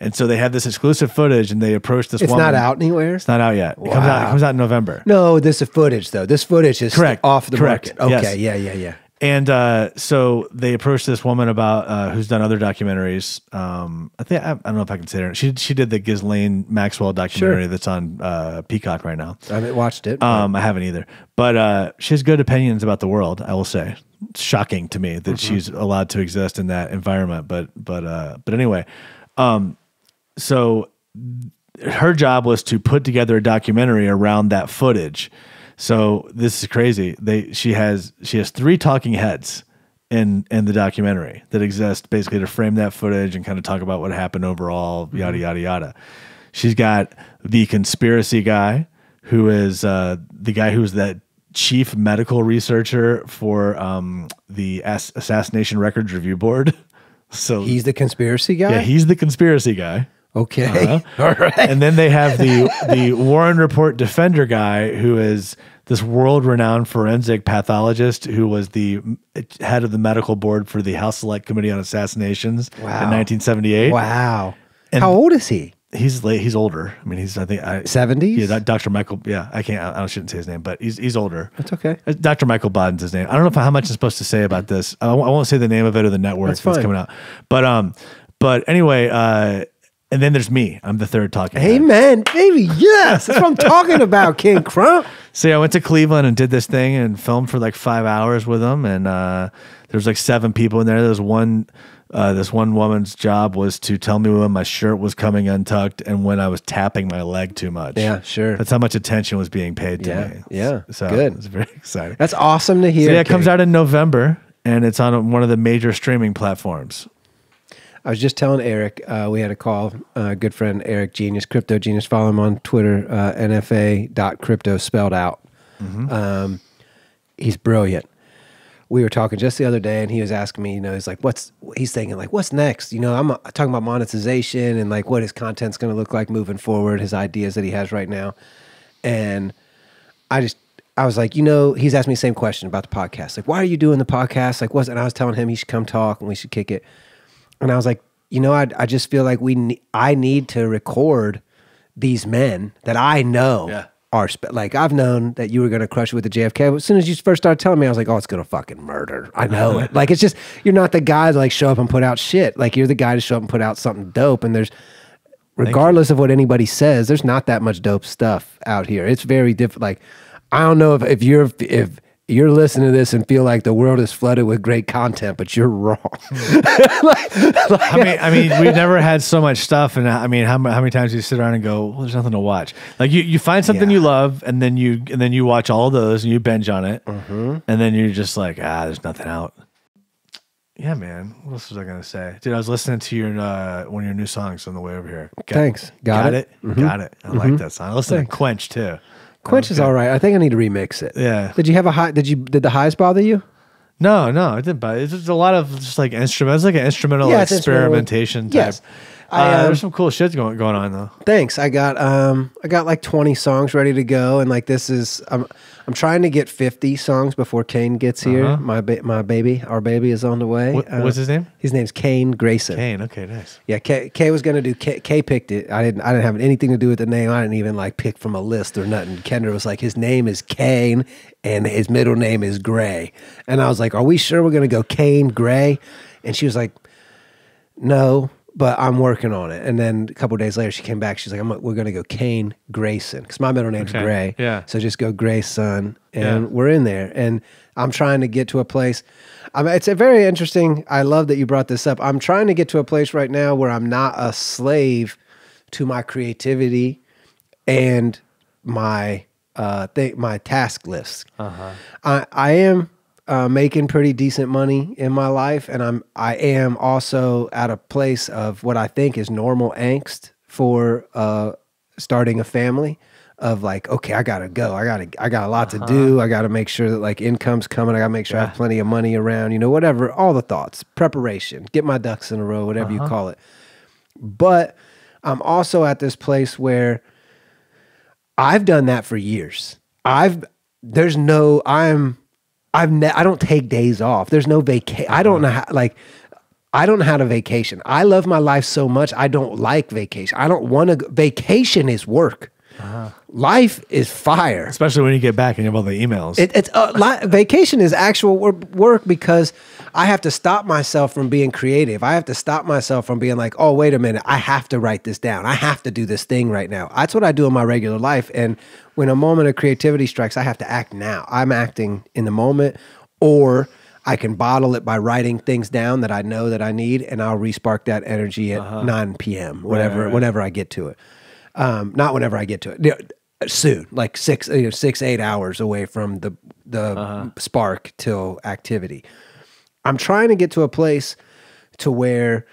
And so they had this exclusive footage, and they approached this woman. It's not out anywhere? It's not out yet. Wow. It comes out in November. No, this is footage, though. This footage is off the market. Okay, yes. Yeah. And so they approached this woman about who's done other documentaries. I don't know if I can say her. She did the Ghislaine Maxwell documentary that's on Peacock right now. I haven't watched it. I haven't either. But she has good opinions about the world, I will say. It's shocking to me that she's allowed to exist in that environment. But anyway, so her job was to put together a documentary around that footage. So this is crazy. She has 3 talking heads in the documentary that exist basically to frame that footage and kind of talk about what happened overall, yada, yada, yada. She's got the conspiracy guy, who is the guy who's that chief medical researcher for the Assassination Records Review Board. So he's the conspiracy guy? Yeah, he's the conspiracy guy. Okay. All right. And then they have the Warren Report defender guy, who is this world-renowned forensic pathologist who was the head of the medical board for the House Select Committee on Assassinations in 1978. Wow. And how old is he? He's older. I mean, I think 70s. Yeah, Dr. Michael. Yeah, I shouldn't say his name, but he's older. That's okay. Dr. Michael Biden's his name. I don't know how much I'm supposed to say about this. I won't say the name of it or the network that's coming out. But anyway, and then there's me. I'm the 3rd talking head. Amen, baby. Yes, that's what I'm talking about, King Crump. So yeah, I went to Cleveland and did this thing and filmed for like 5 hours with them. And there was like 7 people in there. There was this one woman's job was to tell me when my shirt was coming untucked and when I was tapping my leg too much. Yeah, sure. That's how much attention was being paid to me. Yeah, so good. It was very exciting. That's awesome to hear. So yeah, it comes out in November, and it's on one of the major streaming platforms. I was just telling Eric, we had a call, good friend Eric Genius, Crypto Genius. Follow him on Twitter, nfa.crypto spelled out. He's brilliant. We were talking just the other day, and he was asking me, you know, he's like, he's thinking like, what's next? You know, I'm talking about monetization and like what his content's going to look like moving forward, his ideas that he has right now. And I was like, you know, he's asked me the same question about the podcast. Like, why are you doing the podcast? Like, and I was telling him he should come talk and we should kick it. And I was like, you know, I just feel like I need to record these men that I know like I've known that you were going to crush it with the JFK. But as soon as you first started telling me, I was like, oh, it's going to fucking murder. I know it. Like, it's just, you're not the guy to like show up and put out shit. Like, you're the guy to show up and put out something dope. And there's, regardless of what anybody says, there's not that much dope stuff out here. It's very different. Like, I don't know if you're listening to this and feel like the world is flooded with great content, but you're wrong. I mean, we've never had so much stuff. And I mean, how many times do you sit around and go, well, there's nothing to watch. Like you find something you love and then you watch all of those and you binge on it. And then you're just like, ah, there's nothing out. Yeah, man. What else was I going to say? Dude, I was listening to your one of your new songs on the way over here. Got it. Got it. I like that song. I listened to Quench too. Quench is all right. I think I need to remix it. Yeah. Did you have a high? Did the highs bother you? No, it didn't bother. It's just a lot of just like instruments, like an instrumental experimentation type. Yes. There's some cool shit going on though. Thanks. I got like 20 songs ready to go, and like this is I'm trying to get 50 songs before Kane gets here. Our baby is on the way. What's his name? His name's Kane Grayson. Kane. Okay, nice. Yeah, Kay was gonna do. Kay picked it. I didn't have anything to do with the name. I didn't even like pick from a list or nothing. Kendra was like, his name is Kane and his middle name is Gray, and I was like, are we sure we're gonna go Kane Gray? And she was like, no. But I'm working on it. And then a couple of days later, she came back. She's like, we're going to go Kane Grayson because my middle name's Gray. Yeah. So just go Grayson, and we're in there. And I'm trying to get to a place. It's a very interesting. I love that you brought this up. I'm trying to get to a place right now where I'm not a slave to my creativity and my my task list. I am. Making pretty decent money in my life, and I am also at a place of what I think is normal angst for starting a family. Of like, okay, I gotta go. I got a lot to do. I gotta make sure that like income's coming. I gotta make sure I have plenty of money around. You know, whatever. All the thoughts, preparation, get my ducks in a row, whatever you call it. But I'm also at this place where I've done that for years. I don't take days off. There's no vacation. I don't know how to vacation. I love my life so much. I don't like vacation. I don't want to. Vacation is work. Life is fire. Especially when you get back and you have all the emails. Vacation is actual work because I have to stop myself from being creative. I have to stop myself from being like, oh, wait a minute. I have to write this down. I have to do this thing right now. That's what I do in my regular life. And when a moment of creativity strikes, I have to act now. I'm acting in the moment, or I can bottle it by writing things down that I know that I need, and I'll respark that energy at 9 p.m., whenever I get to it. Not whenever I get to it. Soon, like 6, 8 hours away from the spark till activity. I'm trying to get to a place to where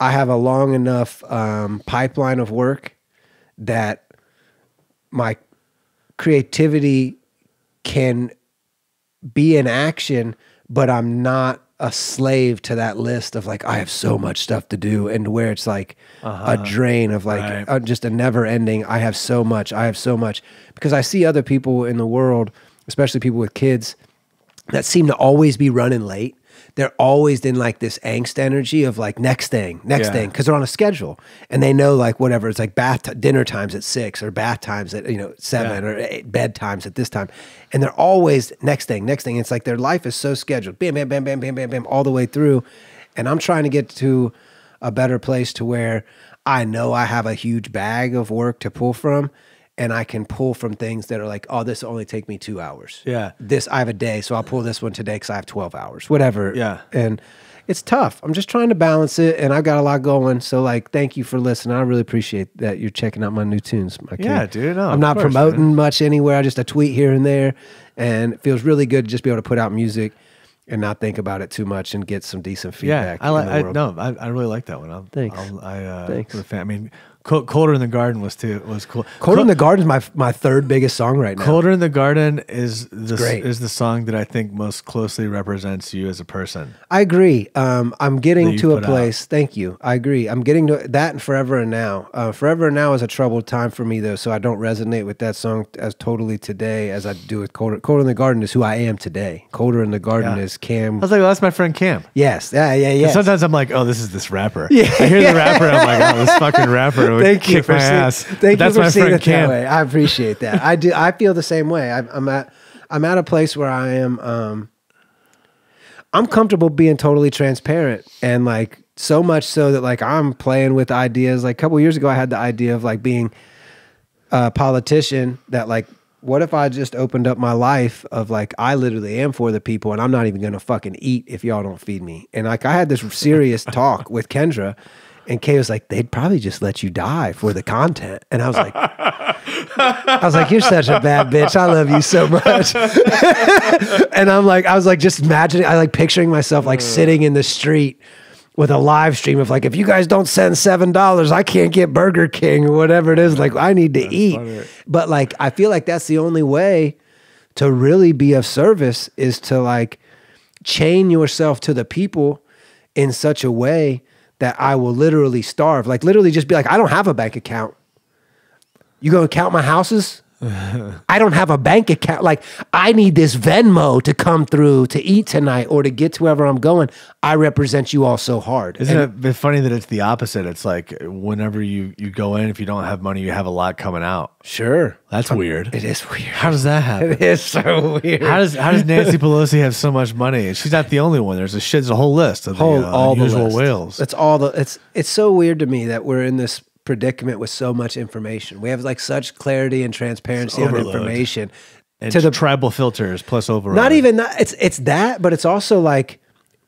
I have a long enough pipeline of work that my creativity can be in action, but I'm not a slave to that list of like, I have so much stuff to do, and where it's like a drain of like just a never ending. I have so much because I see other people in the world, especially people with kids, that seem to always be running late. They're always in like this angst energy of like next thing, because they're on a schedule and they know like whatever. It's like dinner times at 6 or bath times at 7 or 8, bed times at this time, and they're always next thing. It's like their life is so scheduled, bam, bam, bam, bam, bam, bam, bam, all the way through. And I'm trying to get to a better place to where I know I have a huge bag of work to pull from. And I can pull from things that are like, oh, this will only take me 2 hours. Yeah. This, I have a day, so I'll pull this one today because I have 12 hours, whatever. Yeah. And it's tough. I'm just trying to balance it, and I've got a lot going. So, like, thank you for listening. I really appreciate that you're checking out my new tunes, my kid. Yeah, dude. No, I'm not promoting much anywhere. I just a tweet here and there, and it feels really good to just be able to put out music and not think about it too much and get some decent feedback. Yeah, I really like that one. Thanks. Thanks. I mean, Colder in the Garden was cool. Colder in the Garden is my third biggest song right now. Colder in the Garden is the song that I think most closely represents you as a person. I agree. I'm getting to a place. Out. Thank you. I agree. I'm getting to that, and Forever and Now. Forever and Now is a troubled time for me though, so I don't resonate with that song as totally today as I do with Colder. Colder in the Garden is who I am today. Colder in the Garden is Cam. I was like, well, that's my friend Cam. Yes. Yeah. And sometimes I'm like, oh, this is this rapper. Yeah. I hear the rapper. I'm like, oh, this fucking rapper. it would kick my ass. Thank you for seeing it that way. I appreciate that. I do. I feel the same way. I'm at a place where I am. I'm comfortable being totally transparent, and like so much so that like I'm playing with ideas. Like a couple of years ago, I had the idea of like being a politician. That like, what if I just opened up my life of like I literally am for the people, and I'm not even gonna fucking eat if y'all don't feed me. And like I had this serious talk with Kendra. And Kay was like, they'd probably just let you die for the content. And I was like, you're such a bad bitch. I love you so much. And I'm like, I was like, just imagining, I like picturing myself like sitting in the street with a live stream of like, if you guys don't send $7, I can't get Burger King or whatever it is. Like, I need to eat. Funny. But like, I feel like that's the only way to really be of service is to like chain yourself to the people in such a way that I will literally starve. Like literally just be like, I don't have a bank account. You gonna count my houses? I don't have a bank account. Like I need this Venmo to come through to eat tonight or to get to wherever I'm going. I represent you all so hard. Isn't it funny that it's the opposite? It's like whenever you go in, if you don't have money, you have a lot coming out. Sure. That's weird. It is weird. How does that happen? It is so weird. How does Nancy Pelosi have so much money? She's not the only one. There's a whole list of all the usual whales. It's so weird to me that we're in this predicament with so much information. We have like such clarity and transparency on information. And to the tribal filters plus overall. It's that, but it's also like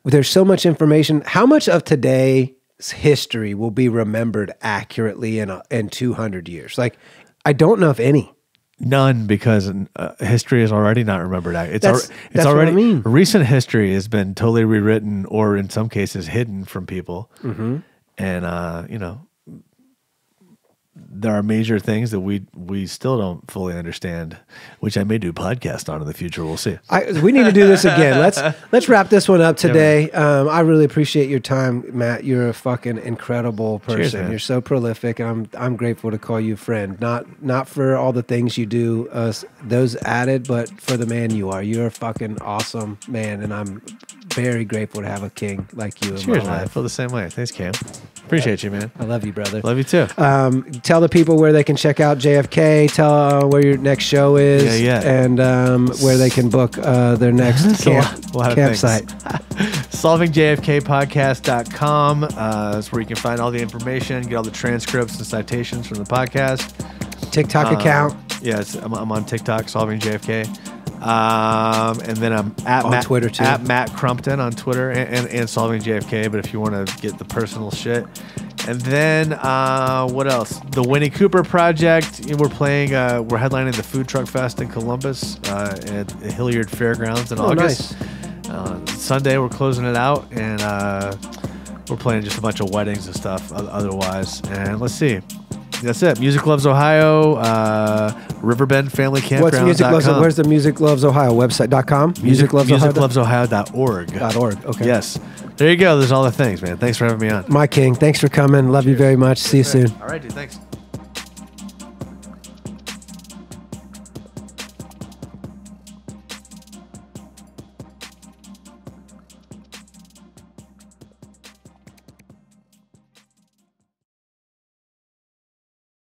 there's so much information. How much of today's history will be remembered accurately in 200 years? Like, I don't know if any. None, because history is already not remembered. That's already what I mean. Recent history has been totally rewritten or in some cases hidden from people. Mm-hmm. And, you know, there are major things that we still don't fully understand, which I may do podcast on in the future. We'll see. We need to do this again. Let's wrap this one up today. I really appreciate your time, Matt. You're a fucking incredible person. Cheers, you're so prolific. I'm grateful to call you a friend. Not for all the things you do, those added, but for the man you are. You're a fucking awesome man, and I'm very grateful to have a king like you in my life. I feel the same way. Thanks, Cam. Appreciate you, man. I love you, brother. Love you too. Tell the people where they can check out JFK. Tell where your next show is, and where they can book their next campsite. SolvingJFKpodcast.com. That's where you can find all the information, get all the transcripts and citations from the podcast. TikTok account. Yes, I'm on TikTok, Solving JFK. And then I'm at Matt Crumpton on Twitter and Solving JFK. But if you want to get the personal shit, and then what else? The Winnie Cooper Project. We're playing. We're headlining the Food Truck Fest in Columbus at the Hilliard Fairgrounds in August. Nice. Sunday we're closing it out, and we're playing just a bunch of weddings and stuff. Otherwise, and let's see. That's it. Music Loves Ohio, Riverbend Family Campground. Where's the Music Loves Ohio website.com? MusicLovesOhio.org. Okay. Yes. There you go. There's all the things, man. Thanks for having me on. My king. Thanks for coming. Love you very much. See you soon. All right, dude. Thanks.